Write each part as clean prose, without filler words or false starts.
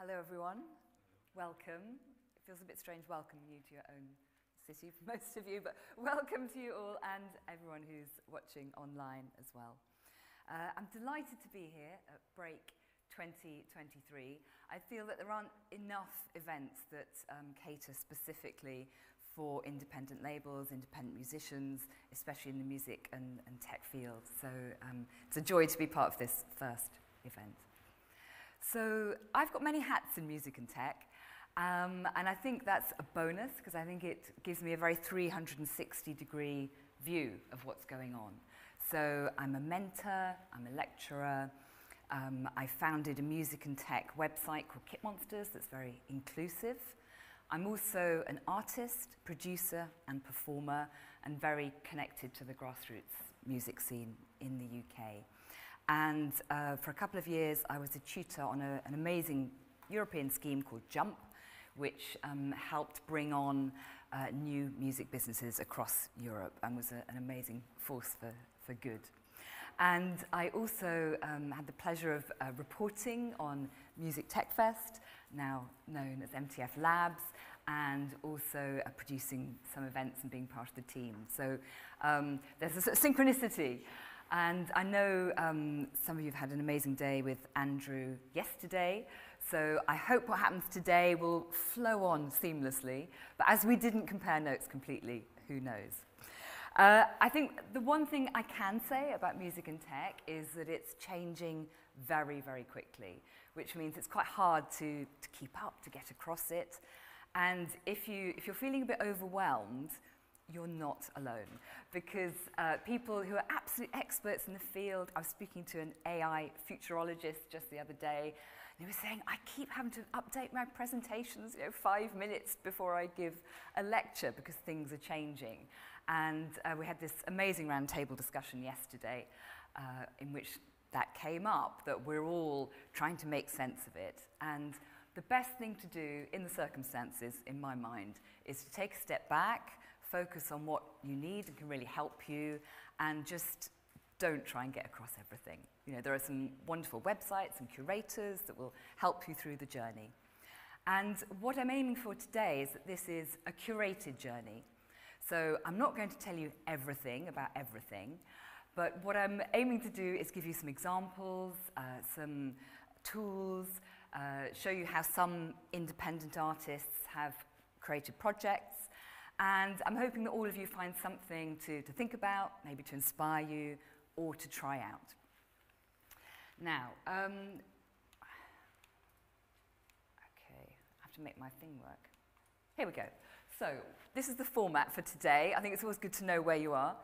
Hello, everyone. Welcome. It feels a bit strange welcoming you to your own city for most of you, but welcome to you all and everyone who's watching online as well. I'm delighted to be here at Break 2023. I feel that there aren't enough events that cater specifically for independent labels, independent musicians, especially in the music and tech field. So it's a joy to be part of this first event. So I've got many hats in music and tech, and I think that's a bonus because I think it gives me a very 360-degree view of what's going on. So I'm a mentor, I'm a lecturer, I founded a music and tech website called Kitmonsters that's very inclusive. I'm also an artist, producer and performer and very connected to the grassroots music scene in the UK. And for a couple of years, I was a tutor on an amazing European scheme called Jump, which helped bring on new music businesses across Europe and was an amazing force for good. And I also had the pleasure of reporting on Music Tech Fest, now known as MTF Labs, and also producing some events and being part of the team. So there's a sort of synchronicity. And I know some of you have had an amazing day with Andrew yesterday, so I hope what happens today will flow on seamlessly. But as we didn't compare notes completely, who knows? I think the one thing I can say about music and tech is that it's changing very, very quickly, which means it's quite hard to keep up, to get across it. And if you're feeling a bit overwhelmed, you're not alone, because people who are absolute experts in the field, I was speaking to an AI futurologist just the other day, and he was saying, I keep having to update my presentations 5 minutes before I give a lecture because things are changing. And we had this amazing roundtable discussion yesterday in which that came up, that we're all trying to make sense of it. And the best thing to do in the circumstances, in my mind, is to take a step back, focus on what you need and can really help you, and just don't try and get across everything. You know, there are some wonderful websites and curators that will help you through the journey. And what I'm aiming for today is that this is a curated journey. So I'm not going to tell you everything about everything, but what I'm aiming to do is give you some examples, some tools, show you how some independent artists have created projects. And I'm hoping that all of you find something to think about, maybe to inspire you, or to try out. Now, okay, I have to make my thing work. Here we go. So this is the format for today. I think it's always good to know where you are.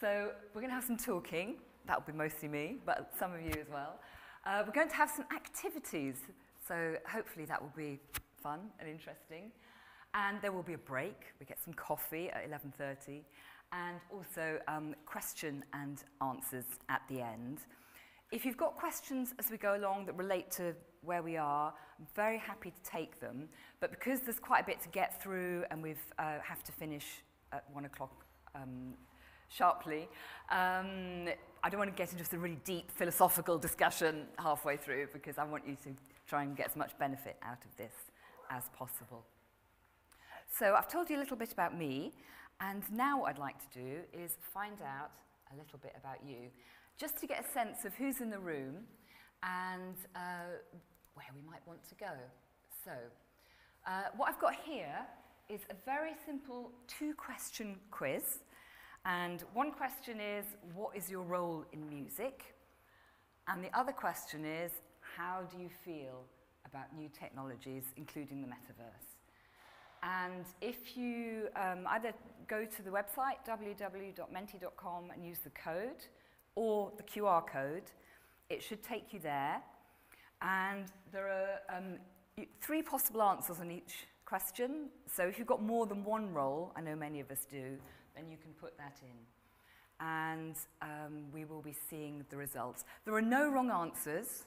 So we're going to have some talking. That will be mostly me, but some of you as well. We're going to have some activities. So hopefully that will be fun and interesting. And there will be a break. We get some coffee at 11:30, and also question and answers at the end. If you've got questions as we go along that relate to where we are, I'm very happy to take them. But because there's quite a bit to get through, and we have to finish at 1 o'clock sharply, I don't want to get into a really deep philosophical discussion halfway through, because I want you to try and get as much benefit out of this as possible. So I've told you a little bit about me, and now what I'd like to do is find out a little bit about you, just to get a sense of who's in the room and where we might want to go. So what I've got here is a very simple two-question quiz, and one question is, what is your role in music? And the other question is, how do you feel about new technologies, including the metaverse? And if you either go to the website, www.menti.com, and use the code or the QR code, it should take you there. And there are 3 possible answers on each question. So if you've got more than one role, I know many of us do, then you can put that in. And we will be seeing the results. There are no wrong answers.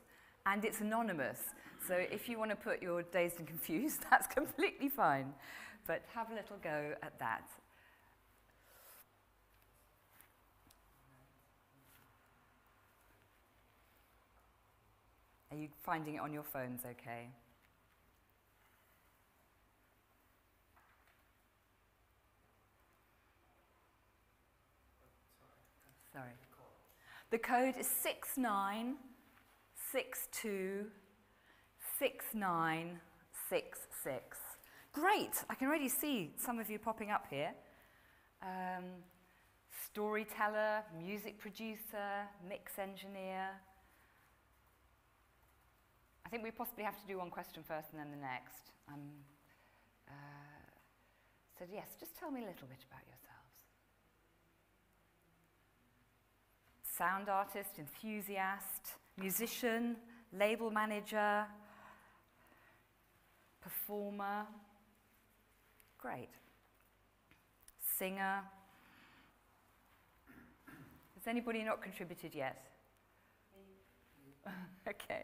And it's anonymous, so if you want to put your dazed and confused, that's completely fine. But have a little go at that. Are you finding it on your phones okay? Sorry. The code is 69626966. Great, I can already see some of you popping up here. Storyteller, music producer, mix engineer. I think we possibly have to do one question first and then the next. So yes, just tell me a little bit about yourselves. Sound artist, enthusiast, musician, label manager, performer. Great. Singer. Has anybody not contributed yet? Okay.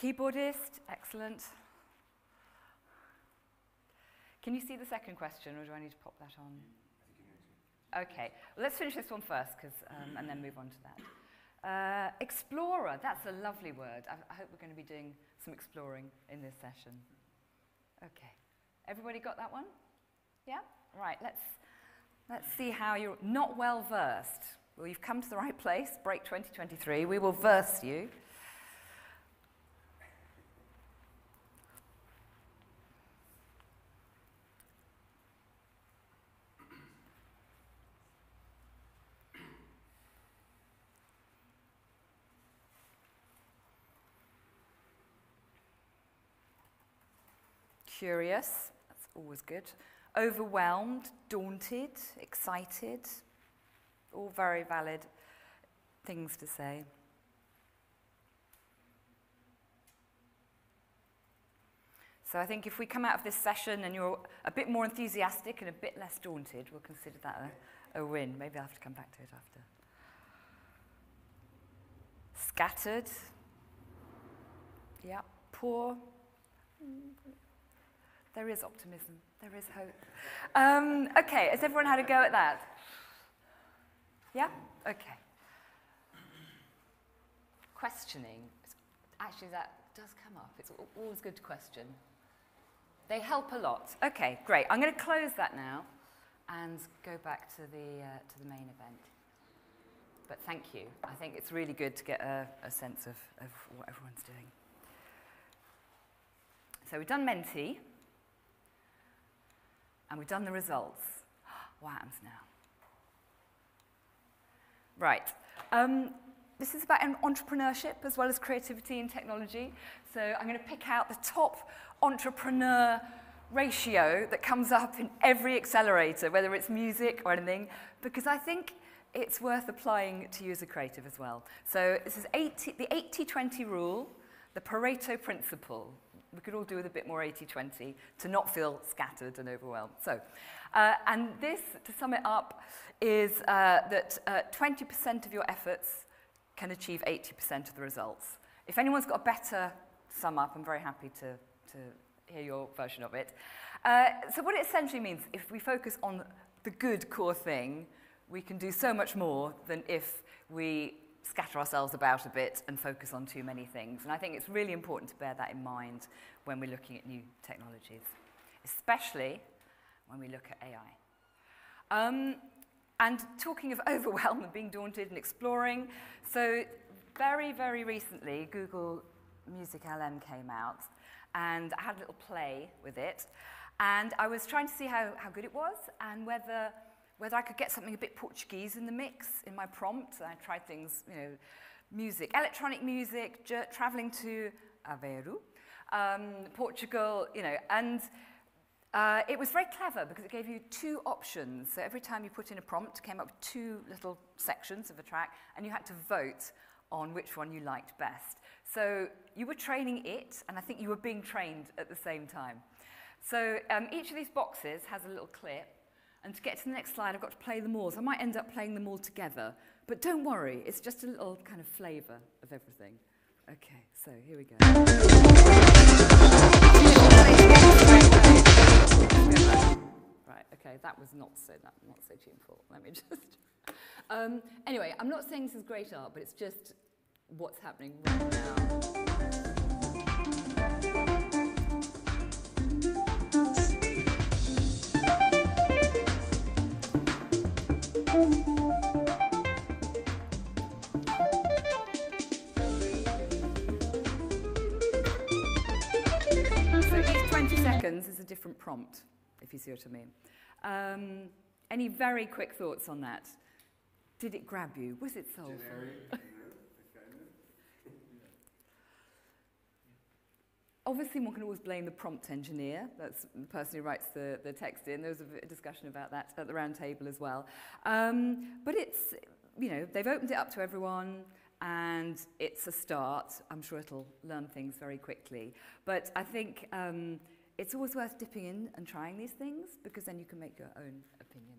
Keyboardist, excellent. Can you see the second question, or do I need to pop that on? Okay, well, let's finish this one first, and then move on to that. Explorer, that's a lovely word. I hope we're going to be doing some exploring in this session. Okay, everybody got that one? Yeah? Right, let's see how you're not well versed. Well, you've come to the right place, Break 2023. We will verse you. Curious, that's always good. Overwhelmed, daunted, excited, all very valid things to say. So I think if we come out of this session and you're a bit more enthusiastic and a bit less daunted, we'll consider that a win. Maybe I'll have to come back to it after. Scattered. Yeah, poor. There is optimism. There is hope. Okay, has everyone had a go at that? Yeah? Okay. Questioning. Actually, that does come up. It's always good to question. They help a lot. Okay, great. I'm going to close that now and go back to the main event. But thank you. I think it's really good to get a sense of what everyone's doing. So we've done mentee. And we've done the results. What happens now? Right. This is about entrepreneurship as well as creativity and technology. So I'm going to pick out the top entrepreneur ratio that comes up in every accelerator, whether it's music or anything, because I think it's worth applying to you as a creative as well. So this is the 80-20 rule, the Pareto principle. We could all do with a bit more 80-20 to not feel scattered and overwhelmed. So, and this, to sum it up, is that 20% of your efforts can achieve 80% of the results. If anyone's got a better sum up, I'm very happy to hear your version of it. So what it essentially means, if we focus on the good core thing, we can do so much more than if we scatter ourselves about a bit and focus on too many things. And I think it's really important to bear that in mind when we're looking at new technologies, especially when we look at AI. And talking of overwhelm and being daunted and exploring, so very, very recently, Google Music LM came out, and I had a little play with it. And I was trying to see how good it was and whether I could get something a bit Portuguese in the mix in my prompt. I tried things, you know, music, electronic music, traveling to Aveiro, Portugal, you know, and it was very clever because it gave you two options. So every time you put in a prompt, it came up with two little sections of a track, and you had to vote on which one you liked best. So you were training it, and I think you were being trained at the same time. So each of these boxes has a little clip. And to get to the next slide, I've got to play them all. So I might end up playing them all together. But don't worry, it's just a little kind of flavour of everything. Okay, so here we go. Right, okay, that was not so tuneful. Let me just... anyway, I'm not saying this is great art, but it's just what's happening right now. Thank you. seconds is a different prompt, if you see what I mean. Any very quick thoughts on that? Did it grab you? Was it soulful? Obviously, one can always blame the prompt engineer. That's the person who writes the text in. There was a discussion about that at the round table as well. But it's, you know, they've opened it up to everyone, and it's a start. I'm sure it'll learn things very quickly. But I think it's always worth dipping in and trying these things, because then you can make your own opinions.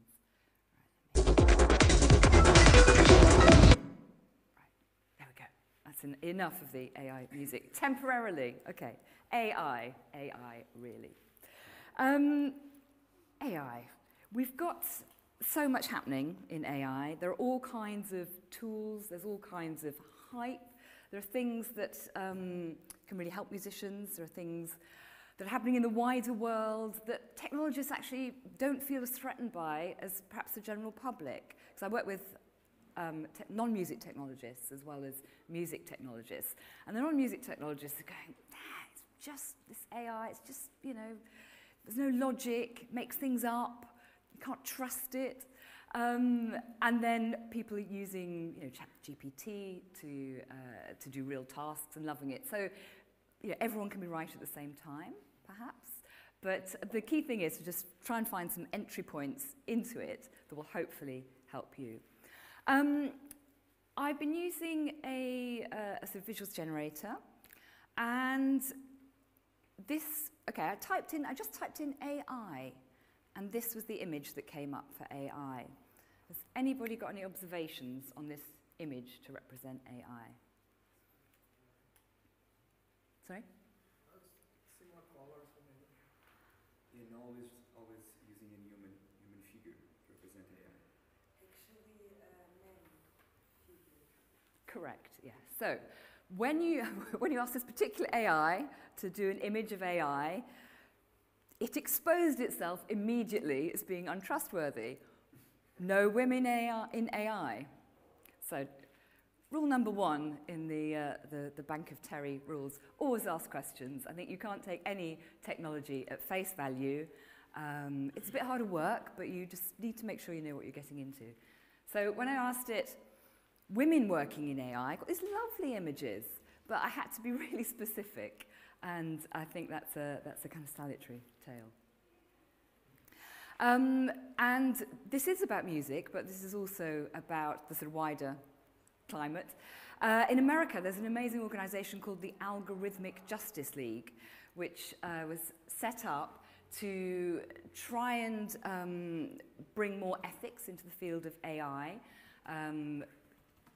That's enough of the AI music, temporarily. Okay, AI, really. AI, we've got so much happening in AI. There are all kinds of tools, there's all kinds of hype. There are things that can really help musicians. There are things that are happening in the wider world that technologists actually don't feel as threatened by as perhaps the general public. Because I work with non-music technologists as well as music technologists. And the non-music technologists are going, it's just this AI, it's just, you know, there's no logic, makes things up, you can't trust it. And then people are using, you know, ChatGPT to do real tasks and loving it. So, you know, everyone can be right at the same time, perhaps. But the key thing is to just try and find some entry points into it that will hopefully help you. I've been using a sort of visuals generator, and this, okay, I just typed in AI, and this was the image that came up for AI. Has anybody got any observations on this image to represent AI? Sorry? Similar colors, you know, always using a human figure to represent AI. Correct, yeah. So when you asked this particular AI to do an image of AI, it exposed itself immediately as being untrustworthy. No women in AI. So rule number one in the Bank of Terry rules, always ask questions. I think you can't take any technology at face value. It's a bit harder work, but you just need to make sure you know what you're getting into. So when I asked it, women working in AI, I got these lovely images, but I had to be really specific, and I think that's a kind of salutary tale. And this is about music, but this is also about the sort of wider climate. In America, there's an amazing organization called the Algorithmic Justice League, which was set up to try and bring more ethics into the field of AI,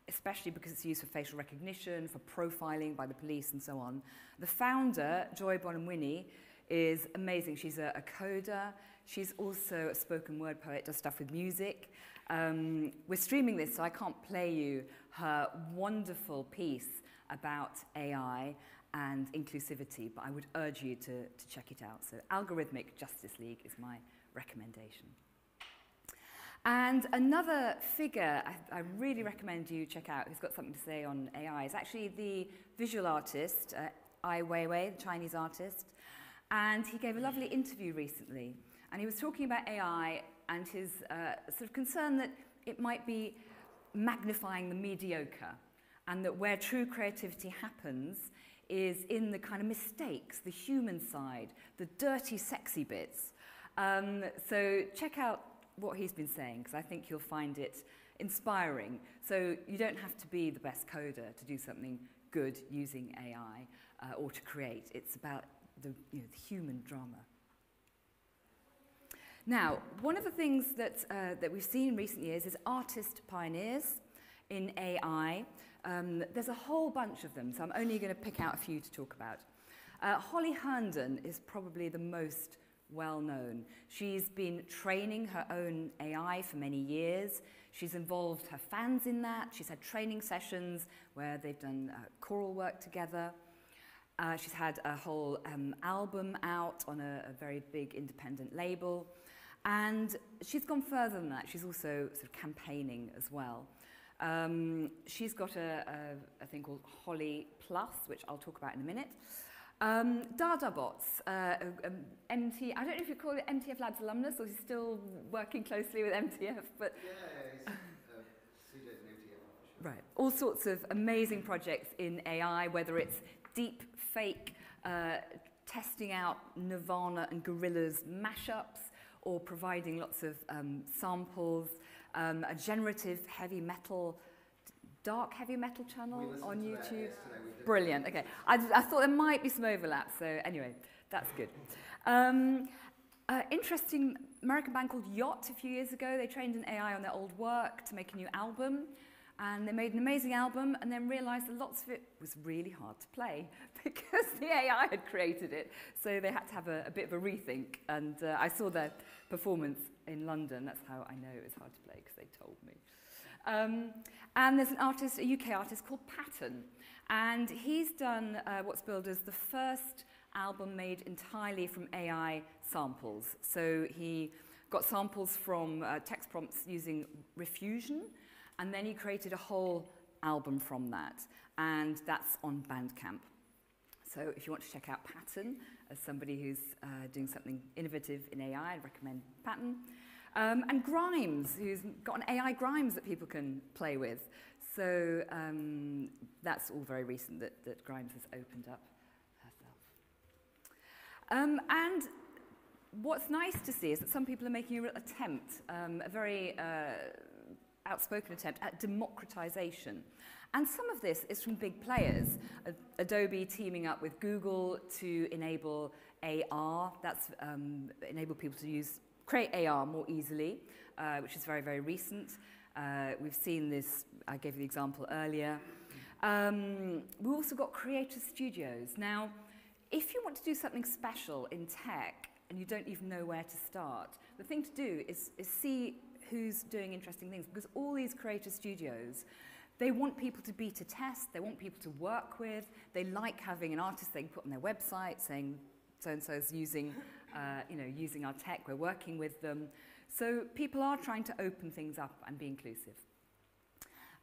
especially because it's used for facial recognition, for profiling by the police and so on. The founder, Joy Buolamwini, is amazing. She's a coder. She's also a spoken word poet, does stuff with music. We're streaming this, so I can't play you her wonderful piece about AI and inclusivity, but I would urge you to check it out. So Algorithmic Justice League is my recommendation. And another figure I really recommend you check out who's got something to say on AI is actually the visual artist, Ai Weiwei, the Chinese artist. And he gave a lovely interview recently. And he was talking about AI and his sort of concern that it might be magnifying the mediocre, and that where true creativity happens is in the kind of mistakes, the human side, the dirty, sexy bits. So check out what he's been saying, because I think you'll find it inspiring. So you don't have to be the best coder to do something good using AI or to create. It's about the human drama. Now, one of the things that we've seen in recent years is artist pioneers in AI. There's a whole bunch of them, so I'm only going to pick out a few to talk about. Holly Herndon is probably the most well-known. She's been training her own AI for many years. She's involved her fans in that. She's had training sessions where they've done choral work together. She's had a whole album out on a very big independent label. And she's gone further than that. She's also sort of campaigning as well. She's got a thing called Holly Plus, which I'll talk about in a minute. DadaBots, I don't know if you call it MTF Labs alumnus, or he's still working closely with MTF, but... Yeah, CJ's an MTF. Sure. Right, all sorts of amazing projects in AI, whether it's deep fake, testing out Nirvana and Gorillaz mashups, or providing lots of samples, a generative heavy metal dark heavy metal channel on YouTube. Brilliant, okay. I thought there might be some overlap, so anyway, that's good. Interesting American band called Yacht a few years ago, they trained an AI on their old work to make a new album, and they made an amazing album and then realized that lots of it was really hard to play because the AI had created it, so they had to have a bit of a rethink, and I saw their performance in London, that's how I know it was hard to play because they told me. And there's an artist, a UK artist called Paton, and he's done what's billed as the first album made entirely from AI samples. So he got samples from text prompts using Refusion, and then he created a whole album from that, and that's on Bandcamp. So if you want to check out Paton as somebody who's doing something innovative in AI, I'd recommend Paton. And Grimes, who's got an AI Grimes that people can play with. So that's all very recent that Grimes has opened up herself. And what's nice to see is that some people are making a real attempt, a very outspoken attempt at democratization. And some of this is from big players. Adobe teaming up with Google to enable AR, that's enable people to create AR more easily, which is very, very recent. We've seen this, I gave you the example earlier. We've also got creator studios. Now, if you want to do something special in tech and you don't even know where to start, the thing to do is see who's doing interesting things, because all these creator studios, they want people to beta test, they want people to work with, they like having an artist they can put on their website saying, so-and-so is using, using our tech, we're working with them. So people are trying to open things up and be inclusive.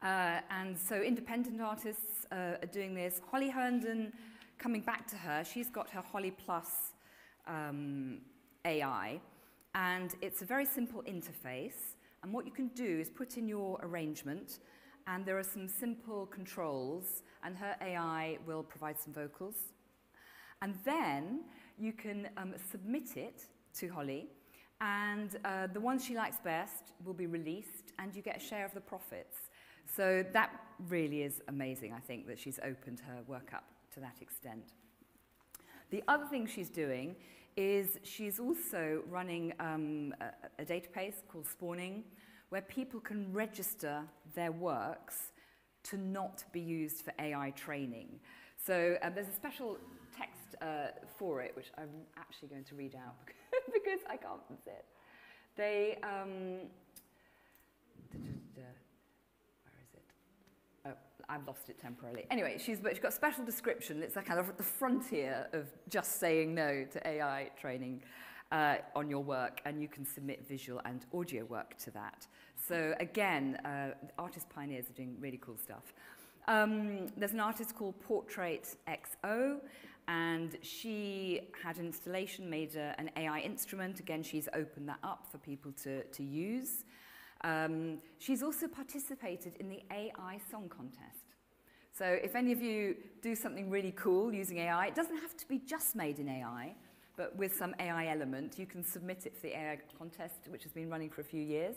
And so independent artists are doing this. Holly Herndon, coming back to her, she's got her Holly Plus AI, and it's a very simple interface. And what you can do is put in your arrangement, and there are some simple controls, and her AI will provide some vocals. And then you can submit it to Holly, and the ones she likes best will be released, and you get a share of the profits. So that really is amazing, I think, that she's opened her work up to that extent. The other thing she's doing is she's also running a database called Spawning, where people can register their works to not be used for AI training. So there's a special text for it, which I'm actually going to read out because I can't see it. They, where is it? Oh, I've lost it temporarily. Anyway, she's got a special description. It's like kind of at the frontier of just saying no to AI training on your work, and you can submit visual and audio work to that. So again, artist pioneers are doing really cool stuff. There's an artist called Portrait XO, and she had an installation, made an AI instrument. Again, she's opened that up for people to use. She's also participated in the AI song contest. So if any of you do something really cool using AI, it doesn't have to be just made in AI, but with some AI element, you can submit it for the AI contest, which has been running for a few years.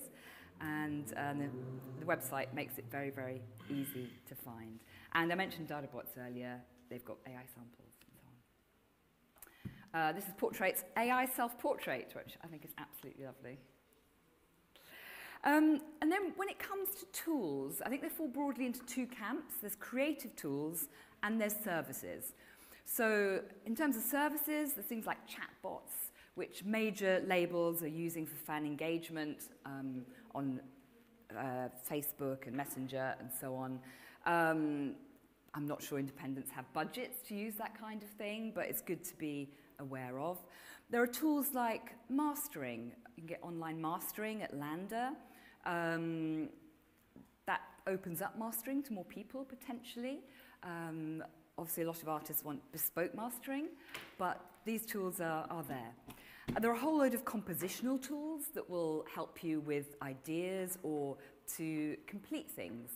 And the website makes it very, very easy to find. And I mentioned DadaBots earlier. They've got AI samples and so on. This is Portrait's AI self-portrait, which I think is absolutely lovely. And then when it comes to tools, I think they fall broadly into two camps. There's creative tools and there's services. So in terms of services, there's things like chatbots, which major labels are using for fan engagement on Facebook and Messenger and so on. I'm not sure independents have budgets to use that kind of thing, but it's good to be aware of. There are tools like mastering. You can get online mastering at Landa. That opens up mastering to more people, potentially. Obviously, a lot of artists want bespoke mastering, but these tools are there. And there are a whole load of compositional tools that will help you with ideas or to complete things.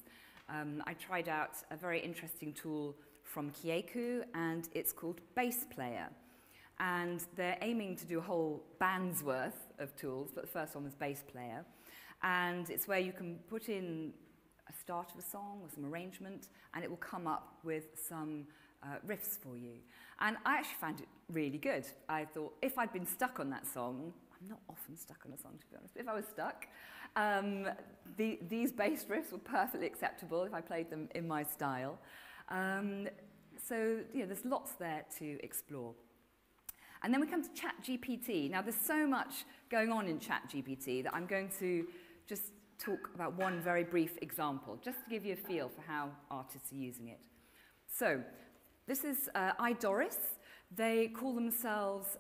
I tried out a very interesting tool from Kieku, and it's called Bass Player. And they're aiming to do a whole band's worth of tools, but the first one was Bass Player. And it's where you can put in a start of a song or some arrangement, and it will come up with some riffs for you. And I actually found it really good. I thought, if I'd been stuck on that song — I'm not often stuck on a song, to be honest, but if I was stuck, these bass riffs were perfectly acceptable if I played them in my style. So, you know, there's lots there to explore. And then we come to ChatGPT. Now, there's so much going on in ChatGPT that I'm going to just talk about one very brief example, just to give you a feel for how artists are using it. So, this is iDoris. They call themselves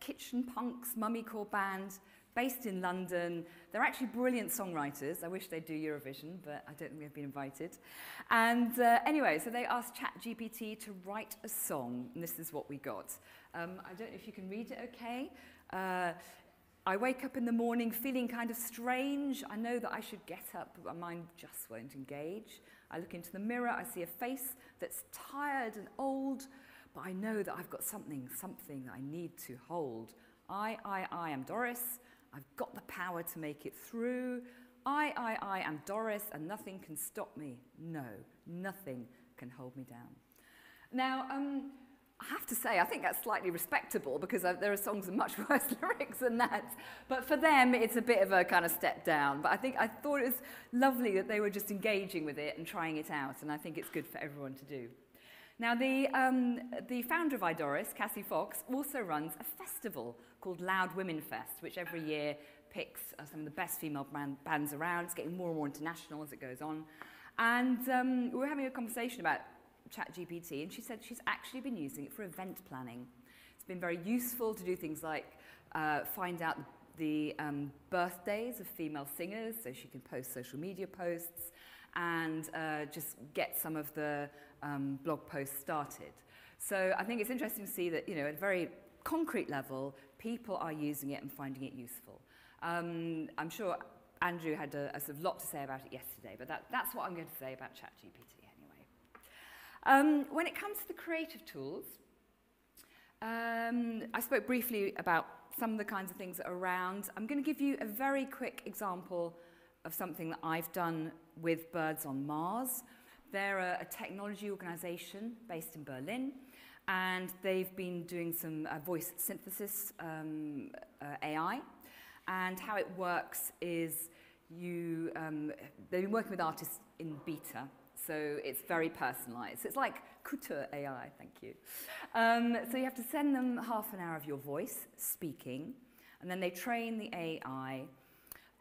Kitchen Punks, mummycore band, based in London. They're actually brilliant songwriters. I wish they'd do Eurovision, but I don't think they've been invited. And anyway, so they asked ChatGPT to write a song, and this is what we got. I don't know if you can read it okay. I wake up in the morning feeling kind of strange. I know that I should get up, but my mind just won't engage. I look into the mirror, I see a face that's tired and old, but I know that I've got something that I need to hold. I am Doris. I've got the power to make it through. I am Doris, and nothing can stop me. No, nothing can hold me down. Now, I have to say, I think that's slightly respectable, because there are songs with much worse lyrics than that. But for them, it's a bit of a kind of step down. But I thought it was lovely that they were just engaging with it and trying it out, and I think it's good for everyone to do. Now, the founder of iDoris, Cassie Fox, also runs a festival called Loud Women Fest, which every year picks some of the best female bands around. It's getting more and more international as it goes on. And we were having a conversation about ChatGPT, and she said she's actually been using it for event planning. It's been very useful to do things like find out the birthdays of female singers, so she can post social media posts, and just get some of the blog posts started. So I think it's interesting to see that, you know, at a very concrete level, people are using it and finding it useful. I'm sure Andrew had a sort of lot to say about it yesterday, but that's what I'm going to say about ChatGPT anyway. When it comes to the creative tools, I spoke briefly about some of the kinds of things that are around. I'm going to give you a very quick example of something that I've done with Birds on Mars. They're a technology organization based in Berlin, and they've been doing some voice synthesis AI. And how it works is they've been working with artists in beta, so it's very personalized. It's like Couture AI, thank you. So you have to send them half an hour of your voice speaking, and then they train the AI.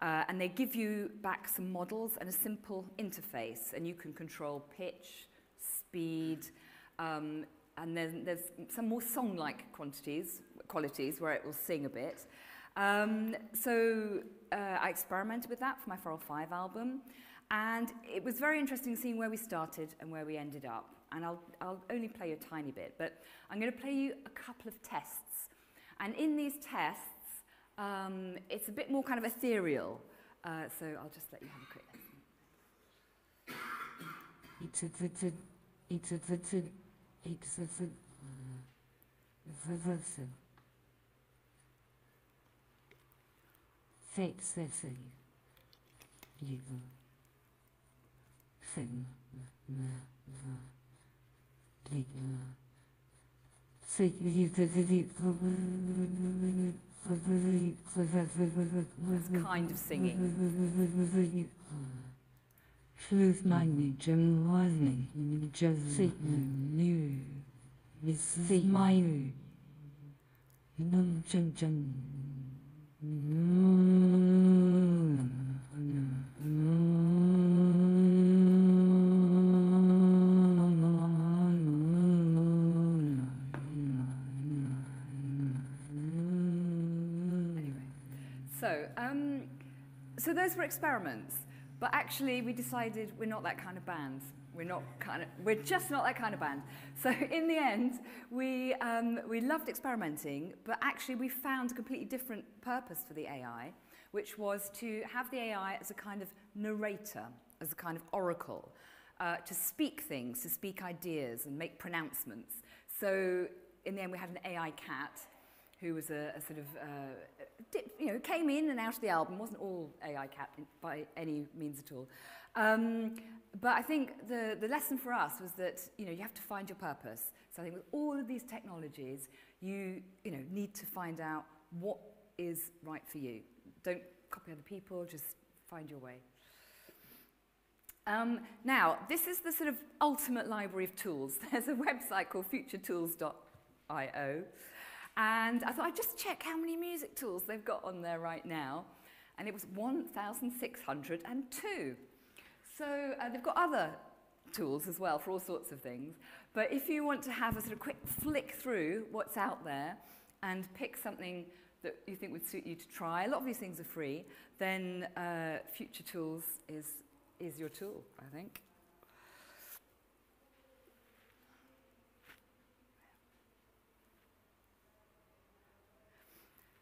And they give you back some models and a simple interface, and you can control pitch, speed, and then there's some more song-like qualities where it will sing a bit. So I experimented with that for my 405 album, and it was very interesting seeing where we started and where we ended up. And I'll only play you a tiny bit, but I'm going to play you a couple of tests. And in these tests, it's a bit more kind of ethereal, so I'll just let you have a quick listen. That's kind of singing. So those were experiments, But actually, we decided we're not that kind of band. We're just not that kind of band. So in the end, we loved experimenting, but actually we found a completely different purpose for the AI, which was to have the AI as a kind of narrator, as a kind of oracle, to speak things, to speak ideas and make pronouncements. So in the end, we had an AI cat who was a sort of, came in and out of the album. Wasn't all AI cat by any means at all. But I think the lesson for us was that, you have to find your purpose. So I think with all of these technologies, you need to find out what is right for you. Don't copy other people, just find your way. Now, this is the sort of ultimate library of tools. There's a website called futuretools.io. And I thought I'd just check how many music tools they've got on there right now. And it was 1,602. So they've got other tools as well for all sorts of things. But if you want to have a sort of quick flick through what's out there and pick something that you think would suit you to try, a lot of these things are free, then Future Tools is your tool, I think.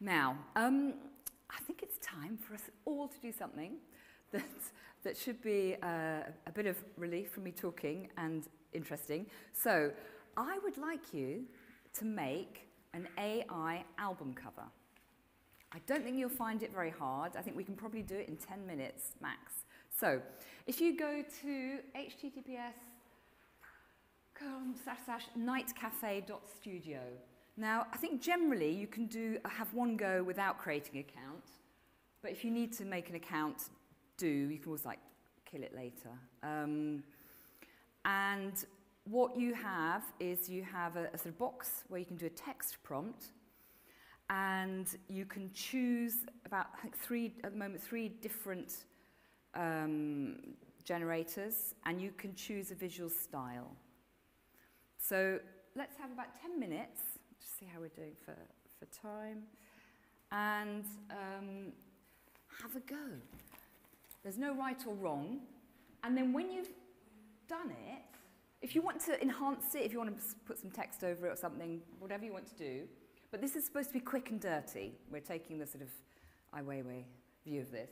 Now, I think it's time for us all to do something that should be a bit of relief from me talking and interesting. So I would like you to make an AI album cover. I don't think you'll find it very hard. I think we can probably do it in 10 minutes max. So if you go to https://nightcafe.studio. Now, I think generally you can have one go without creating an account, but if you need to make an account, you can always kill it later. And what you have is a sort of box where you can do a text prompt, and you can choose about three different generators, and you can choose a visual style. So let's have about 10 minutes. Just see how we're doing for time, and have a go. There's no right or wrong. And then when you've done it, if you want to enhance it, if you want to put some text over it or something, whatever you want to do. But this is supposed to be quick and dirty. We're taking the sort of Ai Weiwei view of this.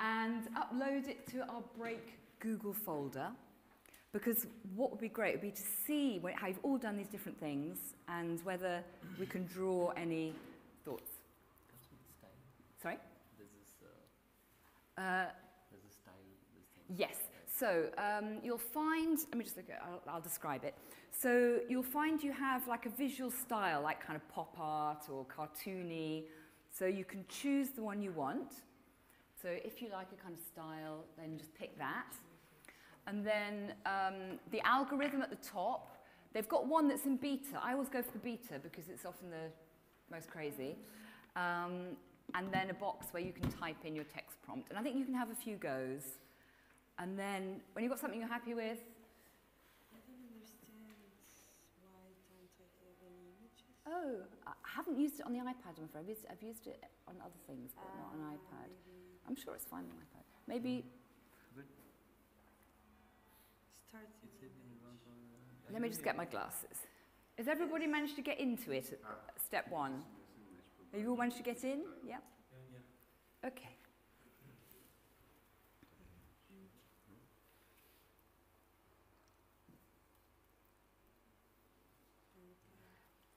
And upload it to our Break Google folder. Because what would be great would be to see how you've all done these different things and whether we can draw any thoughts. Sorry? Yes, so you'll find, let me just look at, I'll describe it. So you'll find you have a visual style, kind of pop art or cartoony. So you can choose the one you want. So if you like a kind of style, then just pick that. And then the algorithm at the top, they've got one that's in beta. I always go for the beta because it's often the most crazy. And then a box where you can type in your text prompt. And I think you can have a few goes. And then when you've got something you're happy with. I don't understand why don't I have any images. Oh, I haven't used it on the iPad, I'm afraid. I've used it on other things, but not on iPad. Maybe. I'm sure it's fine on iPad. Maybe. But let me just get my glasses. Has everybody managed to get into it at step one? Have you all managed to get in? Yeah? Yeah. Okay.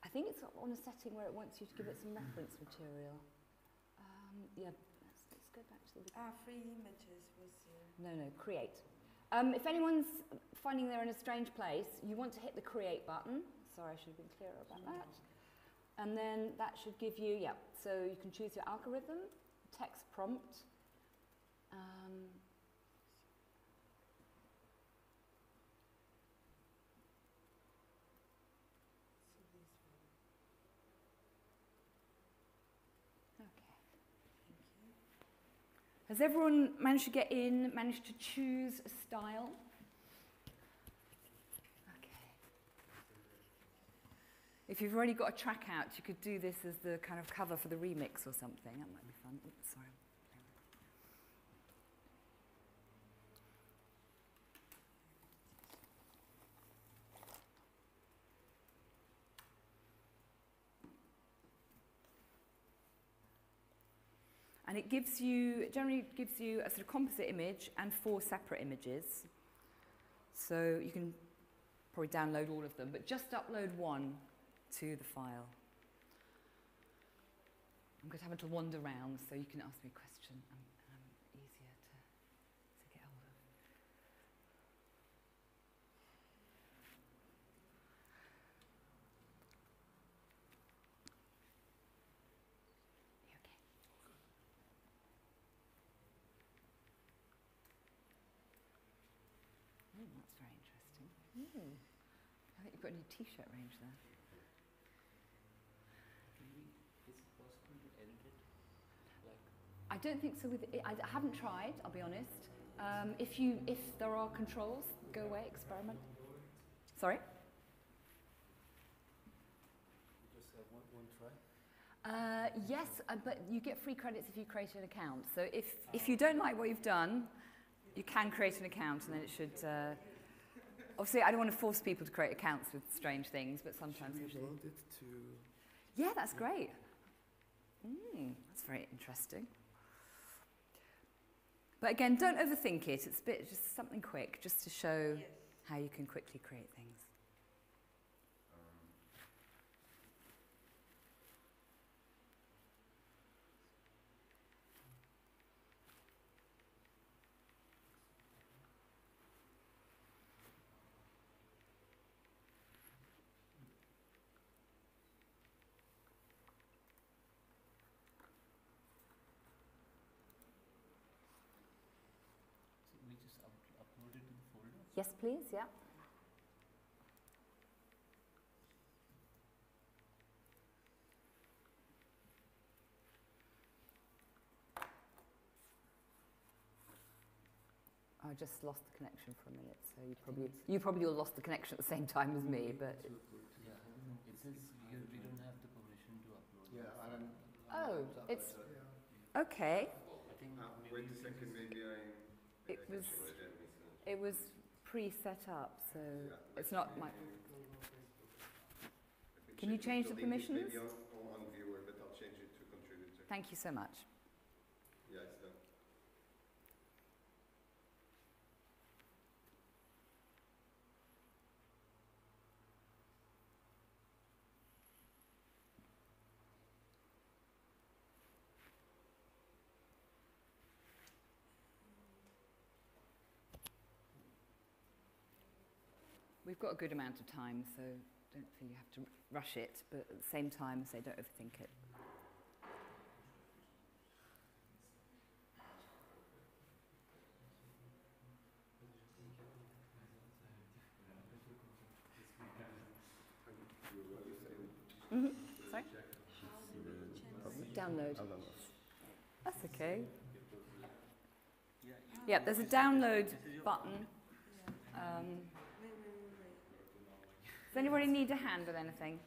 I think it's on a setting where it wants you to give it some reference material. Yeah, let's go back to the beginning. Free images was here. No, create. If anyone's finding they're in a strange place, you want to hit the create button. Sorry, I should have been clearer about that. And then that should give you, yeah, so you can choose your algorithm, text prompt. Okay. Has everyone managed to get in, managed to choose a style? If you've already got a track out, you could do this as the kind of cover for the remix or something. That might be fun. Oops, sorry. and it gives you, it generally gives you a sort of composite image and 4 separate images. So you can probably download all of them, but just upload one to the file. I'm going to have to wander around so you can ask me a question. I'm easier to get hold of. You okay? Mm, that's very interesting. Mm. I think you've got a new t-shirt range there. I don't think so with it. I haven't tried, I'll be honest. If there are controls, go away, experiment. Sorry? You just have one try? Yes, but you get free credits if you create an account. So if you don't like what you've done, you can create an account and then it should... obviously, I don't want to force people to create accounts with strange things, but sometimes... Should we upload it to... Yeah, that's great. Mm, that's very interesting. But again, don't overthink it. It's a bit just something quick, just to show yes. How you can quickly create things. Yes, please, yeah. I just lost the connection for a minute, so you probably all lost the connection at the same time as me, but... Yeah, it says we don't have the permission to upload. Yeah, I don't... Oh, it's... Yeah. Okay. I think wait a second, maybe I... It was... pre-set up, so yeah, it's not my... Can you change the permissions? On viewer, but I'll change it to contributor. Thank you so much. Yeah, it's done. We've got a good amount of time, so don't feel you have to rush it, but at the same time, say don't overthink it. Mm-hmm. Sorry? Download. That's okay. Yeah, there's a download button. Does anybody need a hand with anything?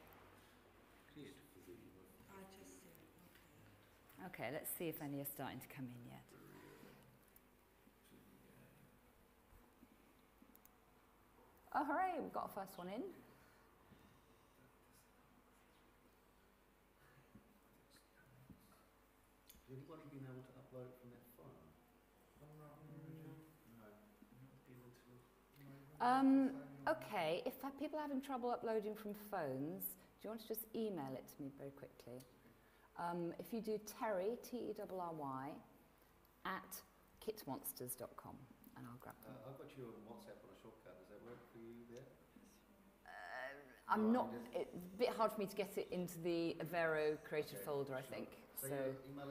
Okay, let's see if any are starting to come in yet. Oh, hooray, we've got our first one in. Has anybody been able to upload from that file? Okay, if people are having trouble uploading from phones, do you want to just email it to me very quickly? If you do Terry, T-E-R-R-Y, at kitmonsters.com, and I'll grab them. I've got you on WhatsApp on a shortcut. Does that work for you there? It's a bit hard for me to get it into the Aveiro creative folder, I think. So email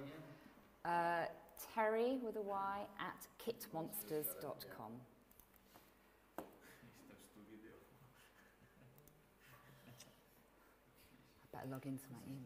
again? Terry, with a Y, at kitmonsters.com. I log into my email.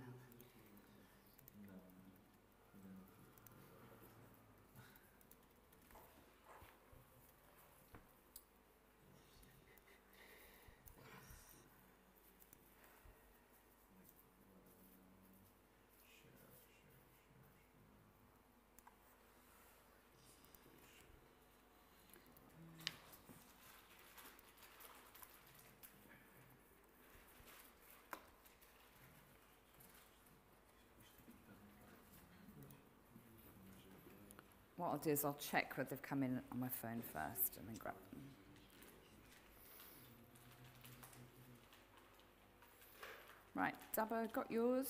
What I'll do is I'll check whether they've come in on my phone first and then grab them. Right, Dabba, got yours.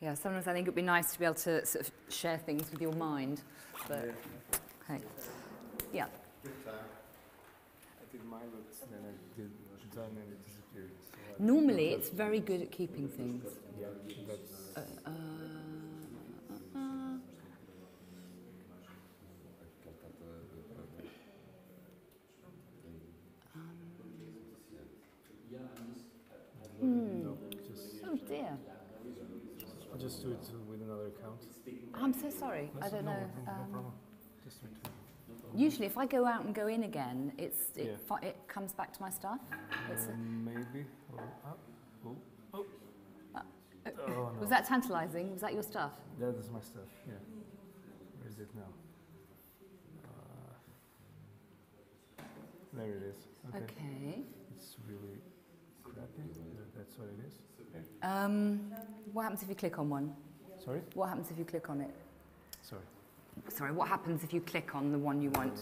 Yeah, sometimes I think it would be nice to be able to sort of share things with your mind. But, yeah. Okay. Yeah. I did mine once and then I did done and it disappeared. So normally, it's very good at keeping things. Yeah, oh dear. I'll just do it with another account. I'm so sorry. That's I don't know. No problem. Just do it. Usually, if I go out and go in again, it comes back to my stuff. It's maybe. Oh, no. Was that tantalizing? Was that your stuff? That is my stuff. Yeah. Where is it now? There it is. Okay. Okay. It's really crappy. That's what it is. What happens if you click on one? Sorry? What happens if you click on it? Sorry. Sorry, what happens if you click on the one you want?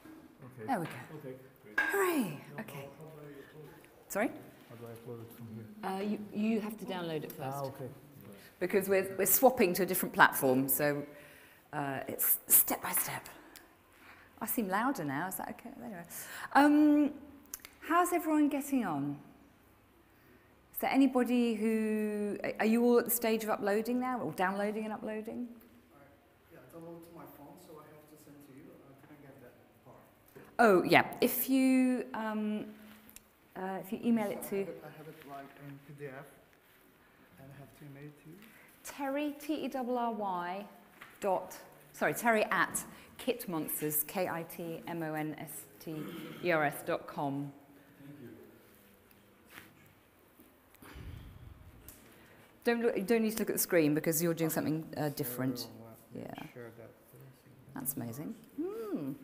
Okay. There we go. Okay. Hooray! Okay. Sorry? How do I upload it from here? You have to download it first. Ah, okay. Because we're swapping to a different platform, so it's step by step. I seem louder now, is that okay? Anyway. How's everyone getting on? Is there anybody who... Are you all at the stage of uploading now, or downloading and uploading? Yeah, it's uploaded to my phone, so I have to send to you. Can I get that part? Oh, yeah. If you email it to... I have it like in PDF, and I have to email it to you. Terry, T-E-R-R-Y, dot... Sorry, Terry at Kitmonsters, Kitmonsters.com. Don't need to look at the screen because you're doing something different. Yeah. That's amazing. Mm.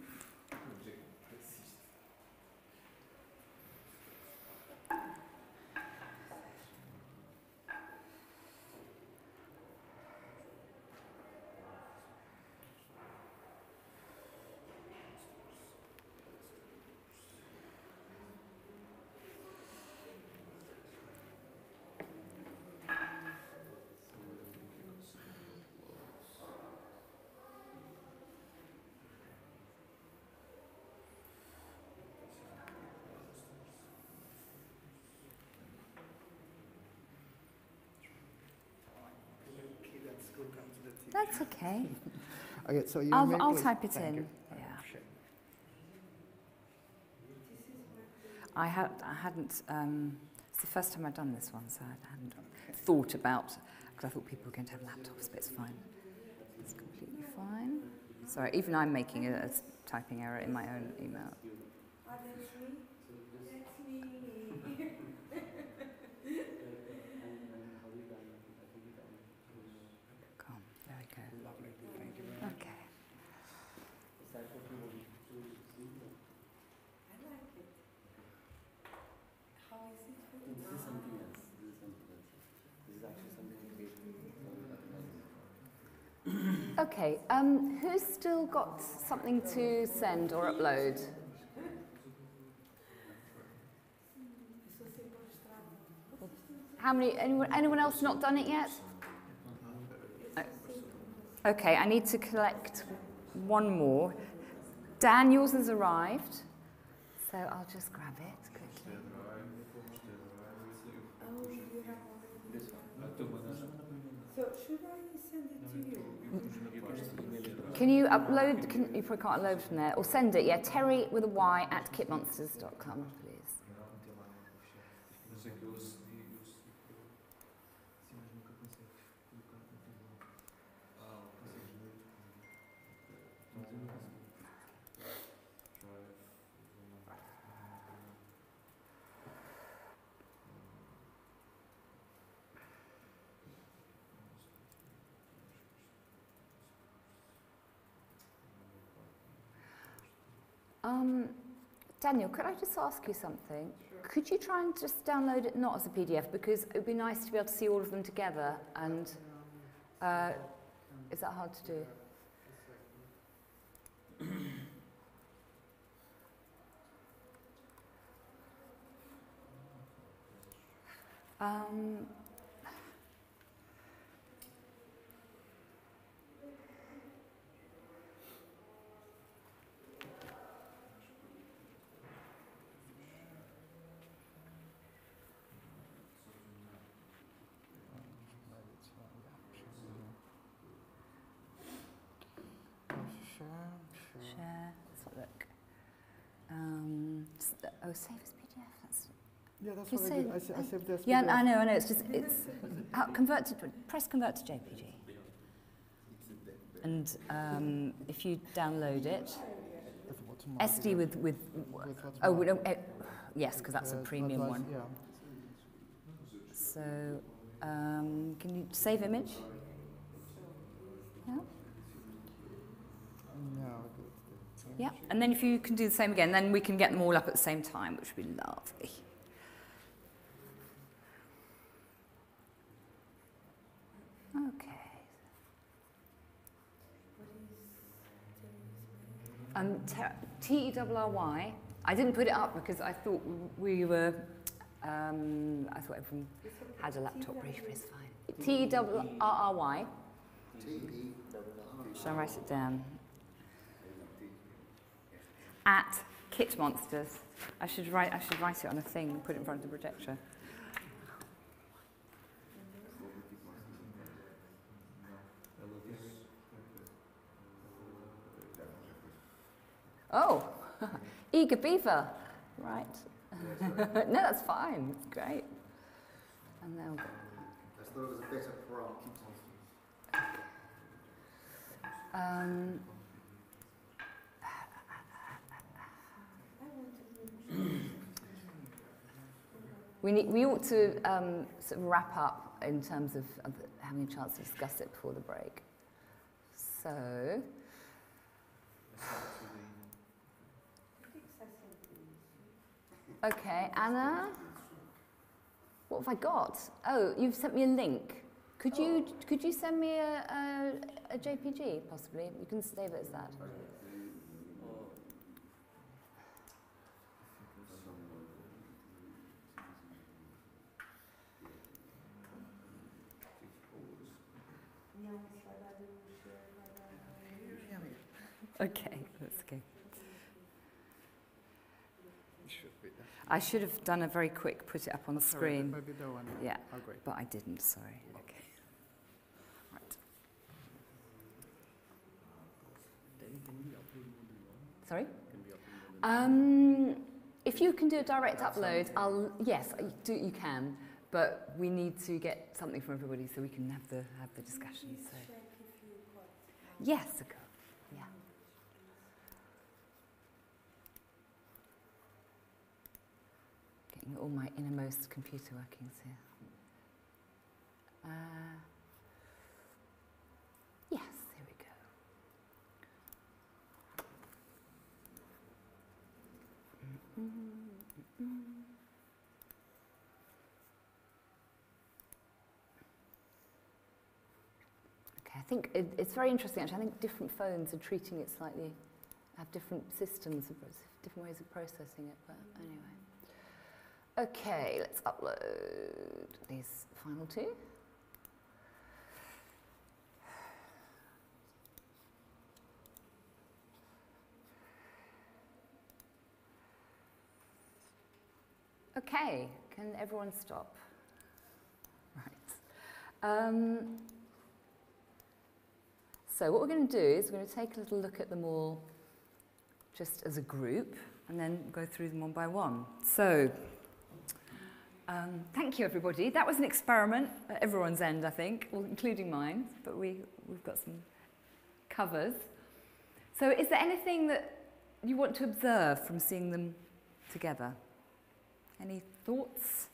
That's okay. Okay, so you I'll type it in. Yeah. I hadn't. It's the first time I've done this one, so I hadn't thought about. Because I thought people were going to have laptops, but it's fine. It's completely fine. Sorry, even I'm making a typing error in my own email. Okay, who's still got something to send or upload? How many, anyone else not done it yet? Okay, I need to collect one more. Dan, yours has arrived, so I'll just grab it quickly. So should I send it to you? Can you upload? You probably can't upload from there. Or send it, yeah. Terry with a Y at kitmonsters.com, please. Daniel, could I just ask you something? Sure. Could you try and just download it not as a PDF, because it would be nice to be able to see all of them together, and is that hard to do? Oh, save as PDF. That's yeah, that's what I did. I saved as PDF. Yeah, I know. It's just convert to press convert to JPG. And if you download it, SD with oh no, yes, because that's a premium one. Yeah. So can you save image? Yeah. Yeah, and then if you can do the same again, then we can get them all up at the same time, which would be lovely. Okay. TERRY. I didn't put it up because I thought we were. I thought everyone had a laptop brief, but it's fine. TERRY. Shall I write it down? At Kitmonsters. I should write it on a thing and put it in front of the projector. Oh, eager beaver, right? No, that's fine. It's great. And now. I thought it was a better program. We ought to sort of wrap up in terms of having a chance to discuss it before the break. So, okay, Anna, what have I got? Oh, you've sent me a link. Could you send me a JPG possibly? You can save it as that. Okay, that's okay. I should have done a very quick put it up on the screen. Maybe that one. Yeah, oh, great. But I didn't, sorry. Okay. Right. Sorry? If you can do a direct upload, yes, you can, but we need to get something from everybody so we can have the discussion. So. Yes, of course. All my innermost computer workings here. Yes, here we go. Okay, I think it's very interesting, actually. I think different phones are treating it slightly, have different systems, different ways of processing it, but anyway. Okay, let's upload these final two. Okay, can everyone stop? Right. So what we're going to do is we're going to take a little look at them all just as a group and then go through them one by one. So thank you, everybody. That was an experiment at everyone's end, I think, well, including mine, but we've got some covers. So is there anything that you want to observe from seeing them together? Any thoughts?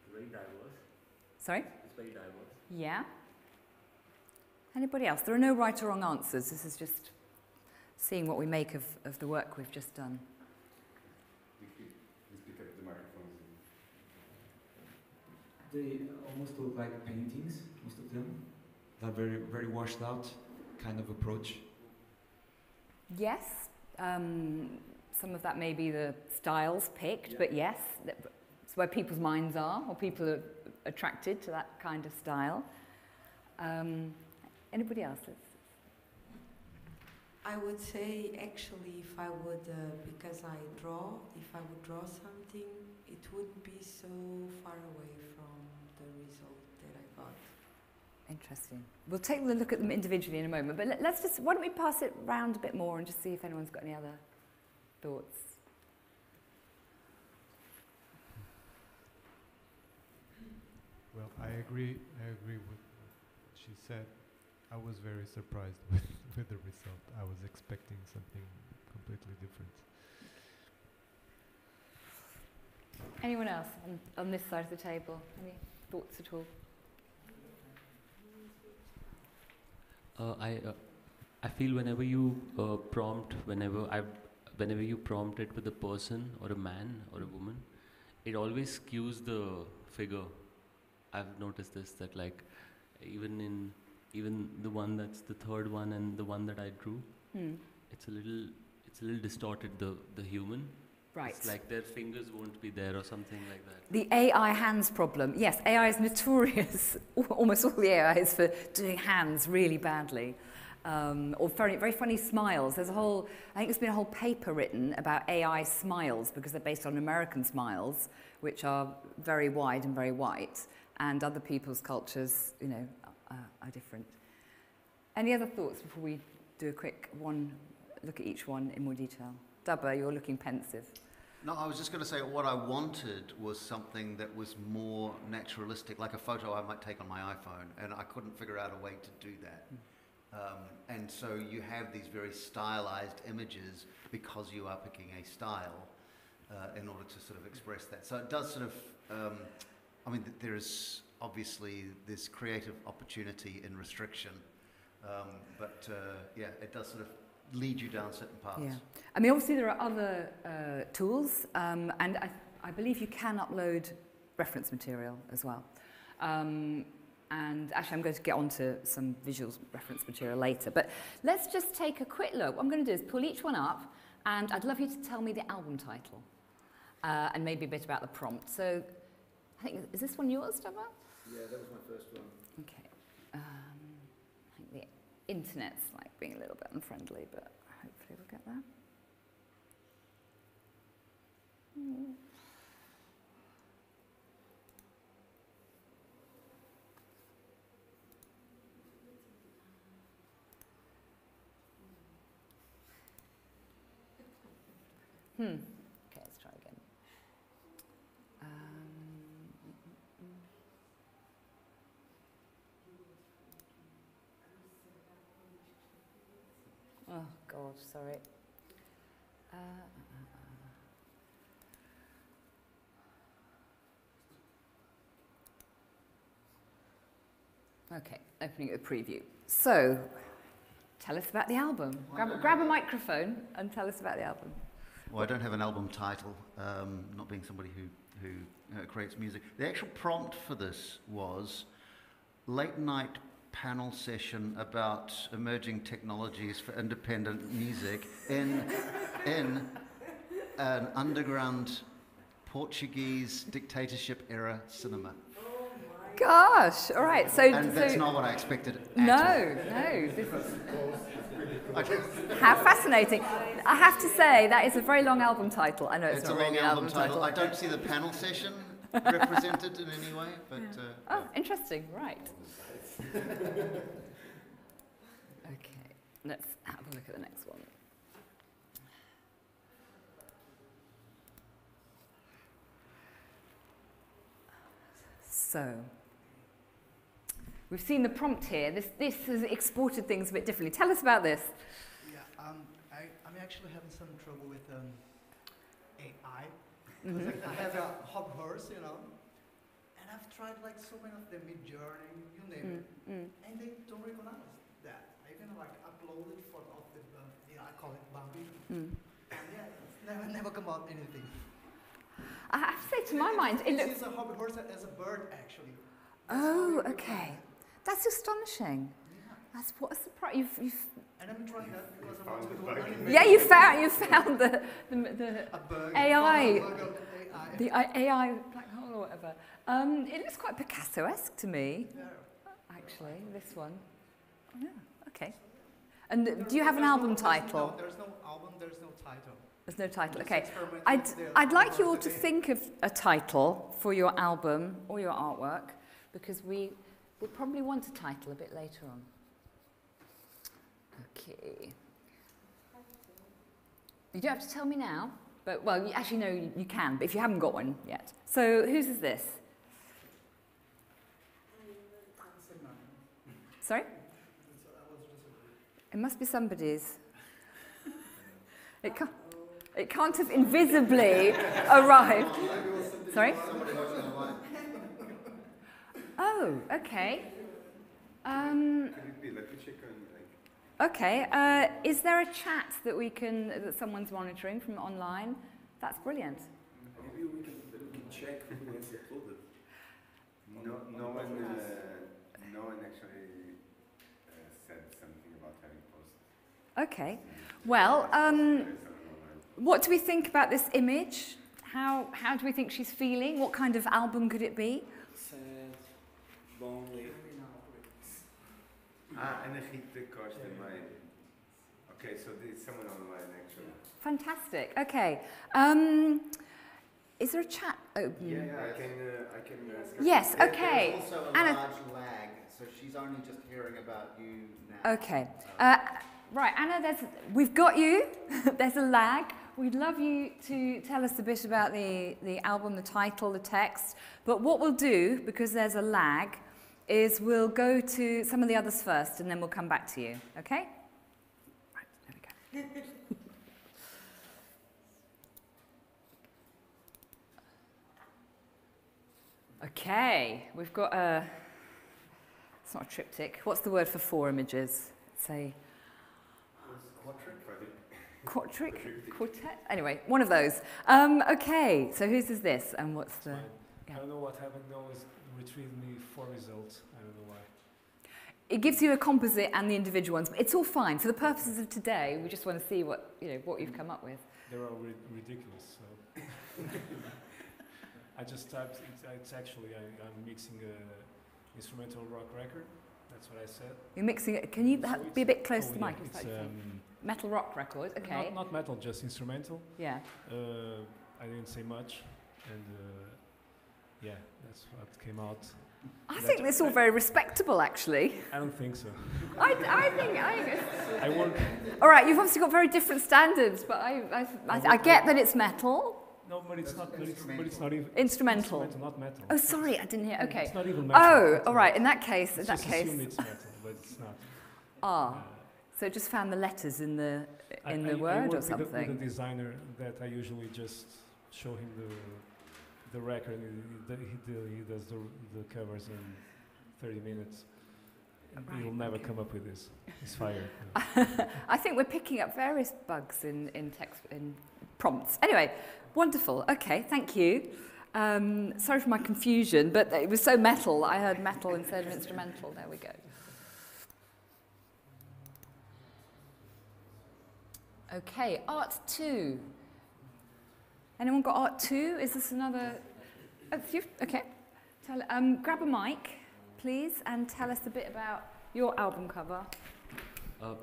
It's very diverse. Sorry? It's very diverse. Yeah. Anybody else? There are no right or wrong answers. This is just seeing what we make of the work we've just done. They almost look like paintings, most of them. They're very, very washed out kind of approach. Yes. Some of that may be the styles picked, yeah. But yes, it's where people's minds are, or people are attracted to that kind of style. Anybody else? I would say, actually, if I would, because I draw, if I would draw something, it would be so far away from the result that I got. Interesting. We'll take a look at them individually in a moment, but let's just, why don't we pass it round a bit more and just see if anyone's got any other thoughts? Well, I agree with what she said. I was very surprised with the result. I was expecting something completely different. Anyone else on this side of the table? Any thoughts at all? I feel whenever you prompt it with a person or a man or a woman, it always skews the figure. I've noticed this, that like even the one that's the third one and the one that I drew, it's a little distorted, the human. Right. It's like their fingers won't be there or something like that. The AI hands problem. Yes, AI is notorious. Almost all the AI is for doing hands really badly. Or very, very funny smiles. There's a whole, I think there's been a whole paper written about AI smiles, because they're based on American smiles, which are very wide and very white, and other people's cultures, you know, are different. Any other thoughts before we do a quick one, look at each one in more detail? Dabba, you're looking pensive. No, I was just going to say what I wanted was something that was more naturalistic, like a photo I might take on my iPhone, and I couldn't figure out a way to do that. And so you have these very stylized images because you are picking a style in order to sort of express that. So it does sort of, I mean, there is obviously this creative opportunity in restriction, yeah, it does sort of lead you down certain paths. Yeah. I mean, obviously there are other tools, and I believe you can upload reference material as well. And actually I'm going to get onto some visuals reference material later, but let's just take a quick look. What I'm going to do is pull each one up, and I'd love you to tell me the album title, and maybe a bit about the prompt. So I think, is this one yours, Dabba? Yeah, that was my first one. Okay. I think the internet's like being a little bit unfriendly, but hopefully we'll get there. Okay, let's try again. Oh God, sorry. Okay, opening the preview. So, tell us about the album. Grab a microphone and tell us about the album. Well, I don't have an album title, not being somebody who creates music. The actual prompt for this was late night panel session about emerging technologies for independent music in an underground Portuguese dictatorship era cinema. Gosh! All right, so and that's not what I expected. No, this is how fascinating. I have to say that is a very long album title. I know it's not a long album title. I don't see the panel session represented in any way, but oh, interesting. Right. Okay, let's have a look at the next one. So. We've seen the prompt here. This has exported things a bit differently. Tell us about this. Yeah, I'm actually having some trouble with AI. Mm-hmm. Like, I have a hobby horse, you know, and I've tried like so many of them, Midjourney, you name it, and they don't recognize that. I even like uploaded for all the, I call it Bambi, and yeah, it's never come out anything. I have to say, to my mind, it looks. It's a hobby horse as a bird, actually. Oh, okay. That's astonishing. Yeah. That's what a surprise. And I'm trying that because I want to. Yeah, you found the AI, the AI black hole or whatever. It looks quite Picasso-esque to me, actually. This one. Yeah. Okay. And do you have an album title? No, there's no album. There's no title. There's no title. Okay. I'd like you all to think of a title for your album or your artwork, because we will probably want a title a bit later on. Okay. You don't have to tell me now, but well, actually no, you can, but if you haven't got one yet. So whose is this? Sorry? It must be somebody's. It can't have invisibly arrived. Sorry? Oh, okay. Okay. Is there a chat that we can someone's monitoring from online? That's brilliant. Maybe we can check who has uploaded. No one actually said something about having posted. Okay. Well, what do we think about this image? How do we think she's feeling? What kind of album could it be? Lonely. Okay, so there's someone online actually. Fantastic. Okay. Is there a chat open? Yeah, I can. Yes. Okay. There's also a large lag, so she's only just hearing about you now. Okay. Right, Anna. We've got you. There's a lag. We'd love you to tell us a bit about the album, the title, the text. But what we'll do, because there's a lag, is we'll go to some of the others first, and then we'll come back to you. Okay? Right, there we go. Okay, we've got a... It's not a triptych. What's the word for four images? It's a... Quartet? Anyway, one of those. Okay, so whose is this and what's the... Yeah. I don't know what happened now is retrieved me four results. I don't know why. It gives you a composite and the individual ones, but it's all fine. For the purposes of today, we just want to see what, you know, what you've come up with. They're all ridiculous, so... I just typed, it's actually, I'm mixing an instrumental rock record. That's what I said. You're mixing it. Can you be a bit close to the mic? It's metal rock record, okay. Not metal, just instrumental. Yeah. I didn't say much, and yeah, that's what came out. I think it's all very respectable, actually. I don't think so. I won't. All right, you've obviously got very different standards, but I get that it's metal. No, but it's not. But it's not even instrumental. Instrumental, not metal. Oh, sorry, I didn't hear. Okay. It's not even metal. Oh, all right. In that case, assume it's metal, but it's not. Ah, so just found the letters in the word or something. I work with a designer that I usually just show him the record. He does the covers in 30 minutes. Right. You'll never come up with this. It's fire. I think we're picking up various bugs in text in prompts. Anyway. Wonderful. Okay, thank you. Sorry for my confusion, but it was so metal. I heard metal instead of instrumental. There we go. Okay, Art 2. Anyone got Art 2? Is this another? Oh, you? Okay. Grab a mic, please, and tell us a bit about your album cover.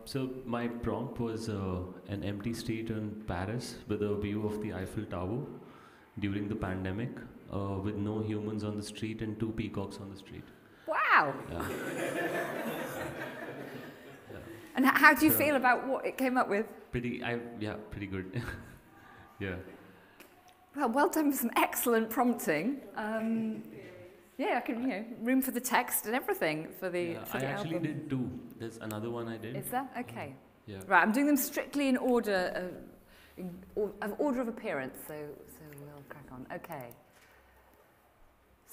So my prompt was an empty street in Paris with a view of the Eiffel Tower during the pandemic, with no humans on the street and 2 peacocks on the street. Wow! Yeah. And how do you feel about what it came up with? Pretty good. Yeah. Well done with some excellent prompting. Yeah, I can, room for the text and everything for the album. I actually did 2. There's another one I did. Is there? Okay. Yeah. Right, I'm doing them strictly in order of appearance, so we'll crack on. Okay.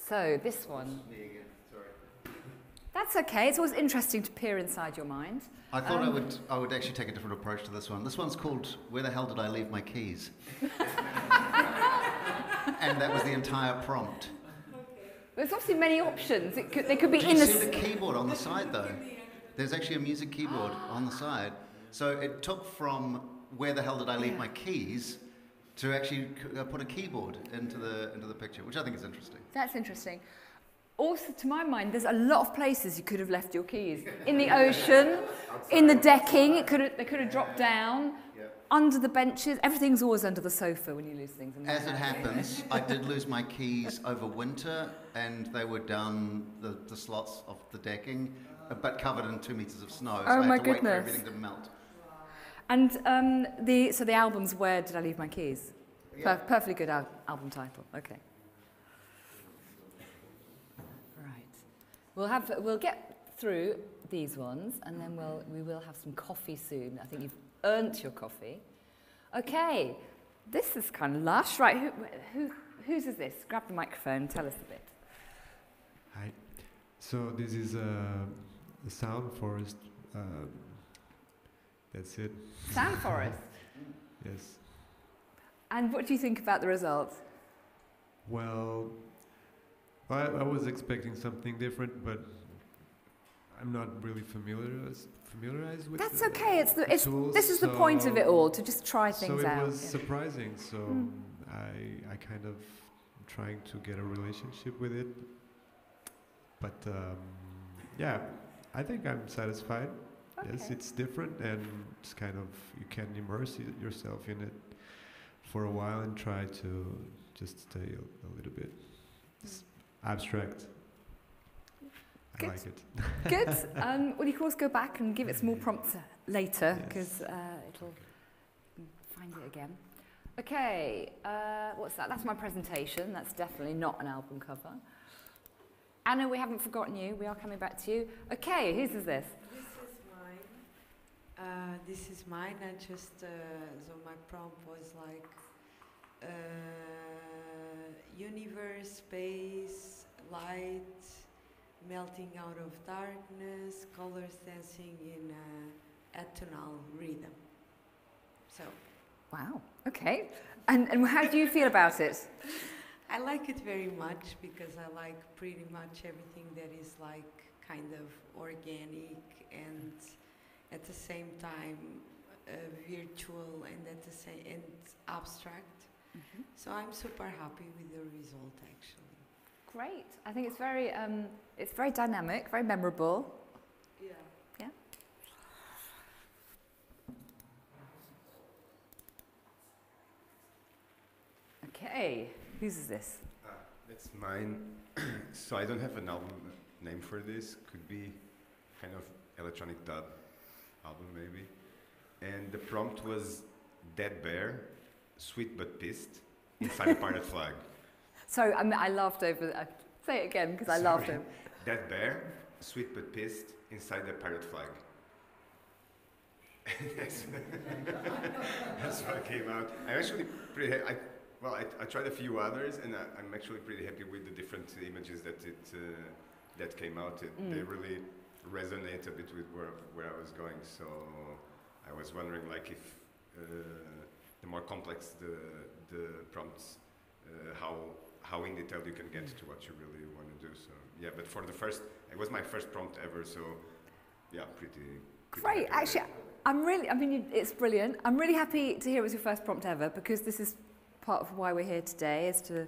So this one. That's me again. Sorry. That's okay. It's always interesting to peer inside your mind. I thought I would actually take a different approach to this one. This one's called "Where the Hell Did I Leave My Keys?" And that was the entire prompt. There's obviously many options. They could be in the... see the keyboard on the side, though? There's actually a music keyboard on the side. So it took from "Where the hell did I leave my keys?" to actually put a keyboard into the picture, which I think is interesting. That's interesting. Also, to my mind, there's a lot of places you could have left your keys. In the ocean, in the decking, they could have dropped down. Under the benches, everything's always under the sofa when you lose things. As it happens, I did lose my keys over winter, and they were down the slots of the decking, but covered in 2 meters of snow. So I had to wait for everything to melt. And so the album's "Where Did I Leave My Keys?" Yeah. Perfectly good album title. Okay. Right. We'll get through these ones, and then we will have some coffee soon. I think you've earned your coffee. Okay, this is kind of lush, right? Whose is this? Grab the microphone, tell us a bit. Hi. So this is a sound forest. That's it. Sound forest? Yes. And what do you think about the results? Well, I was expecting something different, but I'm not really familiarized with. That's okay. It's the tools, this is the point of it all, to just try things out. So it was surprising. So I kind of trying to get a relationship with it, but yeah, I think I'm satisfied. Okay. Yes, it's different, and it's kind of, you can immerse yourself in it for a while and try to just stay a little bit abstract. Good. I like it. Good. Well, you can always go back and give it some more prompts later, because it'll find it again. Okay, what's that? That's my presentation. That's definitely not an album cover. Anna, we haven't forgotten you. We are coming back to you. Okay, whose is this? This is mine. I just, so my prompt was like universe, space, light, melting out of darkness, colors dancing in atonal rhythm. So. Wow. Okay. And how do you feel about it? I like it very much, because I like pretty much everything that is like kind of organic and at the same time virtual and at the same and abstract. Mm-hmm. So I'm super happy with the result, actually. Great. I think it's very dynamic, very memorable. Yeah. Yeah. Okay. Whose is this? That's mine. So I don't have an album name for this. Could be kind of electronic dub album, maybe. And the prompt was "Dead Bear, Sweet But Pissed, Inside a Pirate Flag." Sorry, I laughed over that. Say it again, because I laughed over it. "Dead bear, sweet but pissed, inside the pirate flag." That's what came out. I'm actually pretty happy. I tried a few others, and I'm actually pretty happy with the different images that came out. They really resonate a bit with where I was going. So I was wondering, like, if the more complex the prompts, how in detail you can get to what you really want to do. So yeah, but for the first, it was my first prompt ever, so yeah, pretty Great. Actually, I'm really, I mean, it's brilliant. I'm really happy to hear it was your first prompt ever, because this is part of why we're here today, is to,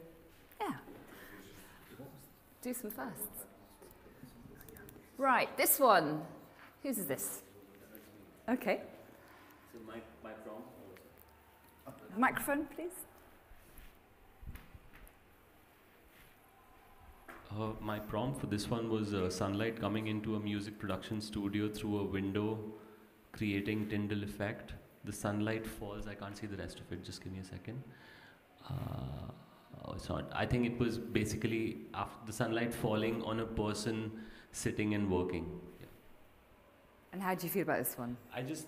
yeah, do some firsts. Right, this one. Whose is this? Okay. So my prompt. Microphone, please. My prompt for this one was sunlight coming into a music production studio through a window, creating Tyndall effect. The sunlight falls. I can't see the rest of it. Just give me a second. Oh, it's not. I think it was basically after the sunlight falling on a person sitting and working. Yeah. And how do you feel about this one? I just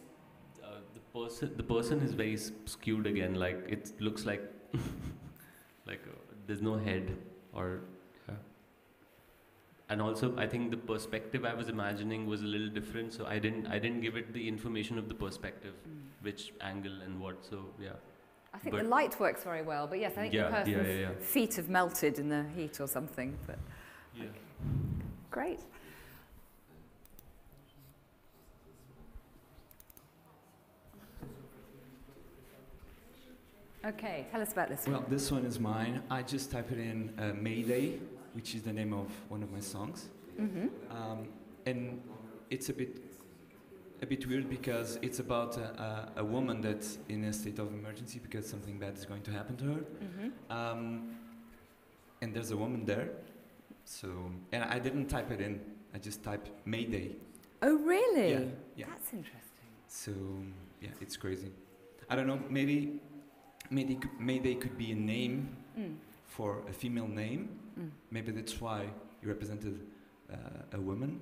the person is very skewed again. Like it looks like like there's no head or. And also, I think the perspective I was imagining was a little different, so I didn't give it the information of the perspective, which angle and what. So yeah. I think the light works very well, but yes, I think the person's feet have melted in the heat or something. But yeah. Okay. Great. Okay, tell us about this one. Well, this one is mine. I just typed in Mayday, which is the name of one of my songs. Mm-hmm. And it's a bit weird because it's about a woman that's in a state of emergency because something bad is going to happen to her. Mm-hmm. And there's a woman there. So, and I didn't type it in. I just typed Mayday. Oh, really? Yeah, yeah. That's interesting. So, yeah, it's crazy. I don't know, maybe Mayday could be a name for a female name. Mm. Maybe that's why you represented a woman,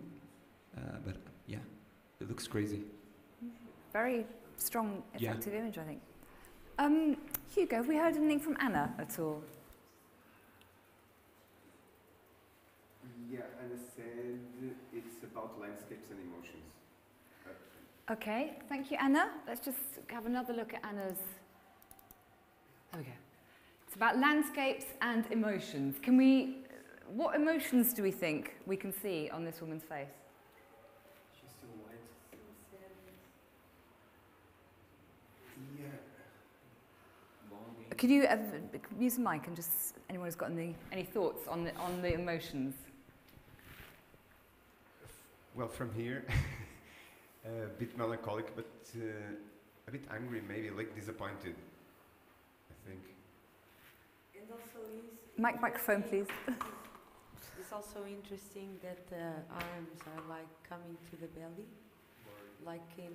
but yeah, it looks crazy. Very strong, effective image, I think. Hugo, have we heard anything from Anna at all? Yeah, Anna said it's about landscapes and emotions. Okay, thank you, Anna. Let's just have another look at Anna's. There we go. It's about landscapes and emotions. Can we, what emotions do we think we can see on this woman's face? She's still white. Yeah. Longing. Could you use the mic and just, anyone who's got any thoughts on the emotions? Well, from here, a bit melancholic, but a bit angry, maybe, like disappointed, I think. Microphone, please. It's also interesting that the arms are like coming to the belly, like in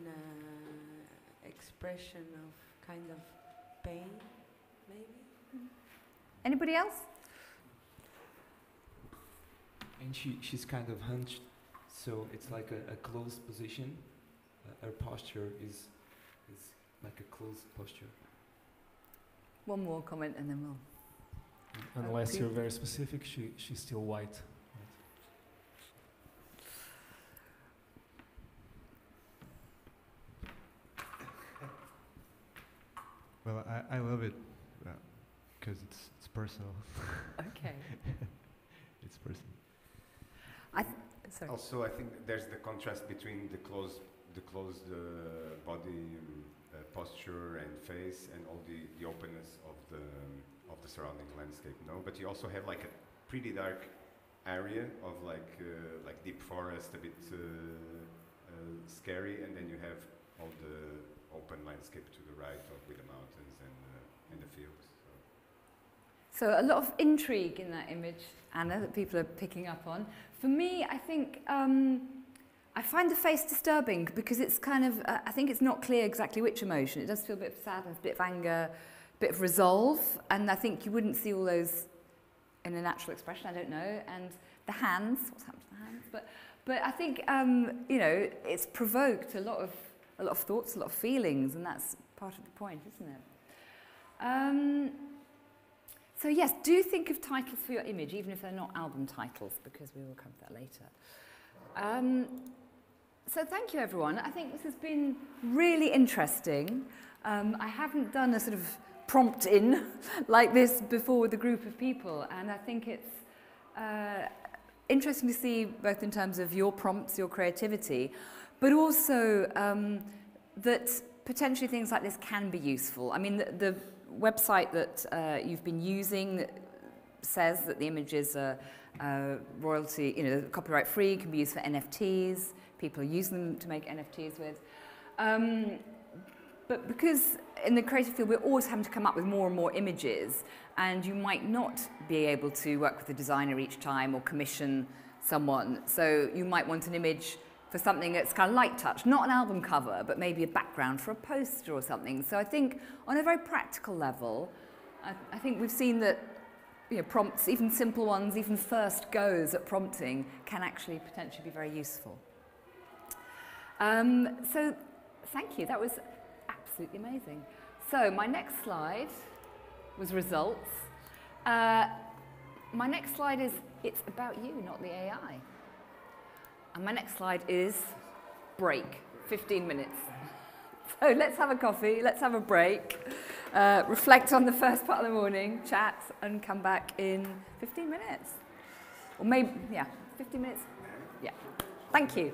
expression of kind of pain, maybe. Anybody else? And she's kind of hunched, so it's like a closed position. Her posture is like a closed posture. One more comment and then we'll... Unless you're very specific, she's still white. Well, I love it because it's personal. Okay. It's personal. Sorry. Also, I think there's the contrast between the closed body posture and face and all the openness of the surrounding landscape, no? But you also have like a pretty dark area of like deep forest, a bit scary, and then you have all the open landscape to the right of, with the mountains and the fields. So a lot of intrigue in that image, Anna, that people are picking up on. For me, I think, I find the face disturbing because it's kind of, I think it's not clear exactly which emotion. It does feel a bit of sadness, a bit of anger, bit of resolve, and I think you wouldn't see all those in a natural expression, I don't know, and the hands, what's happened to the hands, but I think, you know, it's provoked a lot of thoughts, a lot of feelings, and that's part of the point, isn't it? So yes, do think of titles for your image, even if they're not album titles, because we will come to that later. So thank you everyone, I think this has been really interesting. I haven't done a sort of prompt in like this before with a group of people, and I think it's interesting to see both in terms of your prompts, your creativity, but also that potentially things like this can be useful. I mean, the website that you've been using says that the images are royalty, you know, copyright free, can be used for NFTs. People use them to make NFTs with. But because in the creative field, we're always having to come up with more and more images, and you might not be able to work with a designer each time or commission someone. So you might want an image for something that's kind of light touch, not an album cover, but maybe a background for a poster or something. So I think on a very practical level, I think we've seen that, you know, prompts, even simple ones, even first goes at prompting, can actually potentially be very useful. So thank you, that was absolutely amazing. So my next slide was results. My next slide is, it's about you, not the AI. And my next slide is break, 15 minutes. So let's have a coffee, let's have a break, reflect on the first part of the morning, chat, and come back in 15 minutes. Or maybe, yeah, 15 minutes, yeah. Thank you.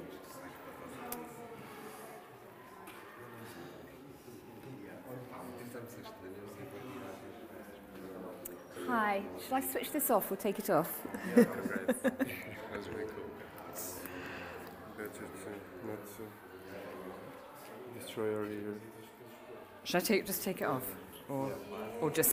Hi, should I switch this off or take it off? Yeah, great. That's really cool. Better to not destroy our ear. Should I just take it off? Or just...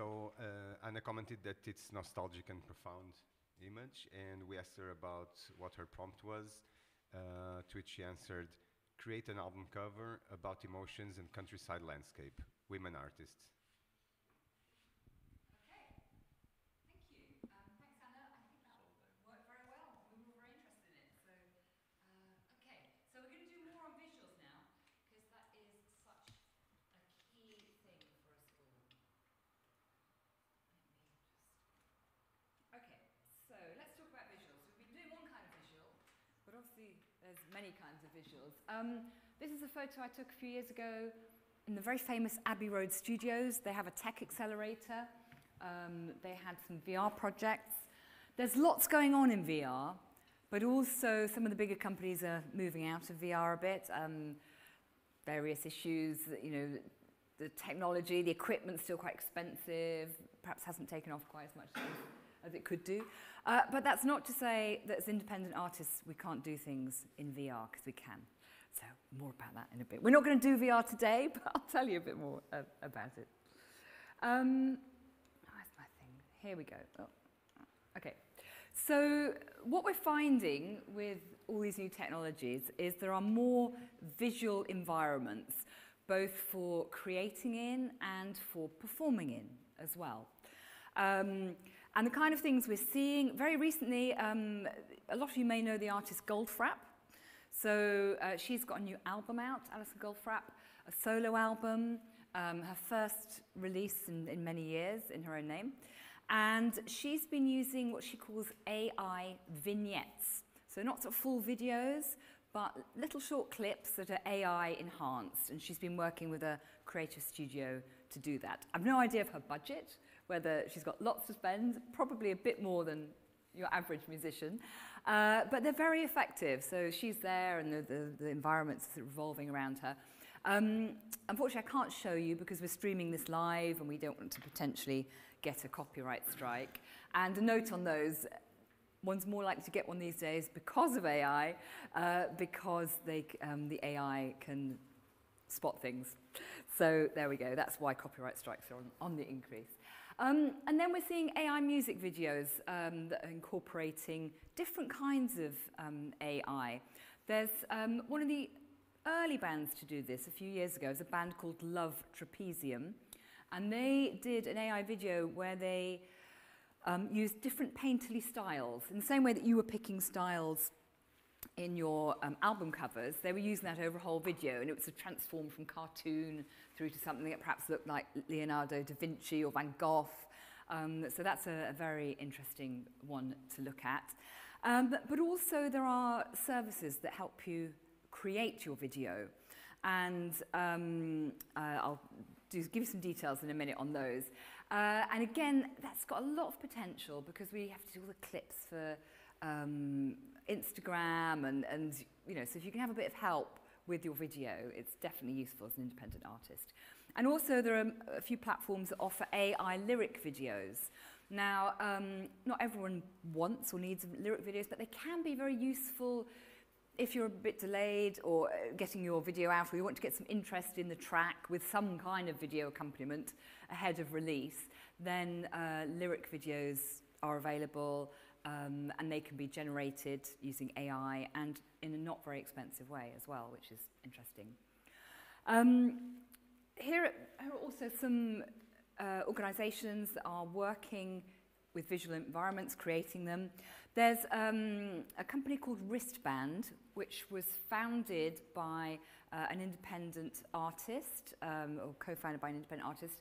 So Anna commented that it's nostalgic and profound image, and we asked her about what her prompt was, to which she answered, create an album cover about emotions and countryside landscape, women artists. Many kinds of visuals. This is a photo I took a few years ago in the very famous Abbey Road studios. They have a tech accelerator. They had some VR projects. There's lots going on in VR, but also some of the bigger companies are moving out of VR a bit. Various issues, you know, the technology, the equipment's still quite expensive, perhaps hasn't taken off quite as much as it could do. But that's not to say that as independent artists we can't do things in VR, because we can. So more about that in a bit. We're not going to do VR today, but I'll tell you a bit more about it. That's my thing. Here we go. Oh. Okay. So what we're finding with all these new technologies is there are more visual environments, both for creating in and for performing in as well. And the kind of things we're seeing, very recently, a lot of you may know the artist Goldfrapp. So she's got a new album out, Alison Goldfrapp, a solo album, her first release in many years in her own name. And she's been using what she calls AI vignettes. So not sort of full videos, but little short clips that are AI enhanced. And she's been working with a creative studio to do that. I've no idea of her budget, whether she's got lots to spend, probably a bit more than your average musician, but they're very effective. So she's there, and the environment's revolving around her. Unfortunately, I can't show you because we're streaming this live, and we don't want to potentially get a copyright strike. And a note on those. One's more likely to get one these days because of AI, because the AI can spot things. So there we go. That's why copyright strikes are on the increase. And then we're seeing AI music videos that are incorporating different kinds of AI. There's one of the early bands to do this a few years ago. It's a band called Love Trapezium. And they did an AI video where they use different painterly styles. In the same way that you were picking styles in your album covers, they were using that over a whole video, and it was a transform from cartoon through to something that perhaps looked like Leonardo da Vinci or Van Gogh. So that's a very interesting one to look at. But also there are services that help you create your video. And I'll give you some details in a minute on those. And again, that's got a lot of potential because we have to do all the clips for Instagram, and you know, so if you can have a bit of help with your video, it's definitely useful as an independent artist. And also there are a few platforms that offer AI lyric videos. Now, not everyone wants or needs lyric videos, but they can be very useful if you're a bit delayed or getting your video out, or you want to get some interest in the track with some kind of video accompaniment ahead of release, then lyric videos are available, and they can be generated using AI and in a not very expensive way as well, which is interesting. Here are also some organisations that are working with visual environments, creating them. There's a company called Wristband, which was founded by an independent artist, or co-founded by an independent artist,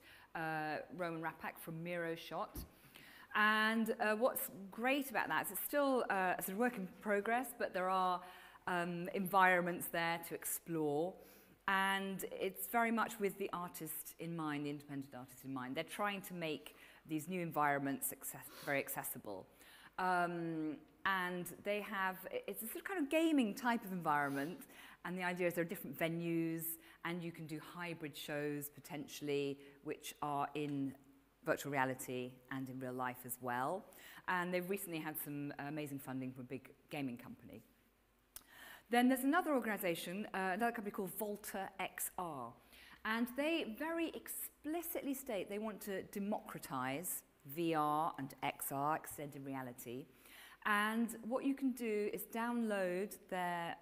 Roman Rapak from Miro Shot. And what's great about that is it's still it's a work in progress, but there are environments there to explore. And it's very much with the artist in mind, the independent artist in mind. They're trying to make these new environments very accessible. And they have, it's a sort of kind of gaming type of environment, and the idea is there are different venues, and you can do hybrid shows potentially, which are in virtual reality and in real life as well. And they've recently had some amazing funding from a big gaming company. Then there's another organisation, another company called Volta XR. And they very explicitly state they want to democratise VR and XR, extended reality. And what you can do is download their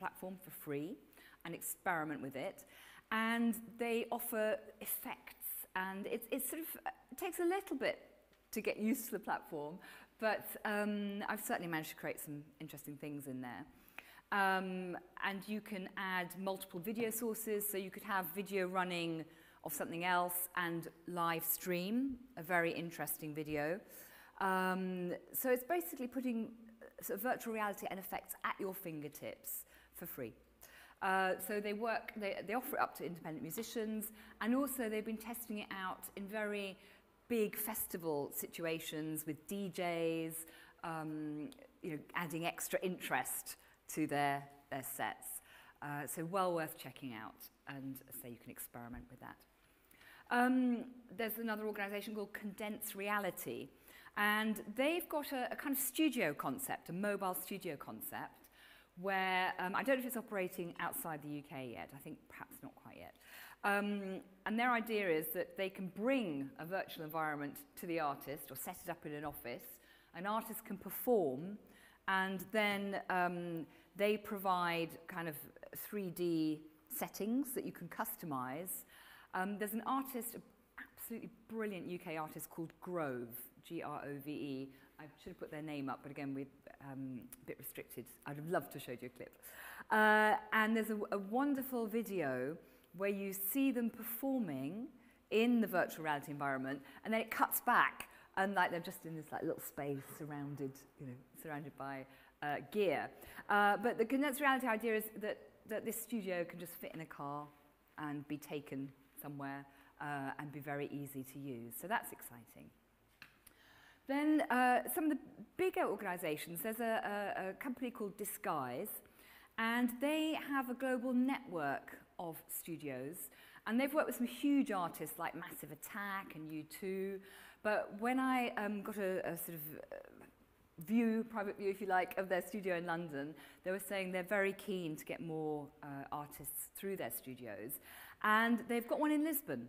platform for free and experiment with it. And they offer effects. And it's sort of, it takes a little bit to get used to the platform. But I've certainly managed to create some interesting things in there. And you can add multiple video sources, so you could have video running of something else and live stream a very interesting video. So it's basically putting sort of virtual reality and effects at your fingertips for free. So they work, they offer it up to independent musicians, and also they've been testing it out in very big festival situations with DJs, you know, adding extra interest to their sets. So well worth checking out, and so you can experiment with that. There's another organisation called Condensed Reality, and they've got a kind of studio concept, a mobile studio concept, where I don't know if it's operating outside the UK yet, I think perhaps not quite yet. And their idea is that they can bring a virtual environment to the artist or set it up in an office. An artist can perform, and then they provide kind of 3D settings that you can customize. There's an artist, an absolutely brilliant UK artist called Grove, G-R-O-V-E. I should have put their name up, but again, we're a bit restricted. I'd have loved to have showed you a clip. And there's a wonderful video where you see them performing in the virtual reality environment, and then it cuts back. And like they're just in this like little space surrounded, you know, surrounded by gear. But the condensed reality idea is that this studio can just fit in a car and be taken somewhere and be very easy to use. So that's exciting. Then some of the bigger organizations, there's a company called Disguise, and they have a global network of studios, and they've worked with some huge artists like Massive Attack and U2. But when I got a sort of view, private view if you like, of their studio in London, they were saying they're very keen to get more artists through their studios. And they've got one in Lisbon.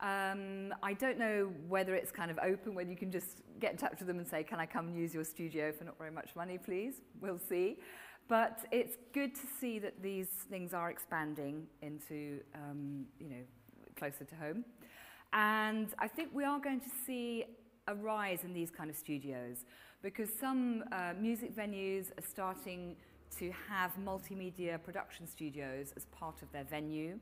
I don't know whether it's kind of open, whether you can just get in touch with them and say, can I come and use your studio for not very much money, please? We'll see. But it's good to see that these things are expanding into, you know, closer to home. And I think we are going to see a rise in these kind of studios, because some music venues are starting to have multimedia production studios as part of their venue,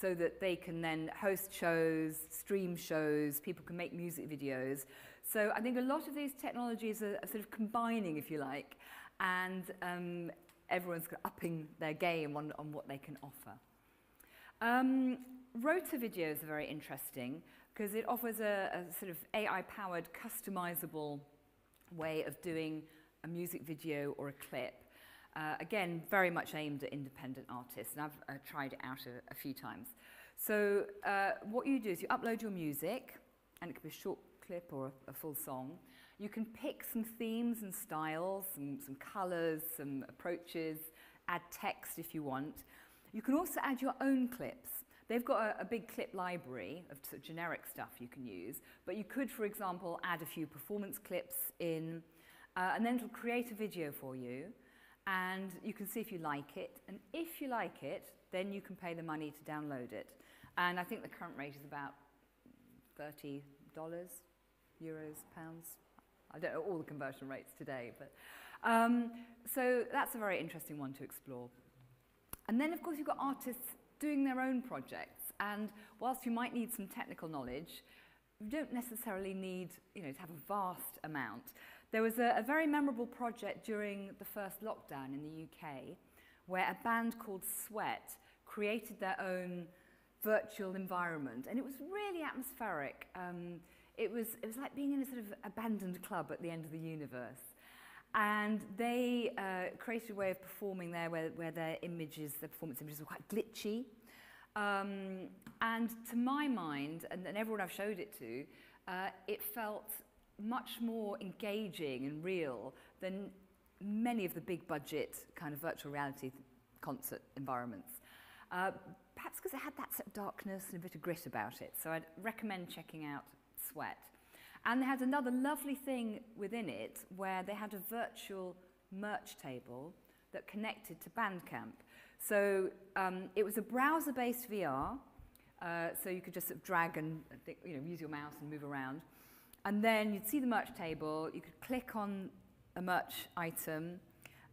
so that they can then host shows, stream shows, people can make music videos. So I think a lot of these technologies are sort of combining, if you like, and everyone's upping their game on what they can offer. Rotor videos are very interesting because it offers a sort of AI-powered, customizable way of doing a music video or a clip. Again, very much aimed at independent artists, and I've tried it out a few times. So what you do is you upload your music, and it could be a short clip or a full song. You can pick some themes and styles, some colours, some approaches, add text if you want. You can also add your own clips. They've got a big clip library of sort of generic stuff you can use, but you could, for example, add a few performance clips in, and then it'll create a video for you. And you can see if you like it, and if you like it, then you can pay the money to download it. And I think the current rate is about $30, euros, pounds. I don't know all the conversion rates today, but so that's a very interesting one to explore. And then, of course, you've got artists doing their own projects, and whilst you might need some technical knowledge, you don't necessarily need, you know, to have a vast amount. There was a very memorable project during the first lockdown in the UK where a band called Sweat created their own virtual environment, and it was really atmospheric. It was like being in a sort of abandoned club at the end of the universe. And they created a way of performing there where their images, their performance images were quite glitchy. And to my mind, and everyone I've showed it to, it felt much more engaging and real than many of the big budget kind of virtual reality concert environments. Perhaps because it had that sort of darkness and a bit of grit about it. So I'd recommend checking out Sweat. And they had another lovely thing within it where they had a virtual merch table that connected to Bandcamp. So it was a browser-based VR, so you could just sort of drag and, you know, use your mouse and move around. And then you'd see the merch table, you could click on a merch item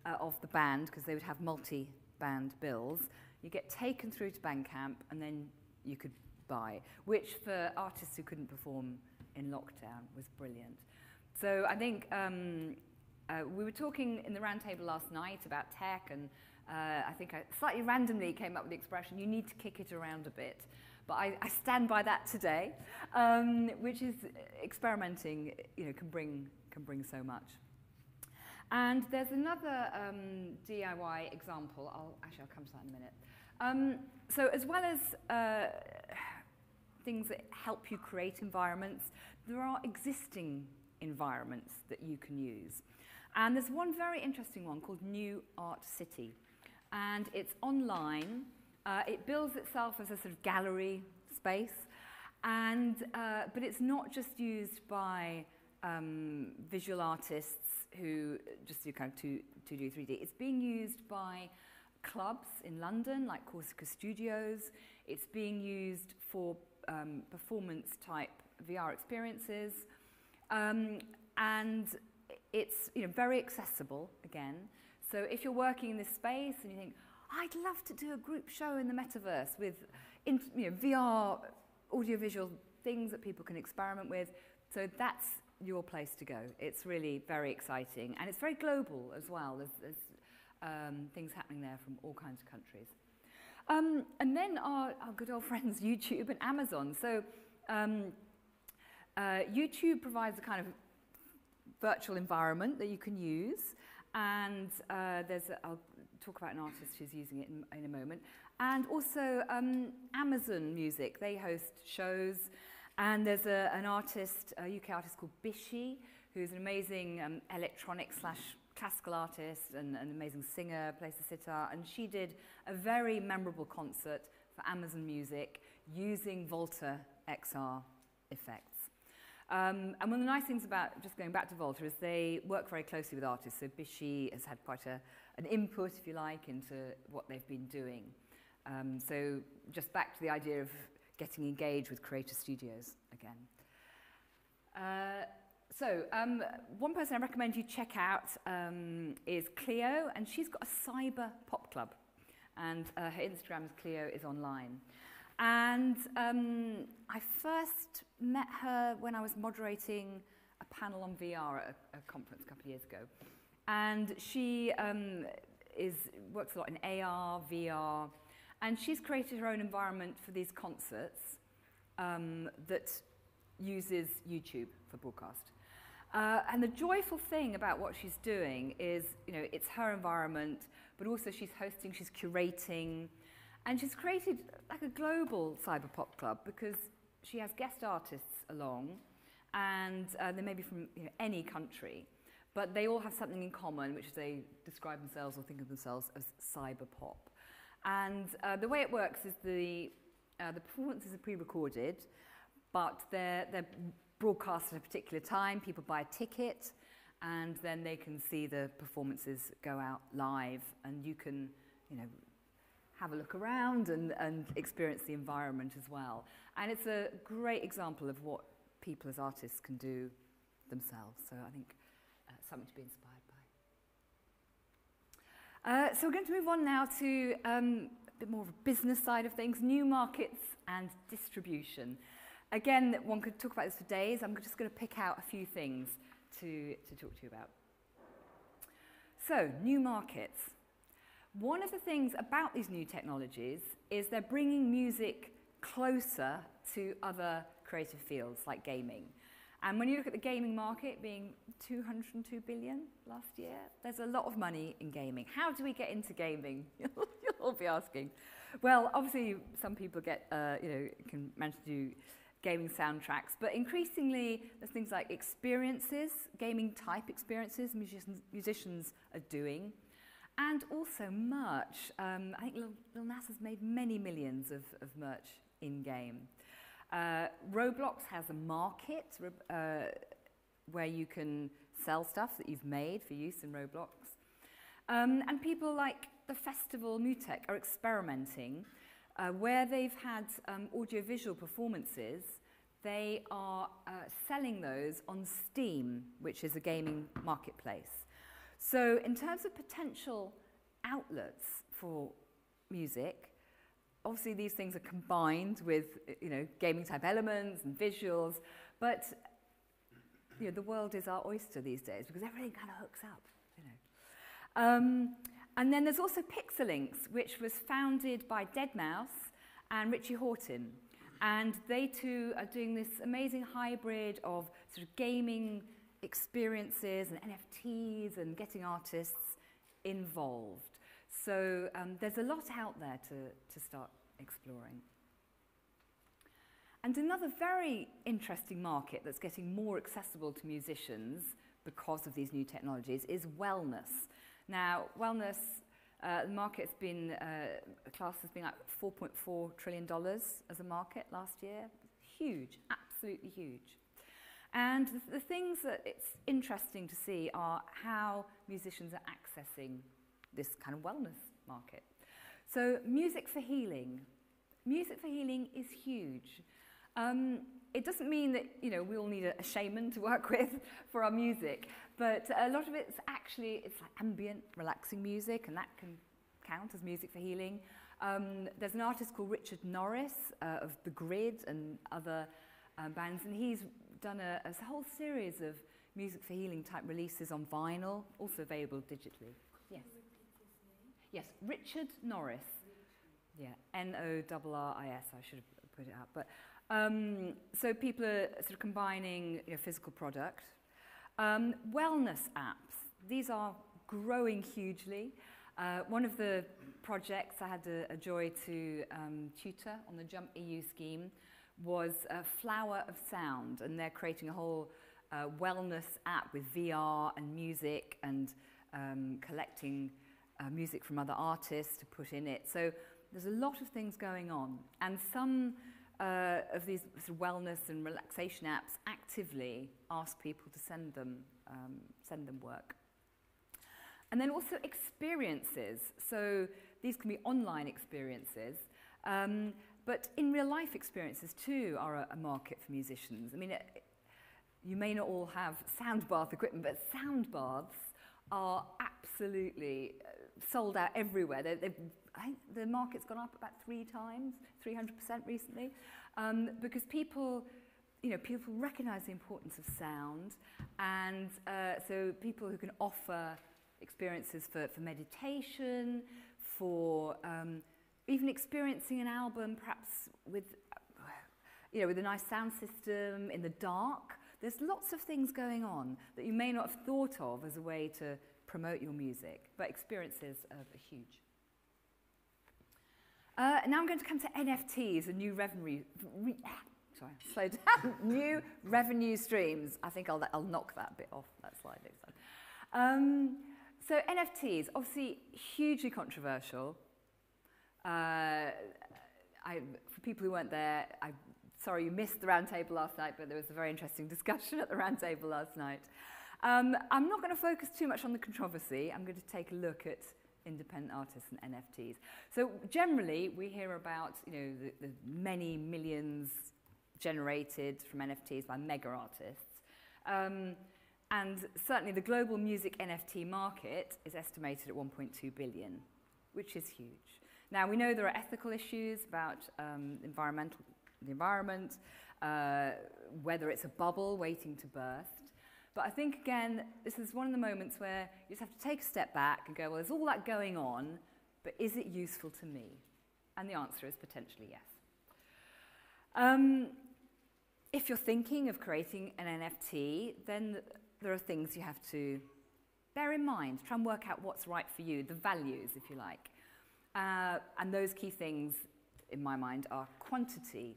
of the band, because they would have multi-band bills. You get taken through to Bandcamp, and then you could buy, which for artists who couldn't perform in lockdown was brilliant. So I think we were talking in the roundtable last night about tech, and I think I slightly randomly came up with the expression, you need to kick it around a bit. But I stand by that today, which is experimenting, you know, can bring so much. And there's another DIY example. I'll come to that in a minute. So as well as things that help you create environments, there are existing environments that you can use. And there's one very interesting one called New Art City, and it's online. It builds itself as a sort of gallery space, and, but it's not just used by visual artists who just do kind of 2D, 3D. It's being used by clubs in London, like Corsica Studios. It's being used for performance-type VR experiences, and it's, you know, very accessible, again. So if you're working in this space and you think, I'd love to do a group show in the metaverse with, you know, VR audiovisual things that people can experiment with. So that's your place to go. It's really very exciting, and it's very global as well. There's things happening there from all kinds of countries. And then our good old friends YouTube and Amazon. So YouTube provides a kind of virtual environment that you can use. And I'll talk about an artist who's using it in a moment. And also Amazon Music, they host shows. And there's an artist, a UK artist called Bishi, who's an amazing electronic/classical artist and an amazing singer, plays the sitar. And she did a very memorable concert for Amazon Music using Volta XR effects. And one of the nice things about, just going back to Volta, is they work very closely with artists. So Bishi has had quite an input, if you like, into what they've been doing. So just back to the idea of getting engaged with creator studios again. One person I recommend you check out is Cleo, and she's got a cyber pop club. And her Instagram is Cleo is online. And I first met her when I was moderating a panel on VR at a conference a couple of years ago. And she works a lot in AR, VR, and she's created her own environment for these concerts that uses YouTube for broadcast. And the joyful thing about what she's doing is, you know, it's her environment, but also she's hosting, she's curating. And she's created like a global cyber pop club because she has guest artists along, and they may be from any country, but they all have something in common, which is they describe themselves or think of themselves as cyber pop. And the way it works is the performances are pre-recorded, but they're broadcast at a particular time. People buy a ticket, and then they can see the performances go out live, and you can, have a look around and experience the environment as well. And it's a great example of what people as artists can do themselves. So I think something to be inspired by. So we're going to move on now to a bit more of a business side of things, new markets and distribution. Again, one could talk about this for days. I'm just going to pick out a few things to talk to you about. So, new markets. One of the things about these new technologies is they're bringing music closer to other creative fields like gaming. And when you look at the gaming market being 202 billion last year, there's a lot of money in gaming. How do we get into gaming? You'll all be asking. Well, obviously some people get, can manage to do gaming soundtracks, but increasingly there's things like experiences, gaming type experiences musicians are doing. And also merch. I think Lil Nas has made many millions of merch in-game. Roblox has a market where you can sell stuff that you've made for use in Roblox. And people like the festival Mutech are experimenting. Where they've had audiovisual performances, they are selling those on Steam, which is a gaming marketplace. So in terms of potential outlets for music, obviously these things are combined with gaming type elements and visuals, but the world is our oyster these days because everything kind of hooks up. And then there's also Pixelinks, which was founded by deadmau5 and Richie Hawtin, and they too are doing this amazing hybrid of sort of gaming experiences and NFTs and getting artists involved. So there's a lot out there to start exploring. And another very interesting market that's getting more accessible to musicians because of these new technologies is wellness. Now, wellness, the market's been, classed as being like $4.4 trillion as a market last year. Huge, absolutely huge. And the things that it's interesting to see are how musicians are accessing this kind of wellness market. So music for healing. Music for healing is huge. It doesn't mean that we all need a shaman to work with for our music, but a lot of it's like ambient, relaxing music, and that can count as music for healing. There's an artist called Richard Norris of The Grid and other bands, and he's done a whole series of music for healing type releases on vinyl, also available digitally. Yes. Yes, Richard Norris. Richard. Yeah, N-O-R-R-I-S. I should have put it out. But so people are sort of combining physical product, Wellness apps. These are growing hugely. One of the projects I had a joy to tutor on the Jump EU scheme was Flower of Sound, and they're creating a whole wellness app with VR and music and collecting music from other artists to put in it. So there's a lot of things going on, and some of these sort of wellness and relaxation apps actively ask people to send them work. And then also experiences. So these can be online experiences, but in real life experiences too are a market for musicians. I mean, you may not all have sound bath equipment, but sound baths are absolutely sold out everywhere. I think the market's gone up about 300% recently, because people, you know, people recognize the importance of sound, and so people who can offer experiences for meditation, for even experiencing an album, perhaps with, you know, with a nice sound system in the dark. There's lots of things going on that you may not have thought of as a way to promote your music, but experiences are huge. Now I'm going to come to NFTs and new revenue. New revenue streams. I think I'll knock that bit off that slide next time. So NFTs, obviously hugely controversial. For people who weren't there, I'm sorry you missed the roundtable last night, but there was a very interesting discussion at the roundtable last night. I'm not going to focus too much on the controversy. I'm going to take a look at independent artists and NFTs. So generally, we hear about, you know, the many millions generated from NFTs by mega artists. And certainly the global music NFT market is estimated at 1.2 billion, which is huge. Now, we know there are ethical issues about the environment, whether it's a bubble waiting to burst. But I think, again, this is one of the moments where you just have to take a step back and go, well, there's all that going on, but is it useful to me? And the answer is potentially yes. If you're thinking of creating an NFT, then there are things you have to bear in mind. Try and work out what's right for you, the values, if you like. And those key things, in my mind, are quantity.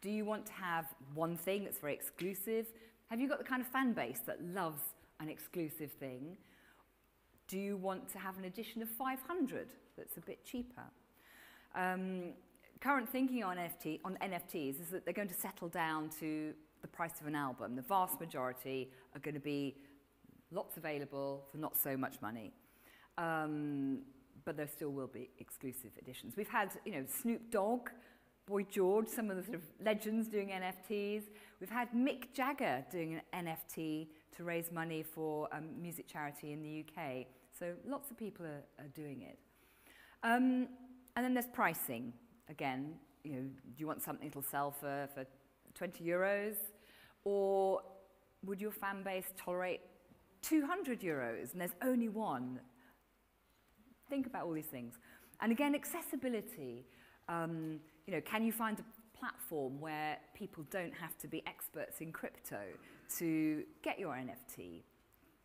Do you want to have one thing that's very exclusive? Have you got the kind of fan base that loves an exclusive thing? Do you want to have an edition of 500 that's a bit cheaper? Current thinking on NFTs is that they're going to settle down to the price of an album. The vast majority are going to be lots available for not so much money, but there still will be exclusive editions. We've had, you know, Snoop Dogg, Boy George, some of the sort of legends doing NFTs. We've had Mick Jagger doing an NFT to raise money for a music charity in the UK. So lots of people are doing it. And then there's pricing. Again, you know, do you want something that'll sell for 20 euros? Or would your fan base tolerate 200 euros and there's only one? Think about all these things. And again, accessibility. You know, can you find a platform where people don't have to be experts in crypto to get your NFT?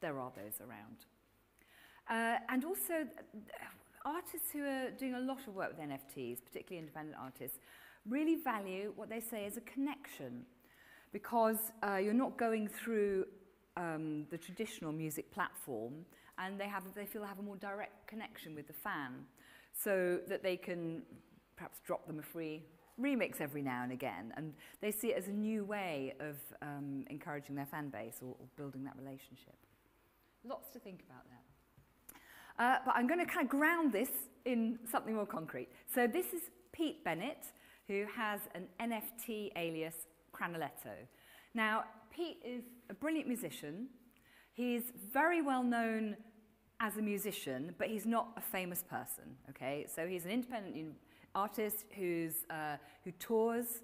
There are those around. And also, artists who are doing a lot of work with NFTs, particularly independent artists, really value what they say is a connection, because you're not going through the traditional music platform, and they feel they have a more direct connection with the fan, so that they can perhaps drop them a free remix every now and again, and they see it as a new way of encouraging their fan base or building that relationship. Lots to think about there. But I'm going to kind of ground this in something more concrete. So this is Pete Bennett, who has an NFT alias Cranoletto. Now, Pete is a brilliant musician. He's very well known as a musician, but he's not a famous person, okay? So he's an independent artist who tours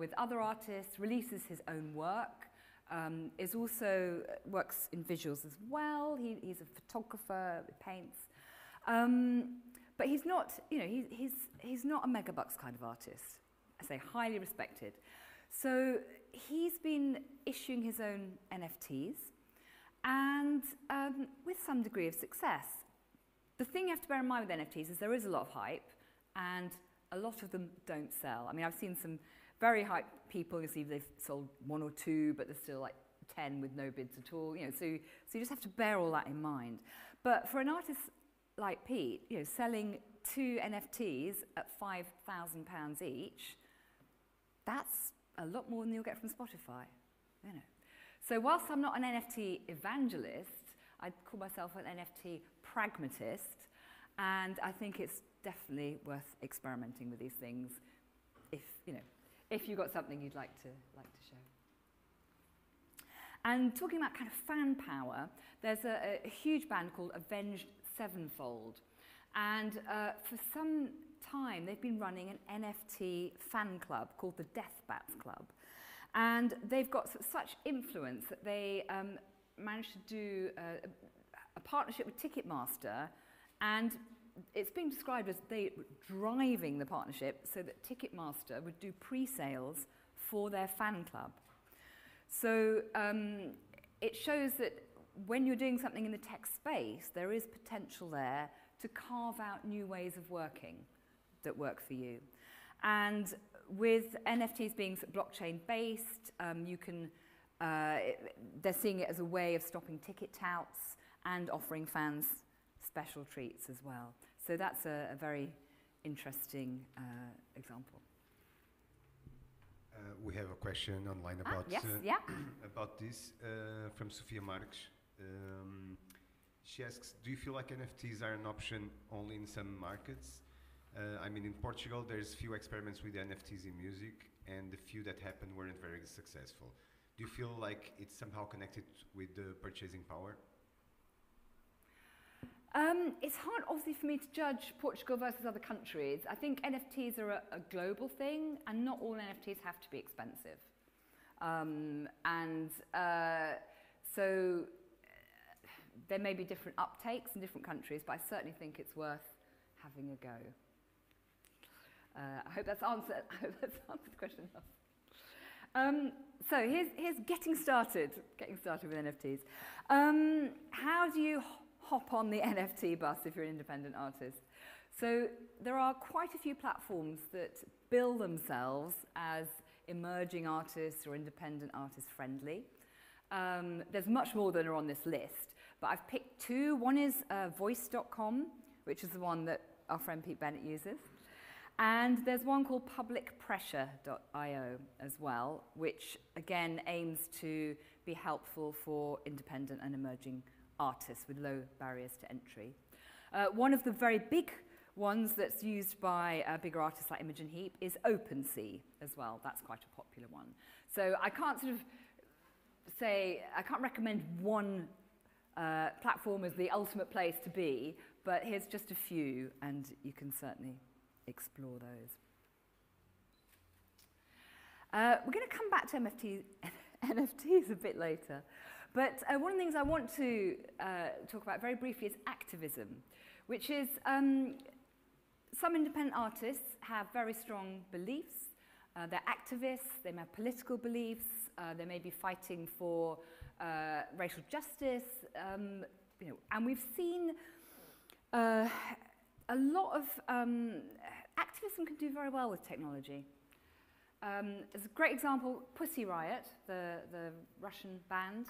with other artists, releases his own work, is also works in visuals as well. He's a photographer, paints, but he's not, you know, he's not a megabucks kind of artist. I say highly respected. So he's been issuing his own NFTs, and with some degree of success. The thing you have to bear in mind with NFTs is there is a lot of hype, and a lot of them don't sell. I mean, I've seen some very hyped people. You see they've sold one or two, but there's still like 10 with no bids at all. You know, so you just have to bear all that in mind. But for an artist like Pete, you know, selling 2 NFTs at £5,000 each, that's a lot more than you'll get from Spotify. You know. So whilst I'm not an NFT evangelist, I'd call myself an NFT pragmatist, and I think it's definitely worth experimenting with these things if, you know, if you've got something you'd like to show. And talking about kind of fan power, there's a huge band called Avenged Sevenfold. And for some time, they've been running an NFT fan club called the DadaBots Club. And they've got such influence that they managed to do a partnership with Ticketmaster. And it's being described as they were driving the partnership so that Ticketmaster would do pre-sales for their fan club. So it shows that when you're doing something in the tech space, there is potential there to carve out new ways of working that work for you. And with NFTs being blockchain-based, you can, they're seeing it as a way of stopping ticket touts and offering fans special treats as well. So that's a very interesting example. We have a question online about, about this from Sofia Marques. She asks, do you feel like NFTs are an option only in some markets? I mean, in Portugal, there's few experiments with NFTs in music, and the few that happened weren't very successful. Do you feel like it's somehow connected with the purchasing power? It's hard, obviously, for me to judge Portugal versus other countries. I think NFTs are a global thing, and not all NFTs have to be expensive. So there may be different uptakes in different countries, but I certainly think it's worth having a go. I hope that's answered. I hope that's answered the question. So here's getting started with NFTs. How do you hop on the NFT bus if you're an independent artist? So there are quite a few platforms that bill themselves as emerging artists or independent artist friendly. There's much more than are on this list, but I've picked 2. One is voice.com, which is the one that our friend Pete Bennett uses. And there's one called publicpressure.io as well, which again aims to be helpful for independent and emerging artists with low barriers to entry. One of the very big ones that's used by bigger artists like Imogen Heap is OpenSea as well. That's quite a popular one. So I can't sort of say, I can't recommend one platform as the ultimate place to be, but here's just a few, and you can certainly explore those. We're going to come back to NFTs a bit later, but one of the things I want to talk about very briefly is activism, which is some independent artists have very strong beliefs. They're activists, they may have political beliefs, they may be fighting for racial justice, you know, and we've seen a lot of activism can do very well with technology. There's a great example, Pussy Riot, the Russian band,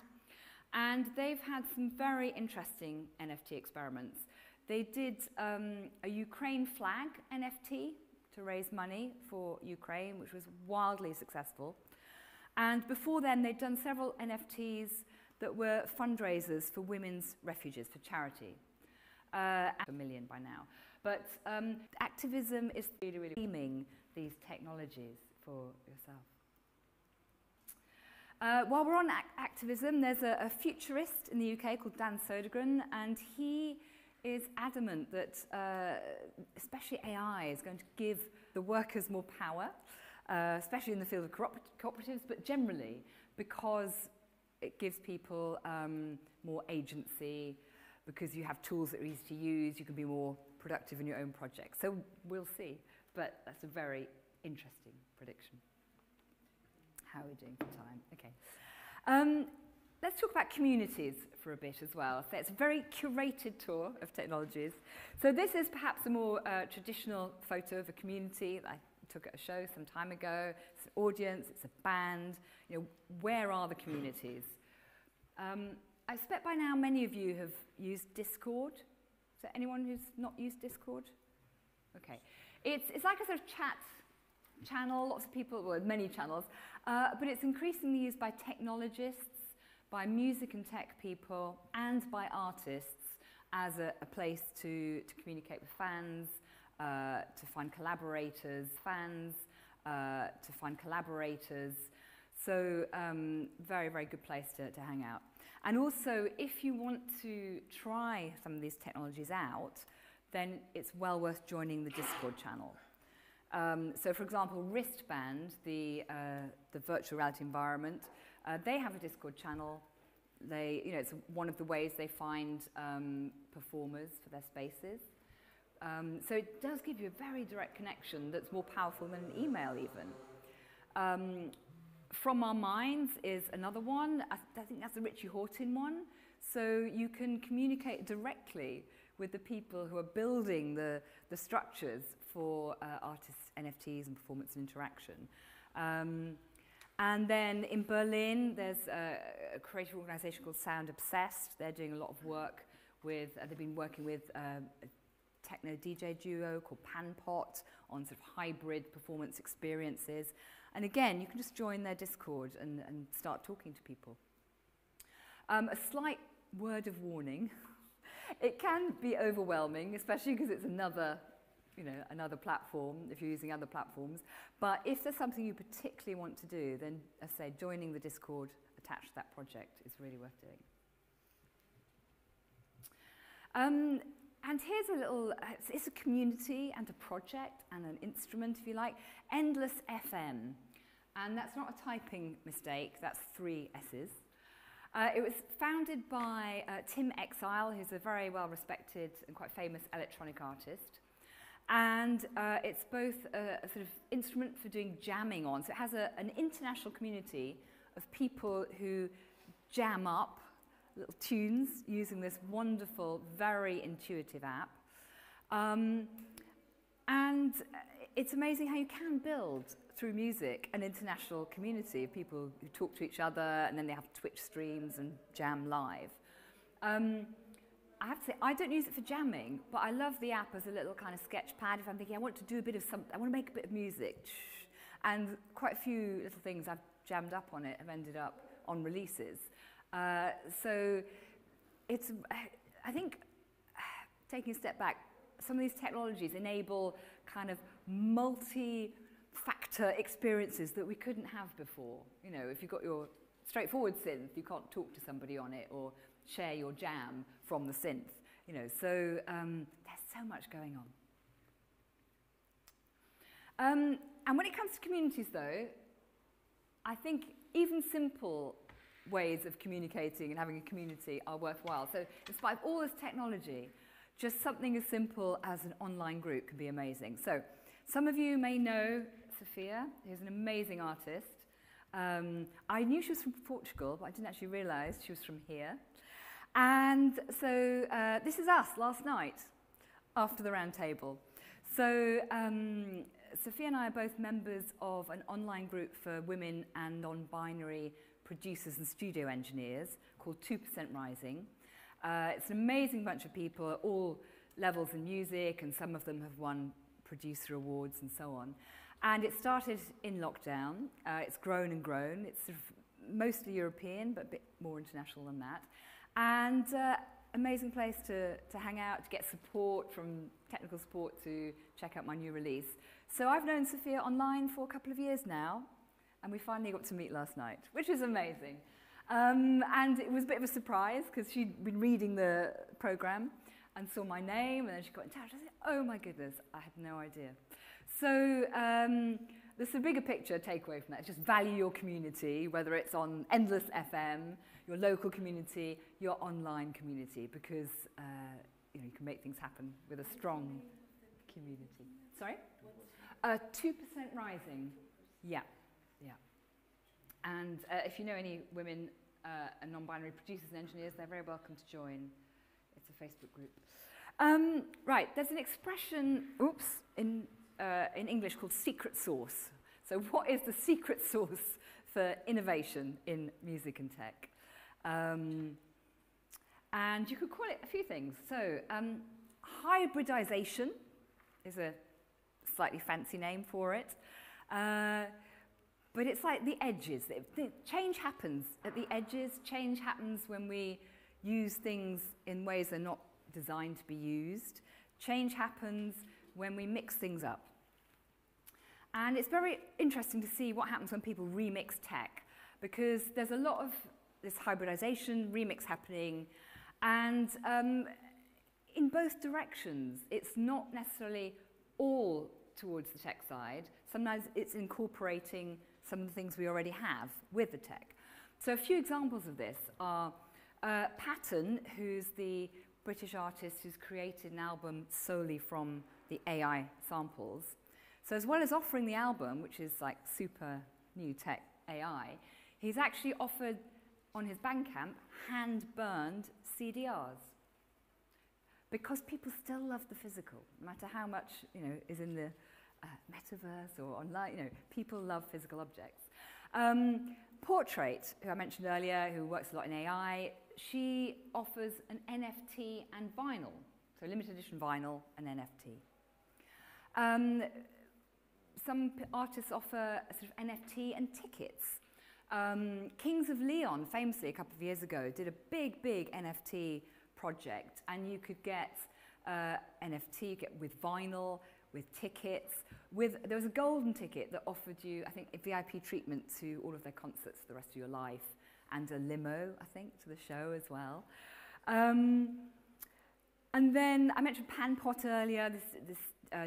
and they've had some very interesting NFT experiments. They did a Ukraine flag NFT to raise money for Ukraine, which was wildly successful. And before then, they'd done several NFTs that were fundraisers for women's refugees, for charity. A million by now. But activism is really, really redeeming these technologies for yourself. While we're on activism, there's a futurist in the UK called Dan Sodergren, and he is adamant that especially AI is going to give the workers more power, especially in the field of cooperatives, but generally because it gives people more agency, because you have tools that are easy to use, you can be more productive in your own project. So we'll see, but that's a very interesting prediction. How are we doing for time? Okay. Let's talk about communities for a bit as well. So it's a very curated tour of technologies. So this is perhaps a more traditional photo of a community that I took at a show some time ago. It's an audience, it's a band. You know, where are the communities? I expect by now many of you have used Discord. Is there anyone who's not used Discord? Okay. It's like a sort of chat channel, lots of people, well, many channels, but it's increasingly used by technologists, by music and tech people, and by artists as a place to communicate with fans, to find collaborators. So very, very good place to hang out. And also, if you want to try some of these technologies out, then it's well worth joining the Discord channel. So for example, Wristband, the virtual reality environment, they have a Discord channel. They, you know, it's one of the ways they find performers for their spaces. So it does give you a very direct connection that's more powerful than an email even. From Our Minds is another one. I think that's the Richie Hawtin one. So you can communicate directly with the people who are building the structures for artists, NFTs, and performance and interaction. And then in Berlin, there's a creative organization called Sound Obsessed. They're doing a lot of work with, they've been working with a techno DJ duo called Panpot on sort of hybrid performance experiences. And again, you can just join their Discord and start talking to people. A slight word of warning. It can be overwhelming, especially because it's another platform, if you're using other platforms. But if there's something you particularly want to do, then, as I say, joining the Discord attached to that project is really worth doing. And here's a little, it's a community and a project and an instrument, if you like, Endless FM. And that's not a typing mistake, that's 3 S's. It was founded by Tim Exile, who's a very well-respected and quite famous electronic artist. And it's both a sort of instrument for doing jamming on. So it has an international community of people who jam up little tunes using this wonderful, very intuitive app. And it's amazing how you can build, through music, an international community of people who talk to each other, and then they have Twitch streams and jam live. I have to say, I don't use it for jamming, but I love the app as a little kind of sketch pad. If I'm thinking, I want to do a bit of something, I want to make a bit of music. And quite a few little things I've jammed up on it have ended up on releases. So it's, I think, taking a step back, some of these technologies enable kind of multi-factor experiences that we couldn't have before. You know, if you've got your straightforward synth, you can't talk to somebody on it or share your jam from the synth. You know, so there's so much going on. And when it comes to communities, though, I think even simple ways of communicating and having a community are worthwhile. So in spite of all this technology, just something as simple as an online group can be amazing. So some of you may know Sophia, who's an amazing artist. I knew she was from Portugal, but I didn't actually realize she was from here. And so this is us last night after the round table. So Sophia and I are both members of an online group for women and non-binary producers and studio engineers called 2% Rising. It's an amazing bunch of people at all levels in music, and some of them have won producer awards and so on. And it started in lockdown. It's grown and grown. It's sort of mostly European, but a bit more international than that. And amazing place to hang out, to get support, from technical support to check out my new release. So I've known Sophia online for a couple of years now, and we finally got to meet last night, which is amazing. And it was a bit of a surprise, because she'd been reading the program and saw my name, and then she got in touch. I said, oh my goodness, I had no idea. So there's a bigger picture takeaway from that. It's just value your community, whether it's on Endless FM, your local community, your online community, because you know, you can make things happen with a strong community. Sorry? 2% Rising. Yeah, yeah. And if you know any women and non-binary producers and engineers, they're very welcome to join. It's a Facebook group. Right, there's an expression, oops, in English called secret sauce. So what is the secret sauce for innovation in music and tech? And you could call it a few things. So hybridization is a slightly fancy name for it. But it's like the edges. The change happens at the edges. Change happens when we use things in ways they're not designed to be used. Change happens when we mix things up. And it's very interesting to see what happens when people remix tech, because there's a lot of this hybridization, remix happening, and in both directions. It's not necessarily all towards the tech side. Sometimes it's incorporating some of the things we already have with the tech. So a few examples of this are Paton, who's the British artist who's created an album solely from the AI samples. So as well as offering the album, which is like super new tech AI, he's actually offered on his Bandcamp hand-burned CDRs, because people still love the physical, no matter how much is in the metaverse or online. People love physical objects. Portrait, who I mentioned earlier, who works a lot in AI, she offers an NFT and vinyl, so limited edition vinyl and NFT. Some artists offer a sort of NFT and tickets. Kings of Leon, famously a couple of years ago, did a big NFT project, and you could get NFT with vinyl, with tickets. There was a golden ticket that offered you, I think, a VIP treatment to all of their concerts for the rest of your life, and a limo, I think, to the show as well. And then I mentioned Panpot earlier, this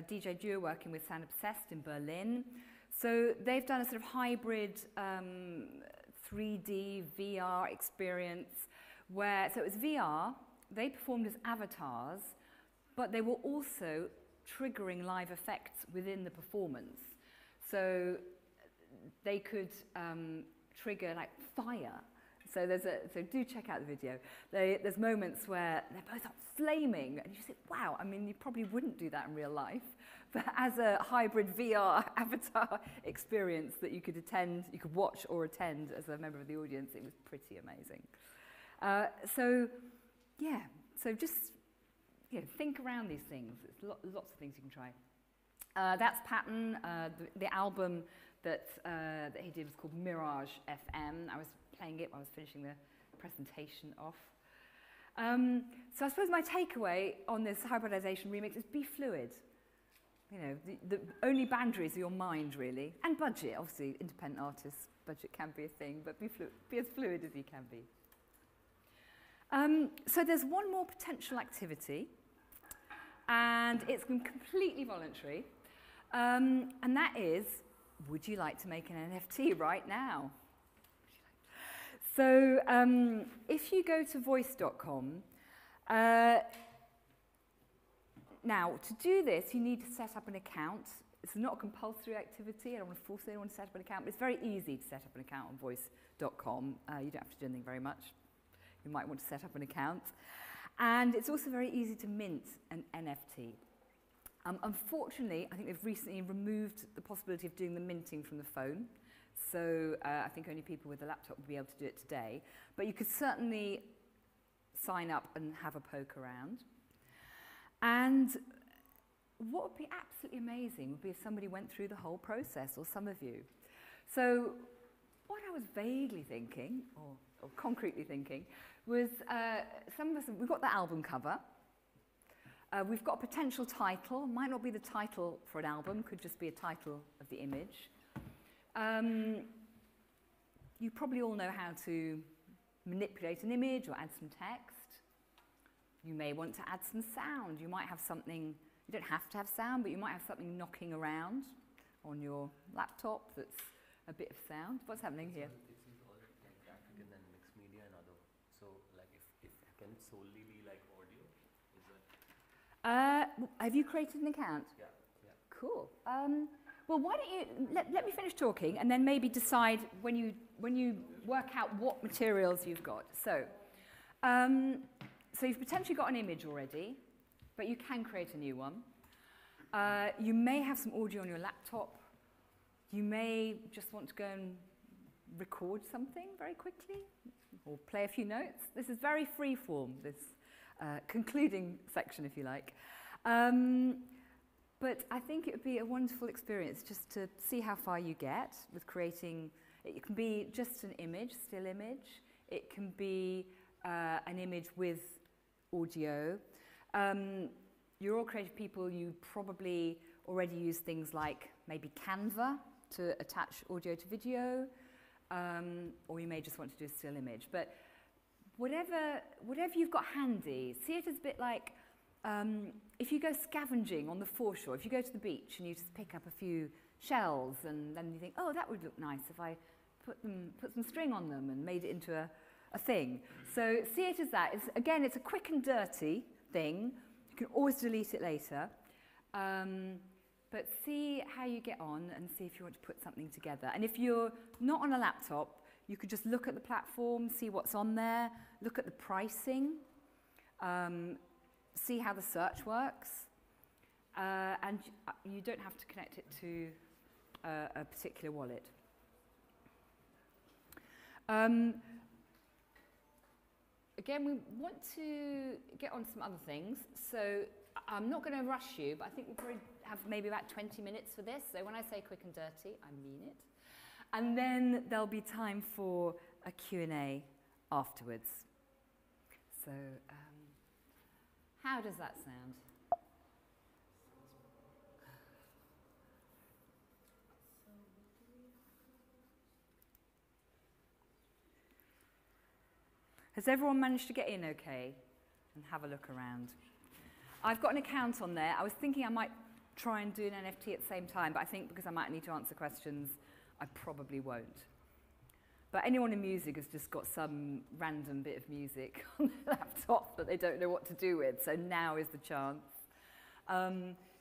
DJ duo working with Sound Obsessed in Berlin. So they've done a sort of hybrid 3D VR experience where, so it was VR, they performed as avatars, but they were also triggering live effects within the performance. So they could trigger like fire. So do check out the video. There's moments where they're both up flaming, and you say, wow, I mean, you probably wouldn't do that in real life. But as a hybrid VR avatar experience that you could attend, you could watch or attend as a member of the audience, it was pretty amazing. Think around these things. There's lots of things you can try. That's Paton. The album that he did was called Mirage FM. I was playing it while I was finishing the presentation off. So I suppose my takeaway on this hybridization remix is be fluid. The only boundaries are your mind, really, and budget. Obviously, independent artists, budget can be a thing, but be as fluid as you can be. So there's one more potential activity, and it's completely voluntary, and that is, would you like to make an NFT right now? So if you go to voice.com, now to do this, you need to set up an account. It's not a compulsory activity. I don't want to force anyone to set up an account, but it's very easy to set up an account on voice.com. You don't have to do anything very much. You might want to set up an account. And it's also very easy to mint an NFT. Unfortunately, I think they've recently removed the possibility of doing the minting from the phone. So I think only people with a laptop will be able to do it today. But you could certainly sign up and have a poke around. And what would be absolutely amazing would be if somebody went through the whole process, or some of you. So what I was vaguely thinking, or concretely thinking, was some of us, we've got the album cover, we've got a potential title, might not be the title for an album, could just be a title of the image. You probably all know how to manipulate an image or add some text. You may want to add some sound. You might have something, you don't have to have sound, but you might have something knocking around on your laptop that's a bit of sound. What's happening here? Solely be like audio? Is that have you created an account? Yeah. Cool. Well, why don't you, let me finish talking and then maybe decide when you work out what materials you've got. So, so you've potentially got an image already, but you can create a new one. You may have some audio on your laptop. You may just want to go and record something very quickly or play a few notes. This is very free form, this concluding section, if you like. But I think it would be a wonderful experience just to see how far you get with creating. It can be just an image, still image. It can be an image with audio. You're all creative people. You probably already use things like maybe Canva to attach audio to video, or you may just want to do a still image. But whatever you've got handy, see it as a bit like if you go scavenging on the foreshore, if you go to the beach and you just pick up a few shells and then you think, oh, that would look nice if I put some string on them and made it into a thing. So see it as that. Again, it's a quick and dirty thing. You can always delete it later. But see how you get on and see if you want to put something together. And if you're not on a laptop, you could just look at the platform, see what's on there, look at the pricing, see how the search works, and you don't have to connect it to a particular wallet. Again, we want to get on to some other things, so I'm not going to rush you, but I think we probably have maybe about 20 minutes for this, so when I say quick and dirty, I mean it. And then there'll be time for a Q&A afterwards. So, how does that sound? Has everyone managed to get in okay and have a look around? I've got an account on there. I was thinking I might try and do an NFT at the same time, but I think because I might need to answer questions, I probably won't. But anyone in music has just got some random bit of music on their laptop that they don't know what to do with, so now is the chance.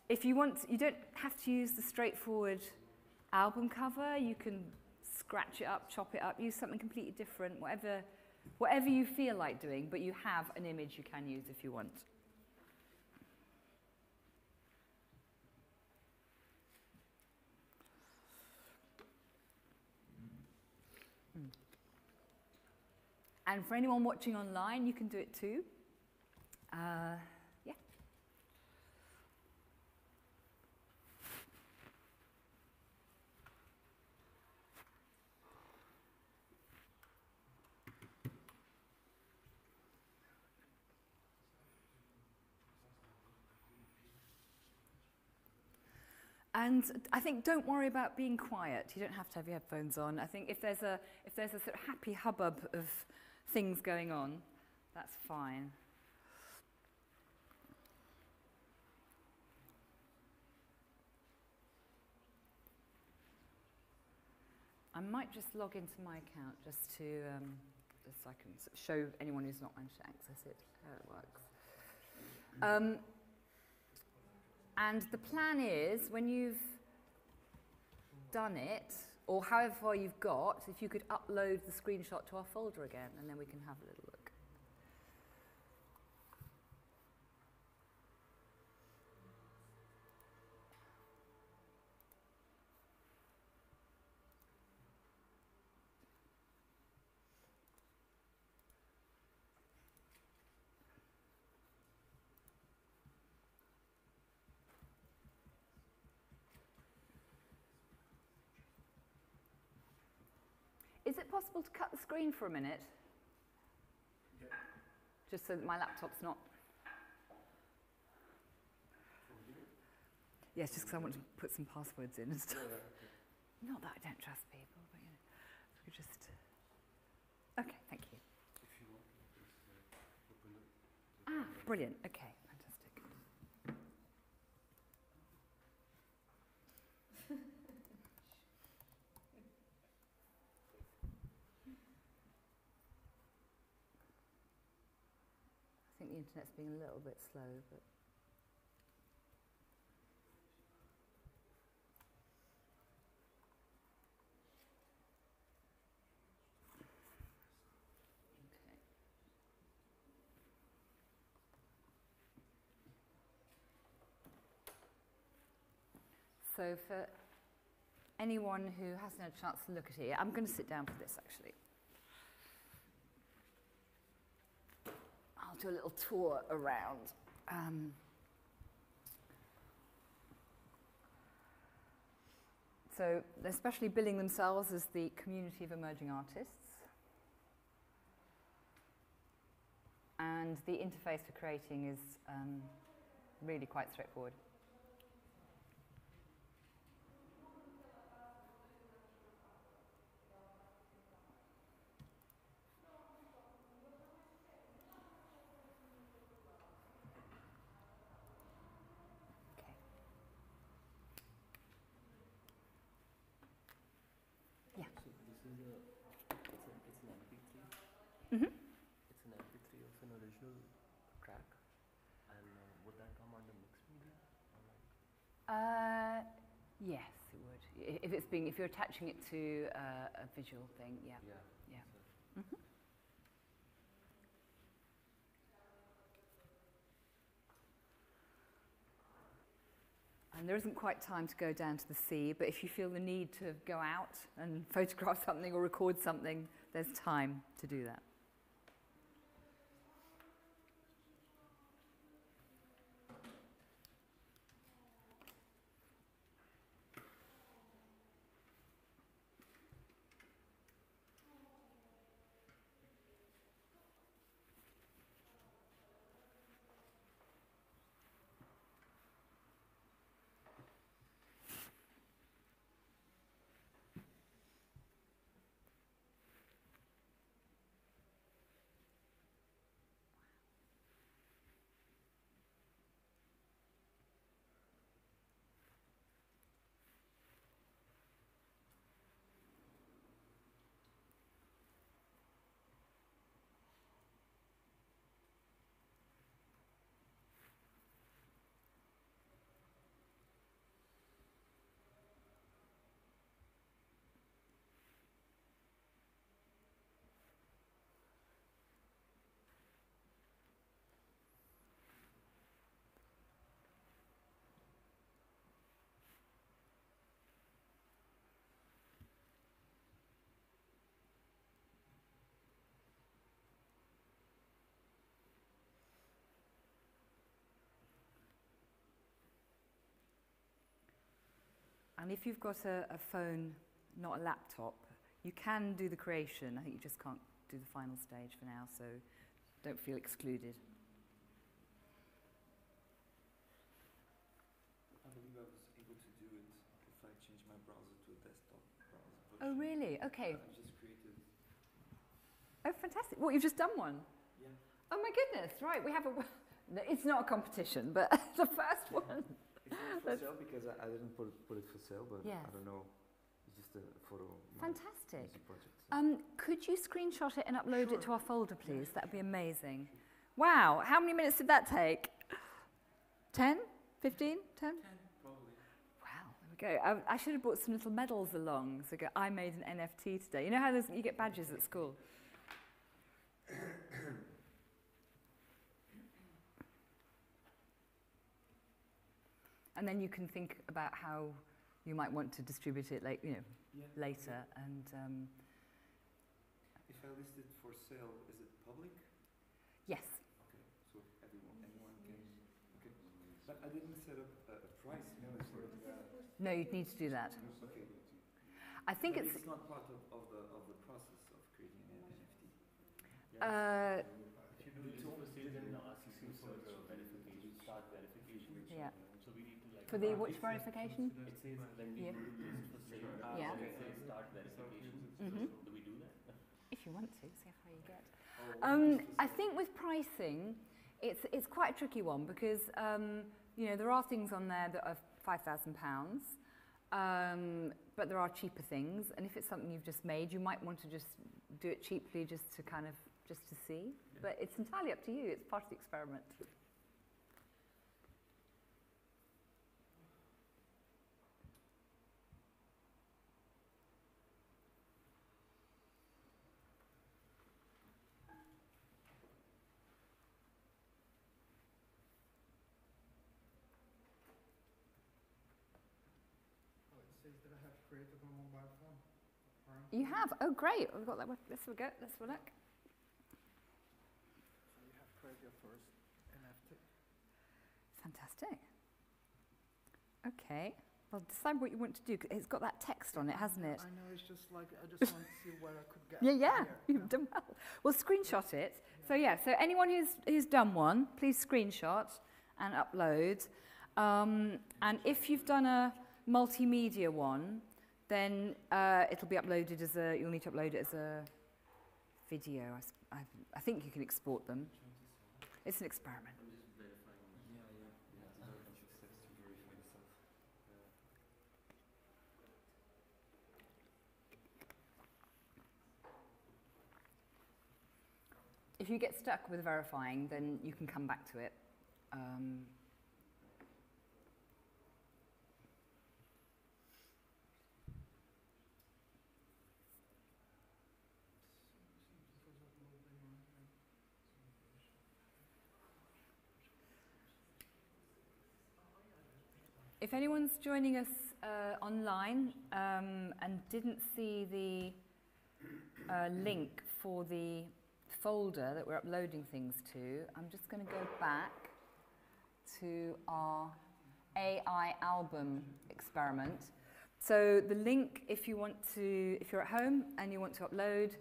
If you want, you don't have to use the straightforward album cover. You can scratch it up, chop it up, use something completely different, whatever you feel like doing, but you have an image you can use if you want. And for anyone watching online, you can do it too. Yeah. And I think don't worry about being quiet. You don't have to have your headphones on. I think if there's a sort of happy hubbub of things going on, that's fine. I might just log into my account just so I can show anyone who's not managed to access it how it works. And the plan is when you've done it, or however far you've got, if you could upload the screenshot to our folder again, and then we can have a little look. Is it possible to cut the screen for a minute? Yeah. Just so that my laptop's not. Yes, yeah, just because I want to put some passwords in and stuff. Yeah, okay. Not that I don't trust people, but you know, we just. Okay, thank you. If you want, just open it. Ah, brilliant. Okay, fantastic. The internet's being a little bit slow, but So for anyone who hasn't had a chance to look at it yet, I'm going to sit down for this, actually. I'll do a little tour around. So they're especially billing themselves as the community of emerging artists. And the interface for creating is really quite straightforward. Okay. Yeah. So this is a, it's an MP3. Mm-hmm. Yes, it would. If it's being, if you're attaching it to a visual thing, yeah. Yeah. Yeah. So. Mm-hmm. And there isn't quite time to go down to the sea, but if you feel the need to go out and photograph something or record something, there's time to do that. And if you've got a phone, not a laptop, you can do the creation. I think you just can't do the final stage for now, so don't feel excluded. I believe I was able to do it if I changed my browser to a desktop browser. Oh, really? OK. I just created. Oh, fantastic. Well, you've just done one? Yeah. Oh, my goodness. Right, we have a... It's not a competition, but the first one. For sale because I didn't put it for sale, but yes. I don't know. It's just a photo. Fantastic. Project, so. Could you screenshot it and upload it to our folder, please? Yeah. That would be amazing. Wow. How many minutes did that take? 10? 15? 10? 10, probably. Wow. There we go. I should have brought some little medals along. So go, I made an NFT today. You know how you get badges at school? And then you can think about how you might want to distribute it, like, you know, yeah, later. Yeah. And if I list it for sale, is it public? Yes. Okay, so anyone can. Okay, but I didn't set up a price. No, for no, you'd need to do that. Okay. I think but it's not part of the process of creating an NFT. Yeah. If you do it for sale, then the RCC for the verification, start verification. Yeah. For the watch verification? It says when we do this for sale, it says start verification. Mm-hmm. So do we do that? If you want to, see how you get. I think with pricing, it's quite a tricky one because you know, there are things on there that are £5,000, but there are cheaper things. And if it's something you've just made, you might want to just do it cheaply, just to kind of just to see. Yeah. But it's entirely up to you. It's part of the experiment. created on mobile phone. Apparently. You have? Oh, great. We've got that. Let's have a go. Let's have a look. So you have created your first NFT. Fantastic. Okay. Well, decide what you want to do. It's got that text on it, hasn't it? I know, it's just like, I just want to see where I could get. Here, you've done well. Well, screenshot it. Yeah. So yeah, so anyone who's done one, please screenshot and upload. And if you've done a multimedia one, then it'll be uploaded as a, you'll need to upload it as a video. I think you can export them. It's an experiment. If you get stuck with verifying, then you can come back to it. If anyone's joining us online and didn't see the link for the folder that we're uploading things to, I'm just going to go back to our AI album experiment. So the link, if you want to, if you're at home and you want to upload,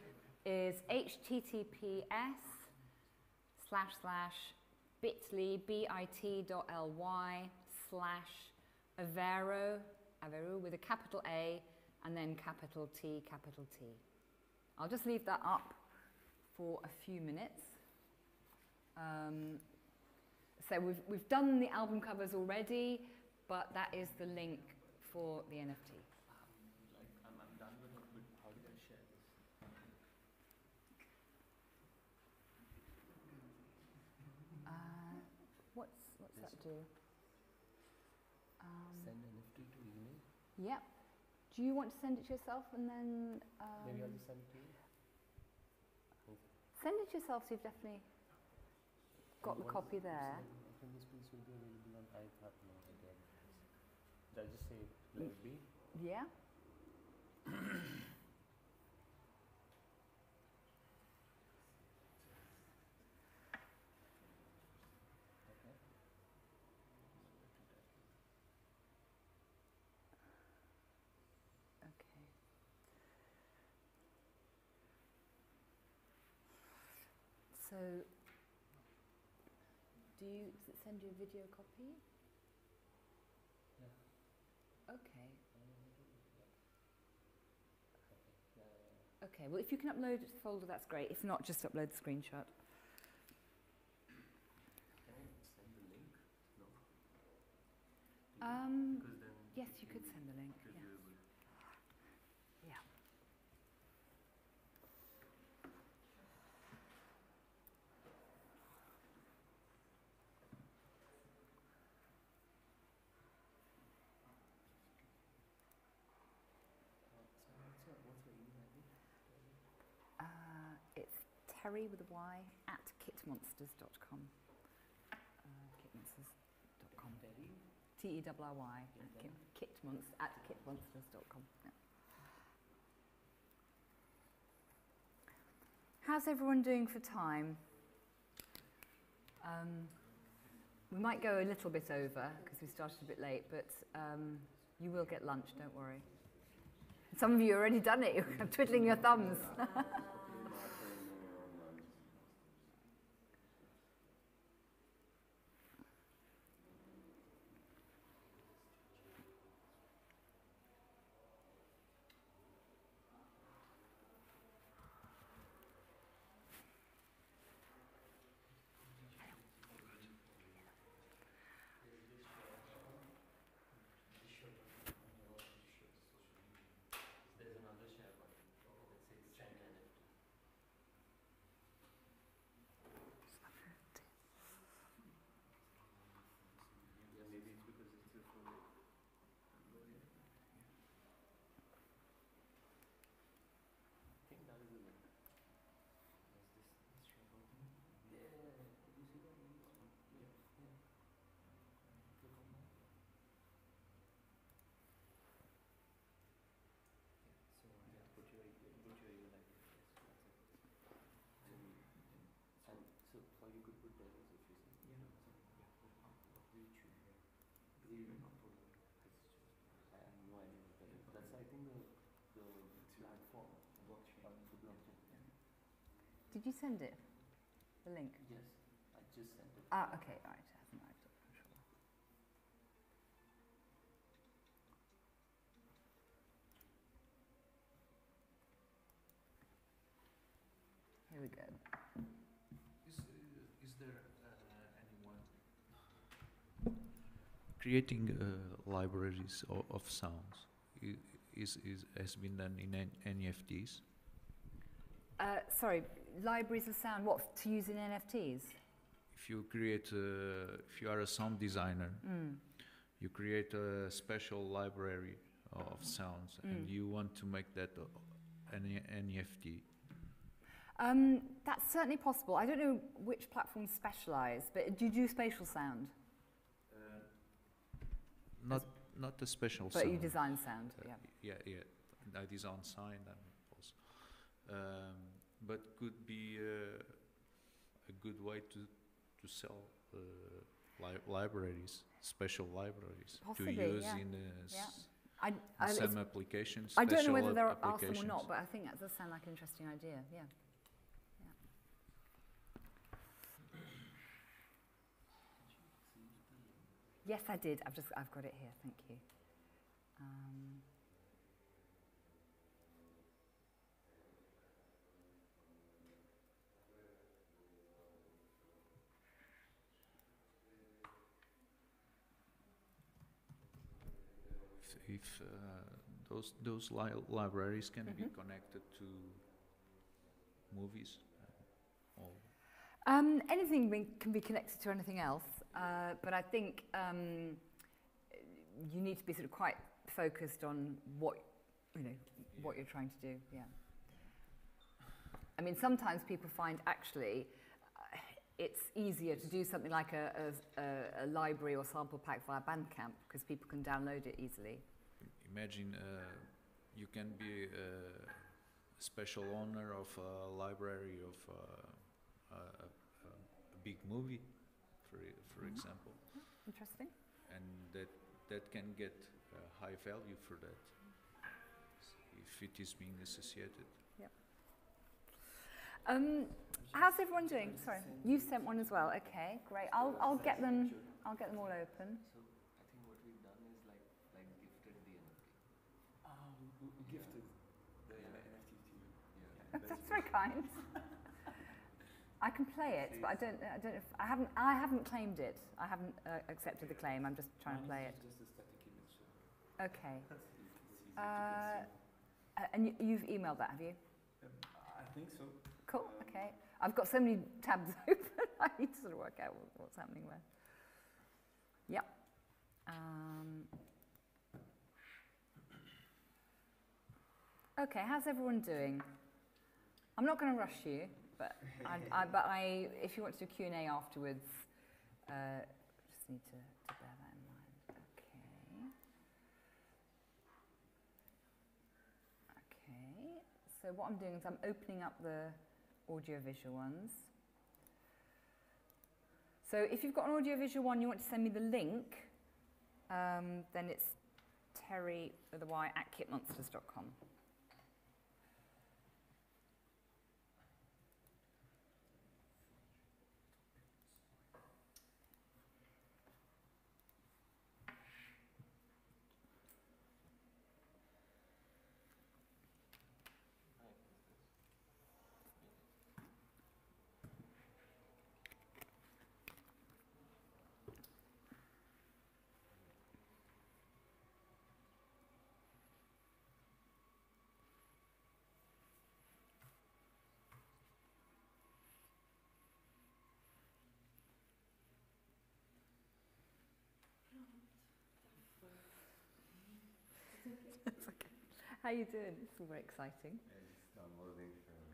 is https://bit.ly/Aveiro with a capital A and then capital T, capital T. I'll just leave that up for a few minutes. So we've done the album covers already, but that is the link for the NFT. Like, I'm done with it, but how do I share this? What's that do? Send NFT to email? Yep. Do you want to send it to yourself and then? Maybe I'll just send it to you. Send it yourself, so you've definitely got the copy there. I think this piece will be available on iPad now again. Did I just say let be? Yeah. So, does it send you a video copy? No. Okay. Okay, well, if you can upload it to the folder, that's great. If not, just upload the screenshot. Can I send the link? No. Yes, you could send the link. Yeah. Yeah. Terry with a Y at kitmonsters.com. Kitmonsters.com. TERRY at kitmonsters.com. Yeah. How's everyone doing for time? We might go a little bit over because we started a bit late, but you will get lunch, don't worry. Some of you already done it, you're twiddling your thumbs. There's another share button. Let's say send NFT. real output. And no idea what that is. That's, I think, the platform, the blockchain. Did you send it? The link? Yes, I just sent it. Ah, okay, all right. It hasn't arrived yet, I'm sure. Here we go. Is there anyone creating libraries of sounds? Has been done in NFTs? Sorry, libraries of sound. What to use in NFTs? If you create, if you are a sound designer, you create a special library of sounds, and you want to make that an NFT. That's certainly possible. I don't know which platforms specialize, but do you do spatial sound? Not a special but sound. But you design sound, yeah. Yeah, yeah. I design sound and also. But could be a good way to sell libraries, special libraries. Possibly, to use in some applications. I don't know whether there are some or not, but I think that does sound like an interesting idea, yeah. Yes, I did. I've got it here. Thank you. If those libraries can be connected to movies, or anything can be connected to anything else, but I think you need to be sort of quite focused on what you're trying to do. Yeah. I mean, sometimes people find actually it's easier to do something like a library or sample pack via Bandcamp because people can download it easily. Imagine you can be a special owner of a library of. A big movie, for example. Interesting. And that can get high value for that if it is being associated. Yep. How's everyone doing? Sorry, you sent one as well. Okay, great. I'll get them. I'll get them all open. So I think what we've done is like gifted the NFT. Gifted the NFT to you. Yeah. That's very kind. I can play it, but I don't know if I haven't claimed it. I haven't accepted the claim. I'm just trying to play it. Just a static image. Okay. And you've emailed that, have you? I think so. Cool. Okay. I've got so many tabs open. I need to sort of work out what's happening where. Yep. Okay. How's everyone doing? I'm not going to rush you. But if you want to do Q&A afterwards, just need to bear that in mind. Okay. So what I'm doing is I'm opening up the audiovisual ones. So if you've got an audiovisual one, you want to send me the link, then it's terry@kitmonsters.com. That's okay. How are you doing? It's all very exciting. It's downloading from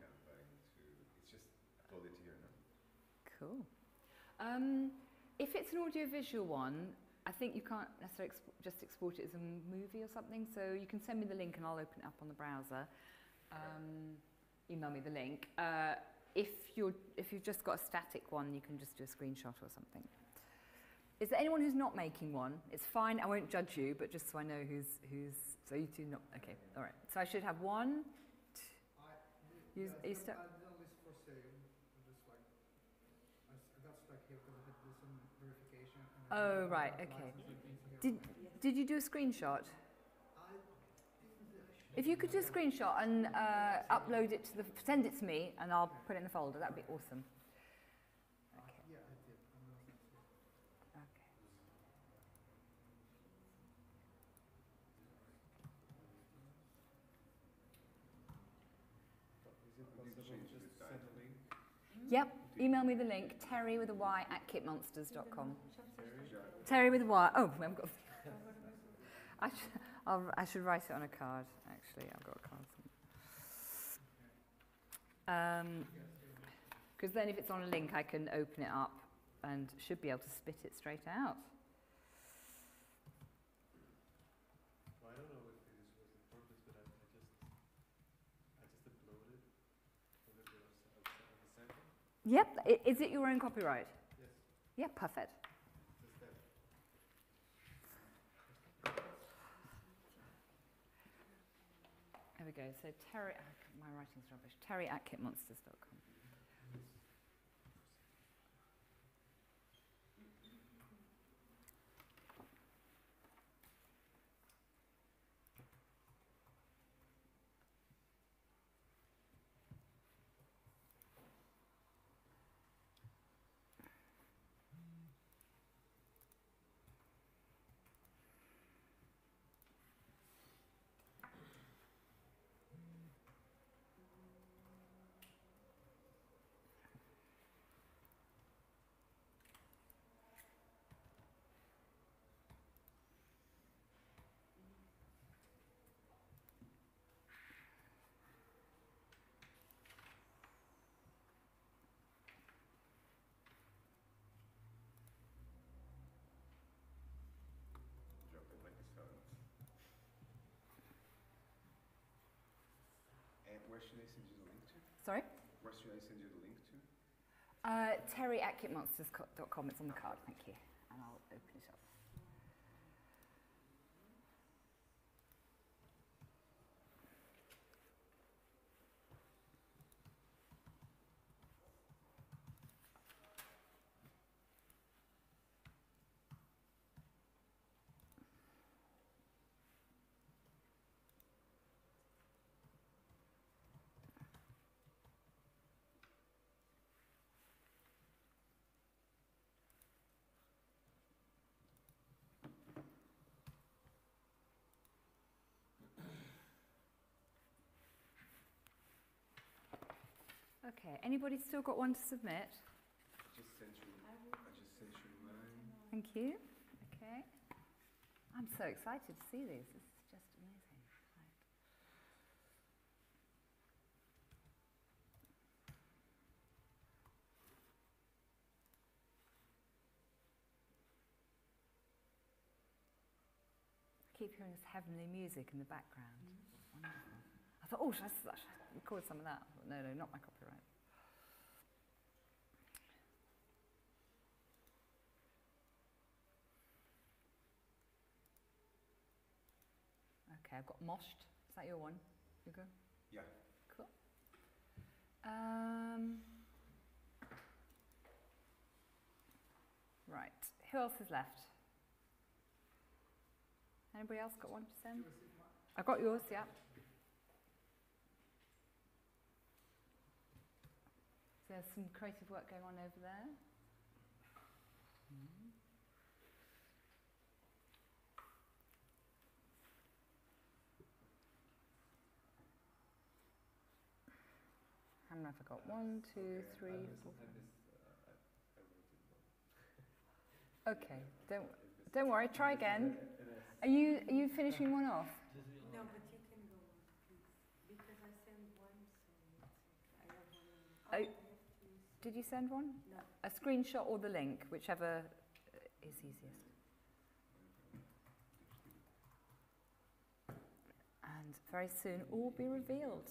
Campbell to. It's just uploaded here now. Cool. If it's an audiovisual one, I think you can't necessarily just export it as a movie or something. So you can send me the link and I'll open it up on the browser. Email me the link. if you've just got a static one, you can just do a screenshot or something. Is there anyone who's not making one? It's fine, I won't judge you, but just so I know who's so you two not, okay, all right. So I should have one. You stuck? I did a list for sale, I got stuck here because I had to do some verification. Oh, right, okay. Did you do a screenshot? If you could do a screenshot and upload it to the, send it to me and I'll put it in the folder, that'd be awesome. Okay. Yep, email me the link, terry@kitmonsters.com. Terry with a Y. Oh, I've got. I should write it on a card. Actually, I've got a card. Because then, if it's on a link, I can open it up and should be able to spit it straight out. Well, I don't know if this was the purpose, but I just uploaded a little bit of the sample. Yep. Is it your own copyright? Yes. Yeah. Perfect. There we go. So Terry, my writing's rubbish. Terry@kitmonsters.com. Where should I send you the link to? Sorry? Where should I send you the link to? Terry@kitmonsters.com. It's on the card, thank you. And I'll open it up. Okay, anybody still got one to submit? I just sent you mine. Thank you. Okay. I'm so excited to see these. This is just amazing. I keep hearing this heavenly music in the background. Mm-hmm. Wonderful. I thought, oh, should I record some of that? No, no, not my copyright. Okay, I've got Moshed. Is that your one? You go? Yeah. Cool. Right, who else is left? Anybody else got one to send? I got yours, yeah. There's some creative work going on over there. Mm-hmm. How many have I got? One, two, three, four. Okay, don't worry. Try again. Are you finishing one off? No, but you can go on, please, because I send one. So I have one. Did you send one? No. A screenshot or the link, whichever is easiest. And very soon all will be revealed.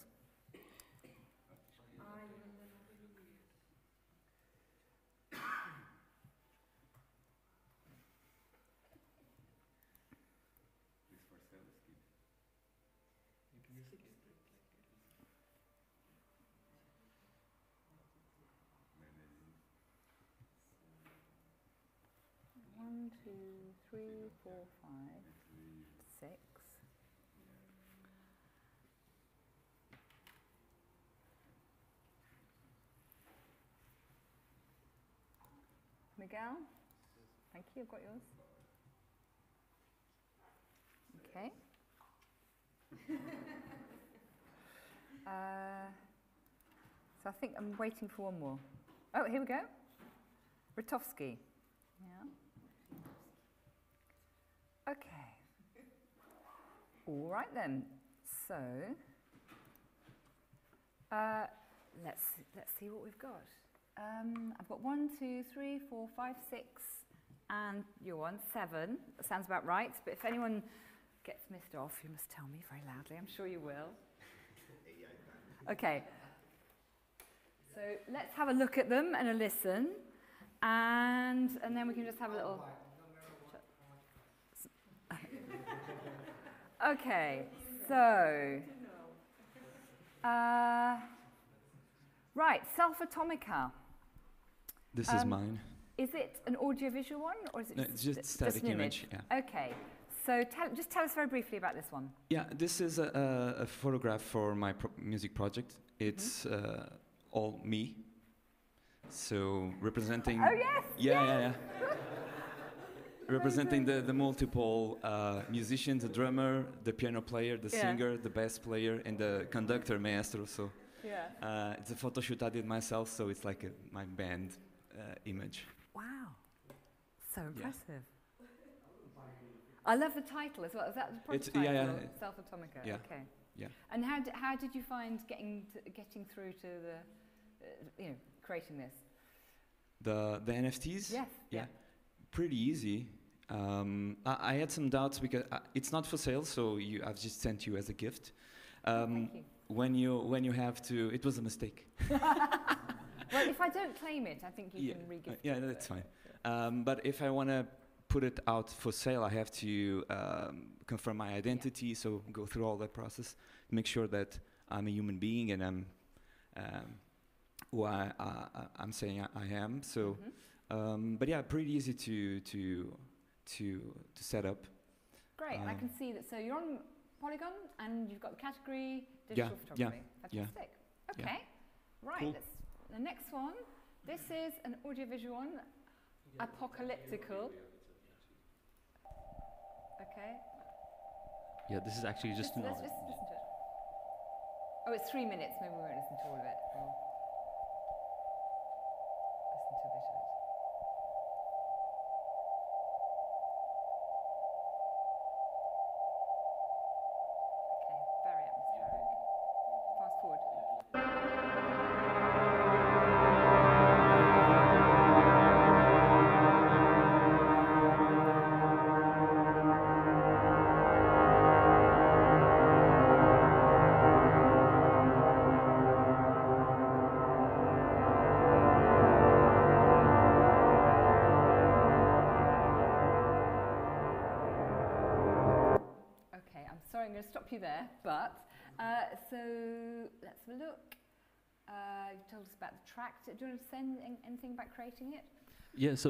two, three, four, five, six. Miguel, thank you, I've got yours. Okay. So I think I'm waiting for one more. Oh, here we go. Rutowski. Yeah. Okay. All right then. So let's see what we've got. I've got 1, 2, 3, 4, 5, 6, and you're on 7. That sounds about right. But if anyone gets missed off, you must tell me very loudly. I'm sure you will. Okay. So let's have a look at them and a listen, and then we can just have a little. Okay. So. Right, Self-Atomica. This is mine. Is it an audiovisual one, or is it just static image? Yeah. Okay, so just tell us very briefly about this one. Yeah, this is a photograph for my music project. It's all me, so representing. Oh yes. Yeah. Representing the multiple musicians, the drummer, the piano player, the singer, the bass player, and the conductor, maestro. So. Yeah. It's a photo shoot I did myself, so it's like my band image. Wow. So impressive. Yeah. I love the title as well. Is that the proper title? Yeah. Self-Atomica. Yeah. Okay. Yeah. And how did you find getting through to the, creating this? The NFTs? Yes. Yeah. Pretty easy. I had some doubts because it's not for sale, so I've just sent you as a gift. Thank you. When you have to, it was a mistake. Well, if I don't claim it, I think you can re-gift it. Yeah, that's fine. But if I want to put it out for sale, I have to confirm my identity, so go through all that process, make sure that I'm a human being and I'm who I'm saying I am. So, but yeah, pretty easy to set up. Great, and I can see that. So you're on Polygon, and you've got the category digital photography. Fantastic. Yeah. Okay. Yeah. Right. Cool. The next one. This is an audiovisual one. Yeah, apocalyptical. Okay. Yeah, this is actually just. Let's just listen to it. Oh, it's 3 minutes. Maybe we won't listen to all of it. We'll listen to a bit of it. You there, but so let's have a look. You told us about the track. Do you want to say anything about creating it? Yeah, so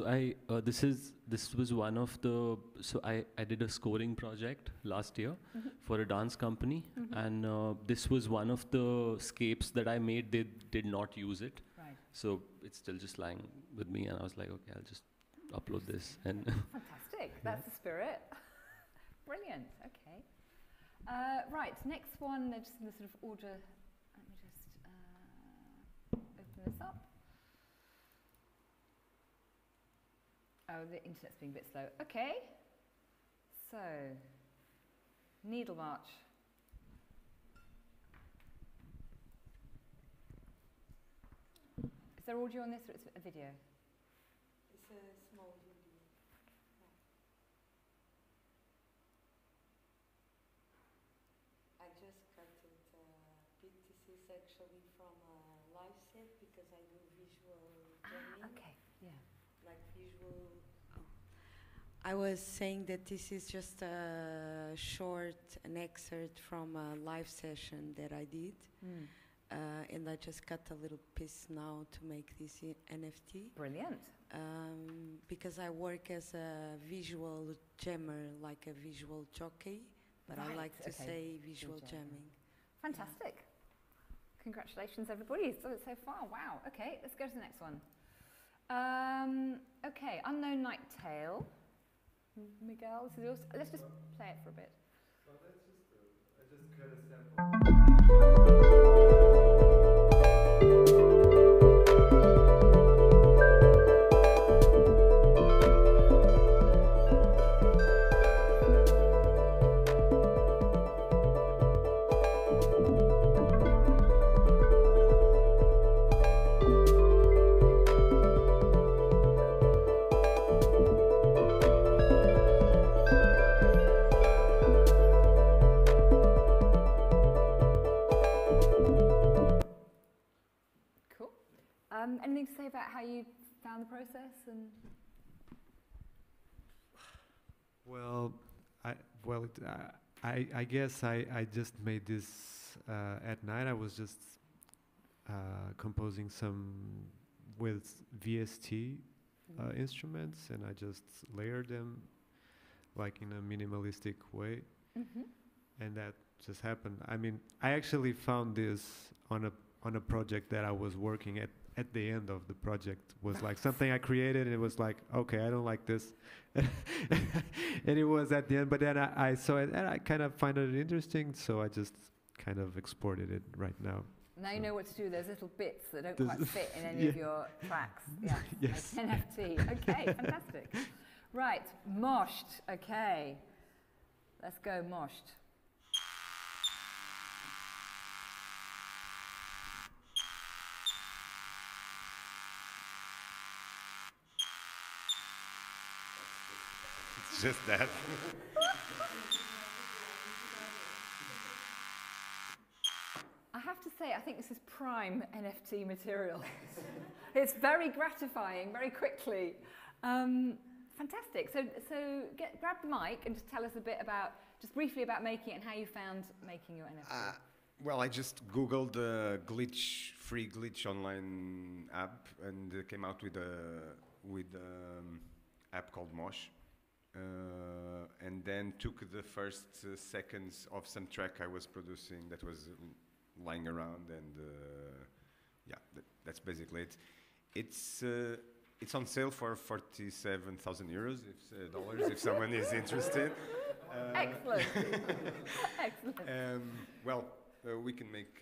this was one of the, so I did a scoring project last year for a dance company, and this was one of the scapes that I made. They did not use it, right? So it's still just lying with me, and I was like, okay, I'll just upload this. And fantastic, that's the spirit. Brilliant. Okay. Right, next one, just in the sort of order, let me just open this up. Oh, the internet's being a bit slow. Okay, so, Needle March. Is there audio on this or it's a video? It's a small video. I just cut it bit. This is actually from a live set because I do visual gaming. Okay, yeah. Like visual. Oh. I was saying that this is just an excerpt from a live session that I did. And I just cut a little piece now to make this NFT. Brilliant. Because I work as a visual jammer, like a visual jockey, but right. I like to say visual jamming. Fantastic. Yeah. Congratulations, everybody. It's done it so far. Wow. Okay, let's go to the next one. Okay, Unknown Night Tale. Miguel, this is yours. Let's just play it for a bit. Well, that's just I just cut a sample. Anything to say about how you found the process? And well, I guess I just made this at night. I was just composing some with VST instruments, and I just layered them like in a minimalistic way, and that just happened. I mean, I actually found this on a project that I was working at. At the end of the project was like something I created, and it was like, okay, I don't like this, and it was at the end. But then I saw it, and I kind of find it interesting, so I just kind of exported it right now. Now you know what to do. There's little bits that don't quite fit in any of your tracks. Yeah. Yes. NFT. Okay, fantastic. Right, moshed. Okay, let's go moshed. Just that. I have to say, I think this is prime NFT material. It's very gratifying, very quickly. Fantastic. So grab the mic and just tell us a bit about, just briefly about making it and how you found making your NFT. Well, I just Googled the free glitch online app, and came out with an app called Mosh. And then took the first seconds of some track I was producing that was lying around, and yeah, that's basically it. It's on sale for 47,000 euros, dollars, if someone is interested. Excellent. Excellent. We can make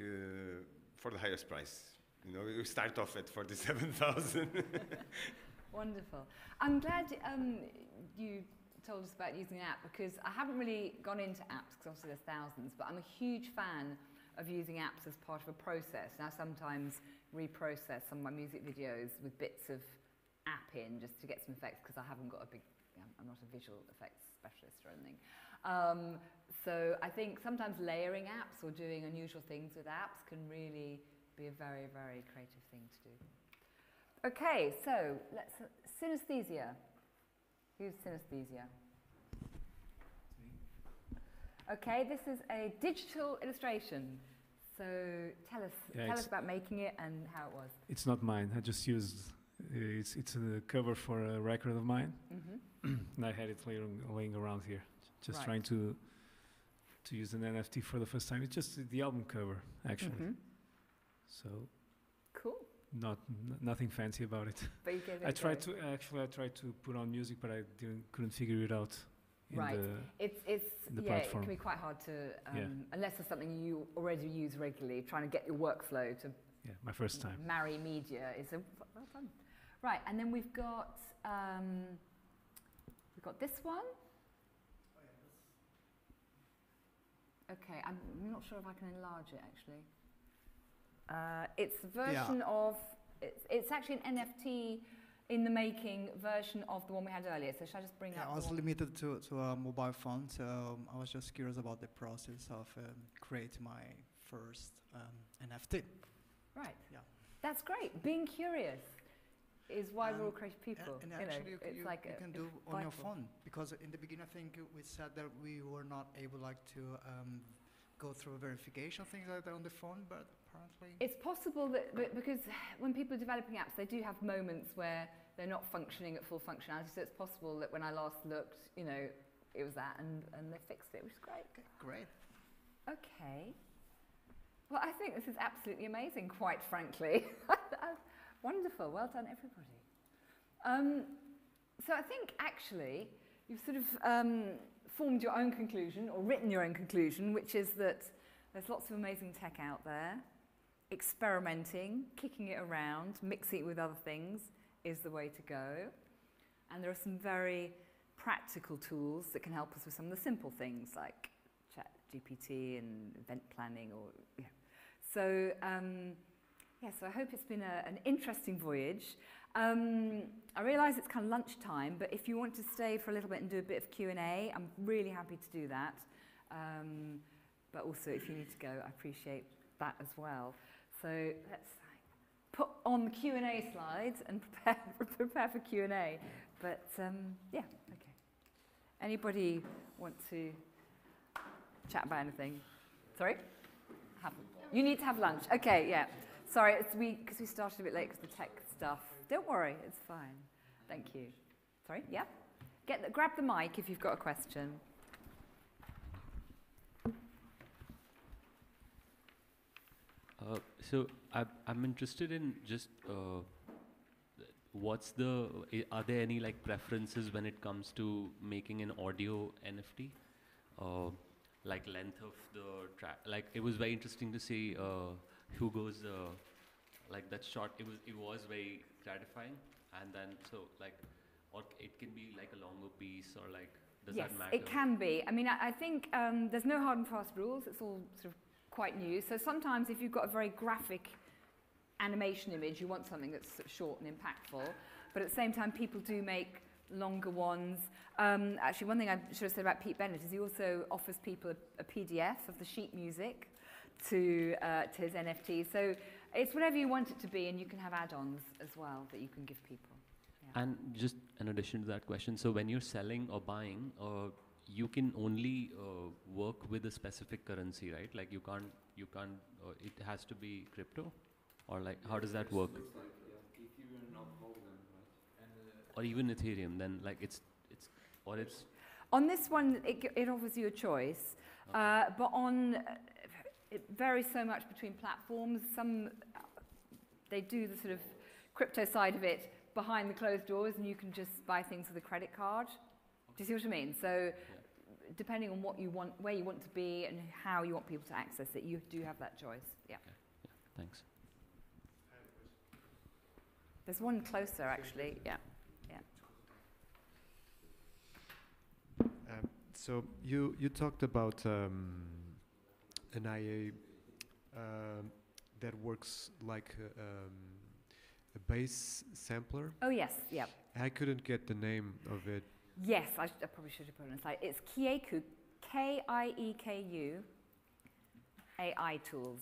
for the highest price. You know, we start off at 47,000. Wonderful. I'm glad you told us about using an app, because I haven't really gone into apps, because obviously there's thousands, but I'm a huge fan of using apps as part of a process. And I sometimes reprocess some of my music videos with bits of app in just to get some effects, because I haven't got a big, I'm not a visual effects specialist or anything. So I think sometimes layering apps or doing unusual things with apps can really be a very, very creative thing to do. Okay, so let's, synesthesia. Who's synesthesia? Okay, this is a digital illustration. So tell us about making it and how it was. It's not mine. I just used it's a cover for a record of mine, and I had it laying around here, just right. Trying to use an NFT for the first time. It's just the album cover, actually. So cool. Nothing fancy about it. But you gave it I tried to put on music, but I couldn't figure it out. It can be quite hard to unless it's something you already use regularly. Trying to get your workflow to my first time marry media is well fun. Right, and then we've got this one. Okay, I'm not sure if I can enlarge it actually. It's a version of, it's actually an NFT in the making version of the one we had earlier. So should I just bring up? I was limited to a mobile phone, so I was just curious about the process of creating my first NFT. Right. Yeah. That's great. Being curious is why we're all creative people. And actually you can do on your phone, because in the beginning I think we said that we were not able to go through verification, things like that on the phone, but apparently. It's possible that because when people are developing apps, they do have moments where they're not functioning at full functionality. So it's possible that when I last looked, you know, it was that, and they fixed it, which is great. Okay, great. Okay. Well, I think this is absolutely amazing, quite frankly. Wonderful. Well done, everybody. So I think, actually, you've sort of formed your own conclusion, or written your own conclusion, which is that there's lots of amazing tech out there. Experimenting, kicking it around, mixing it with other things is the way to go. And there are some very practical tools that can help us with some of the simple things, like ChatGPT and event planning. Or yeah. So, yeah, so I hope it's been an interesting voyage. I realise it's kind of lunchtime, but if you want to stay for a little bit and do a bit of Q&A, I'm really happy to do that. But also, if you need to go, I appreciate that as well. So let's put on the Q&A slides and prepare for Q&A. But yeah, okay. Anybody want to chat about anything? Sorry? You need to have lunch. Okay, yeah. Sorry, it's because we started a bit late because the tech stuff. Don't worry, it's fine. Thank you. Sorry? Yeah. Grab the mic if you've got a question. So I'm interested in just are there any like preferences when it comes to making an audio NFT? Like length of the track, like it was very interesting to see Hugo's, like that shot, it was very gratifying. And then, so like, or it can be like a longer piece or like, does that matter? Yes, it can be. I mean, I think there's no hard and fast rules. It's all sort of quite new. So sometimes if you've got a very graphic animation image, you want something that's sort of short and impactful. But at the same time, people do make longer ones. Actually, one thing I should have said about Pete Bennett is he also offers people a PDF of the sheet music to his NFT. So it's whatever you want it to be, and you can have add-ons as well that you can give people. Yeah. And just in addition to that question, so when you're selling or buying, you can only work with a specific currency, right? Like you can't. It has to be crypto, or like how does that work? Or even Ethereum, then like it's. On this one, it offers you a choice, okay. But on it varies so much between platforms. Some they do the sort of crypto side of it behind the closed doors, and you can just buy things with a credit card. Okay. Do you see what I mean? So, yeah. Depending on what you want, where you want to be, and how you want people to access it, you do have that choice. Yeah. Okay. Yeah. Thanks. There's one closer, actually. Yeah. So you talked about an IA that works like a bass sampler. Oh yes, yeah. I couldn't get the name of it. Yes, I probably should have put it on the slide. It's Kieku, K-I-E-K-U, AI tools.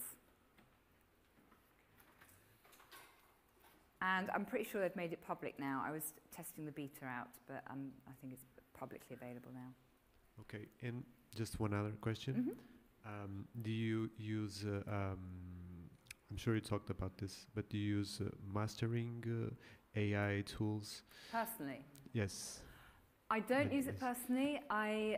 And I'm pretty sure they've made it public now. I was testing the beta out, but I think it's publicly available now. Okay, and just one other question. Mm-hmm. Do you use, I'm sure you talked about this, but do you use mastering AI tools? Personally? Yes. I don't use it personally. I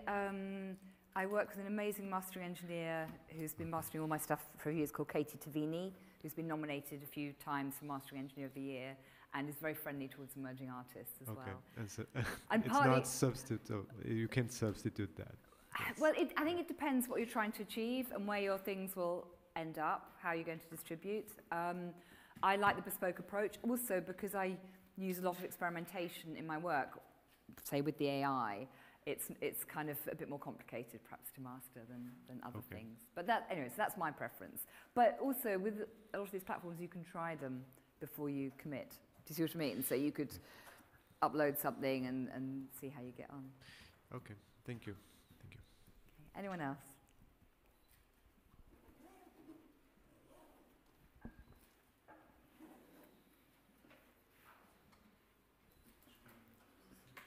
work with an amazing mastering engineer who's been mastering all my stuff for years called Katie Tavini, who's been nominated a few times for Mastering Engineer of the Year and is very friendly towards emerging artists as well. And so and it's not substitute. You can't substitute that. Yes. Well, I think it depends what you're trying to achieve and where your things will end up, how you're going to distribute. I like the bespoke approach also because I use a lot of experimentation in my work, say with the AI. It's kind of a bit more complicated perhaps to master than other things. But anyway, so that's my preference. But also with a lot of these platforms, you can try them before you commit. Do you see what I mean? So you could upload something and see how you get on. Okay, thank you. Thank you. Okay. Anyone else?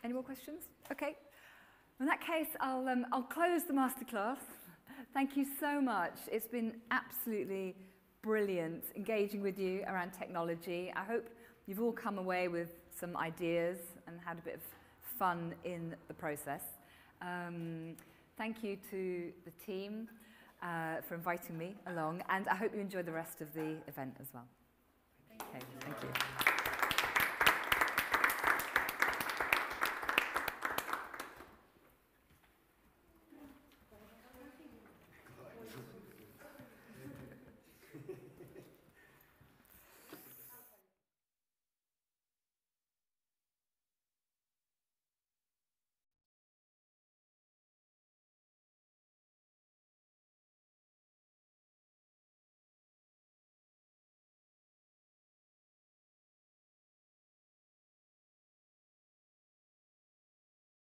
Any more questions? Okay. In that case, I'll close the masterclass. Thank you so much. It's been absolutely brilliant, engaging with you around technology. I hope you've all come away with some ideas and had a bit of fun in the process. Thank you to the team for inviting me along, and I hope you enjoy the rest of the event as well. Okay, thank you.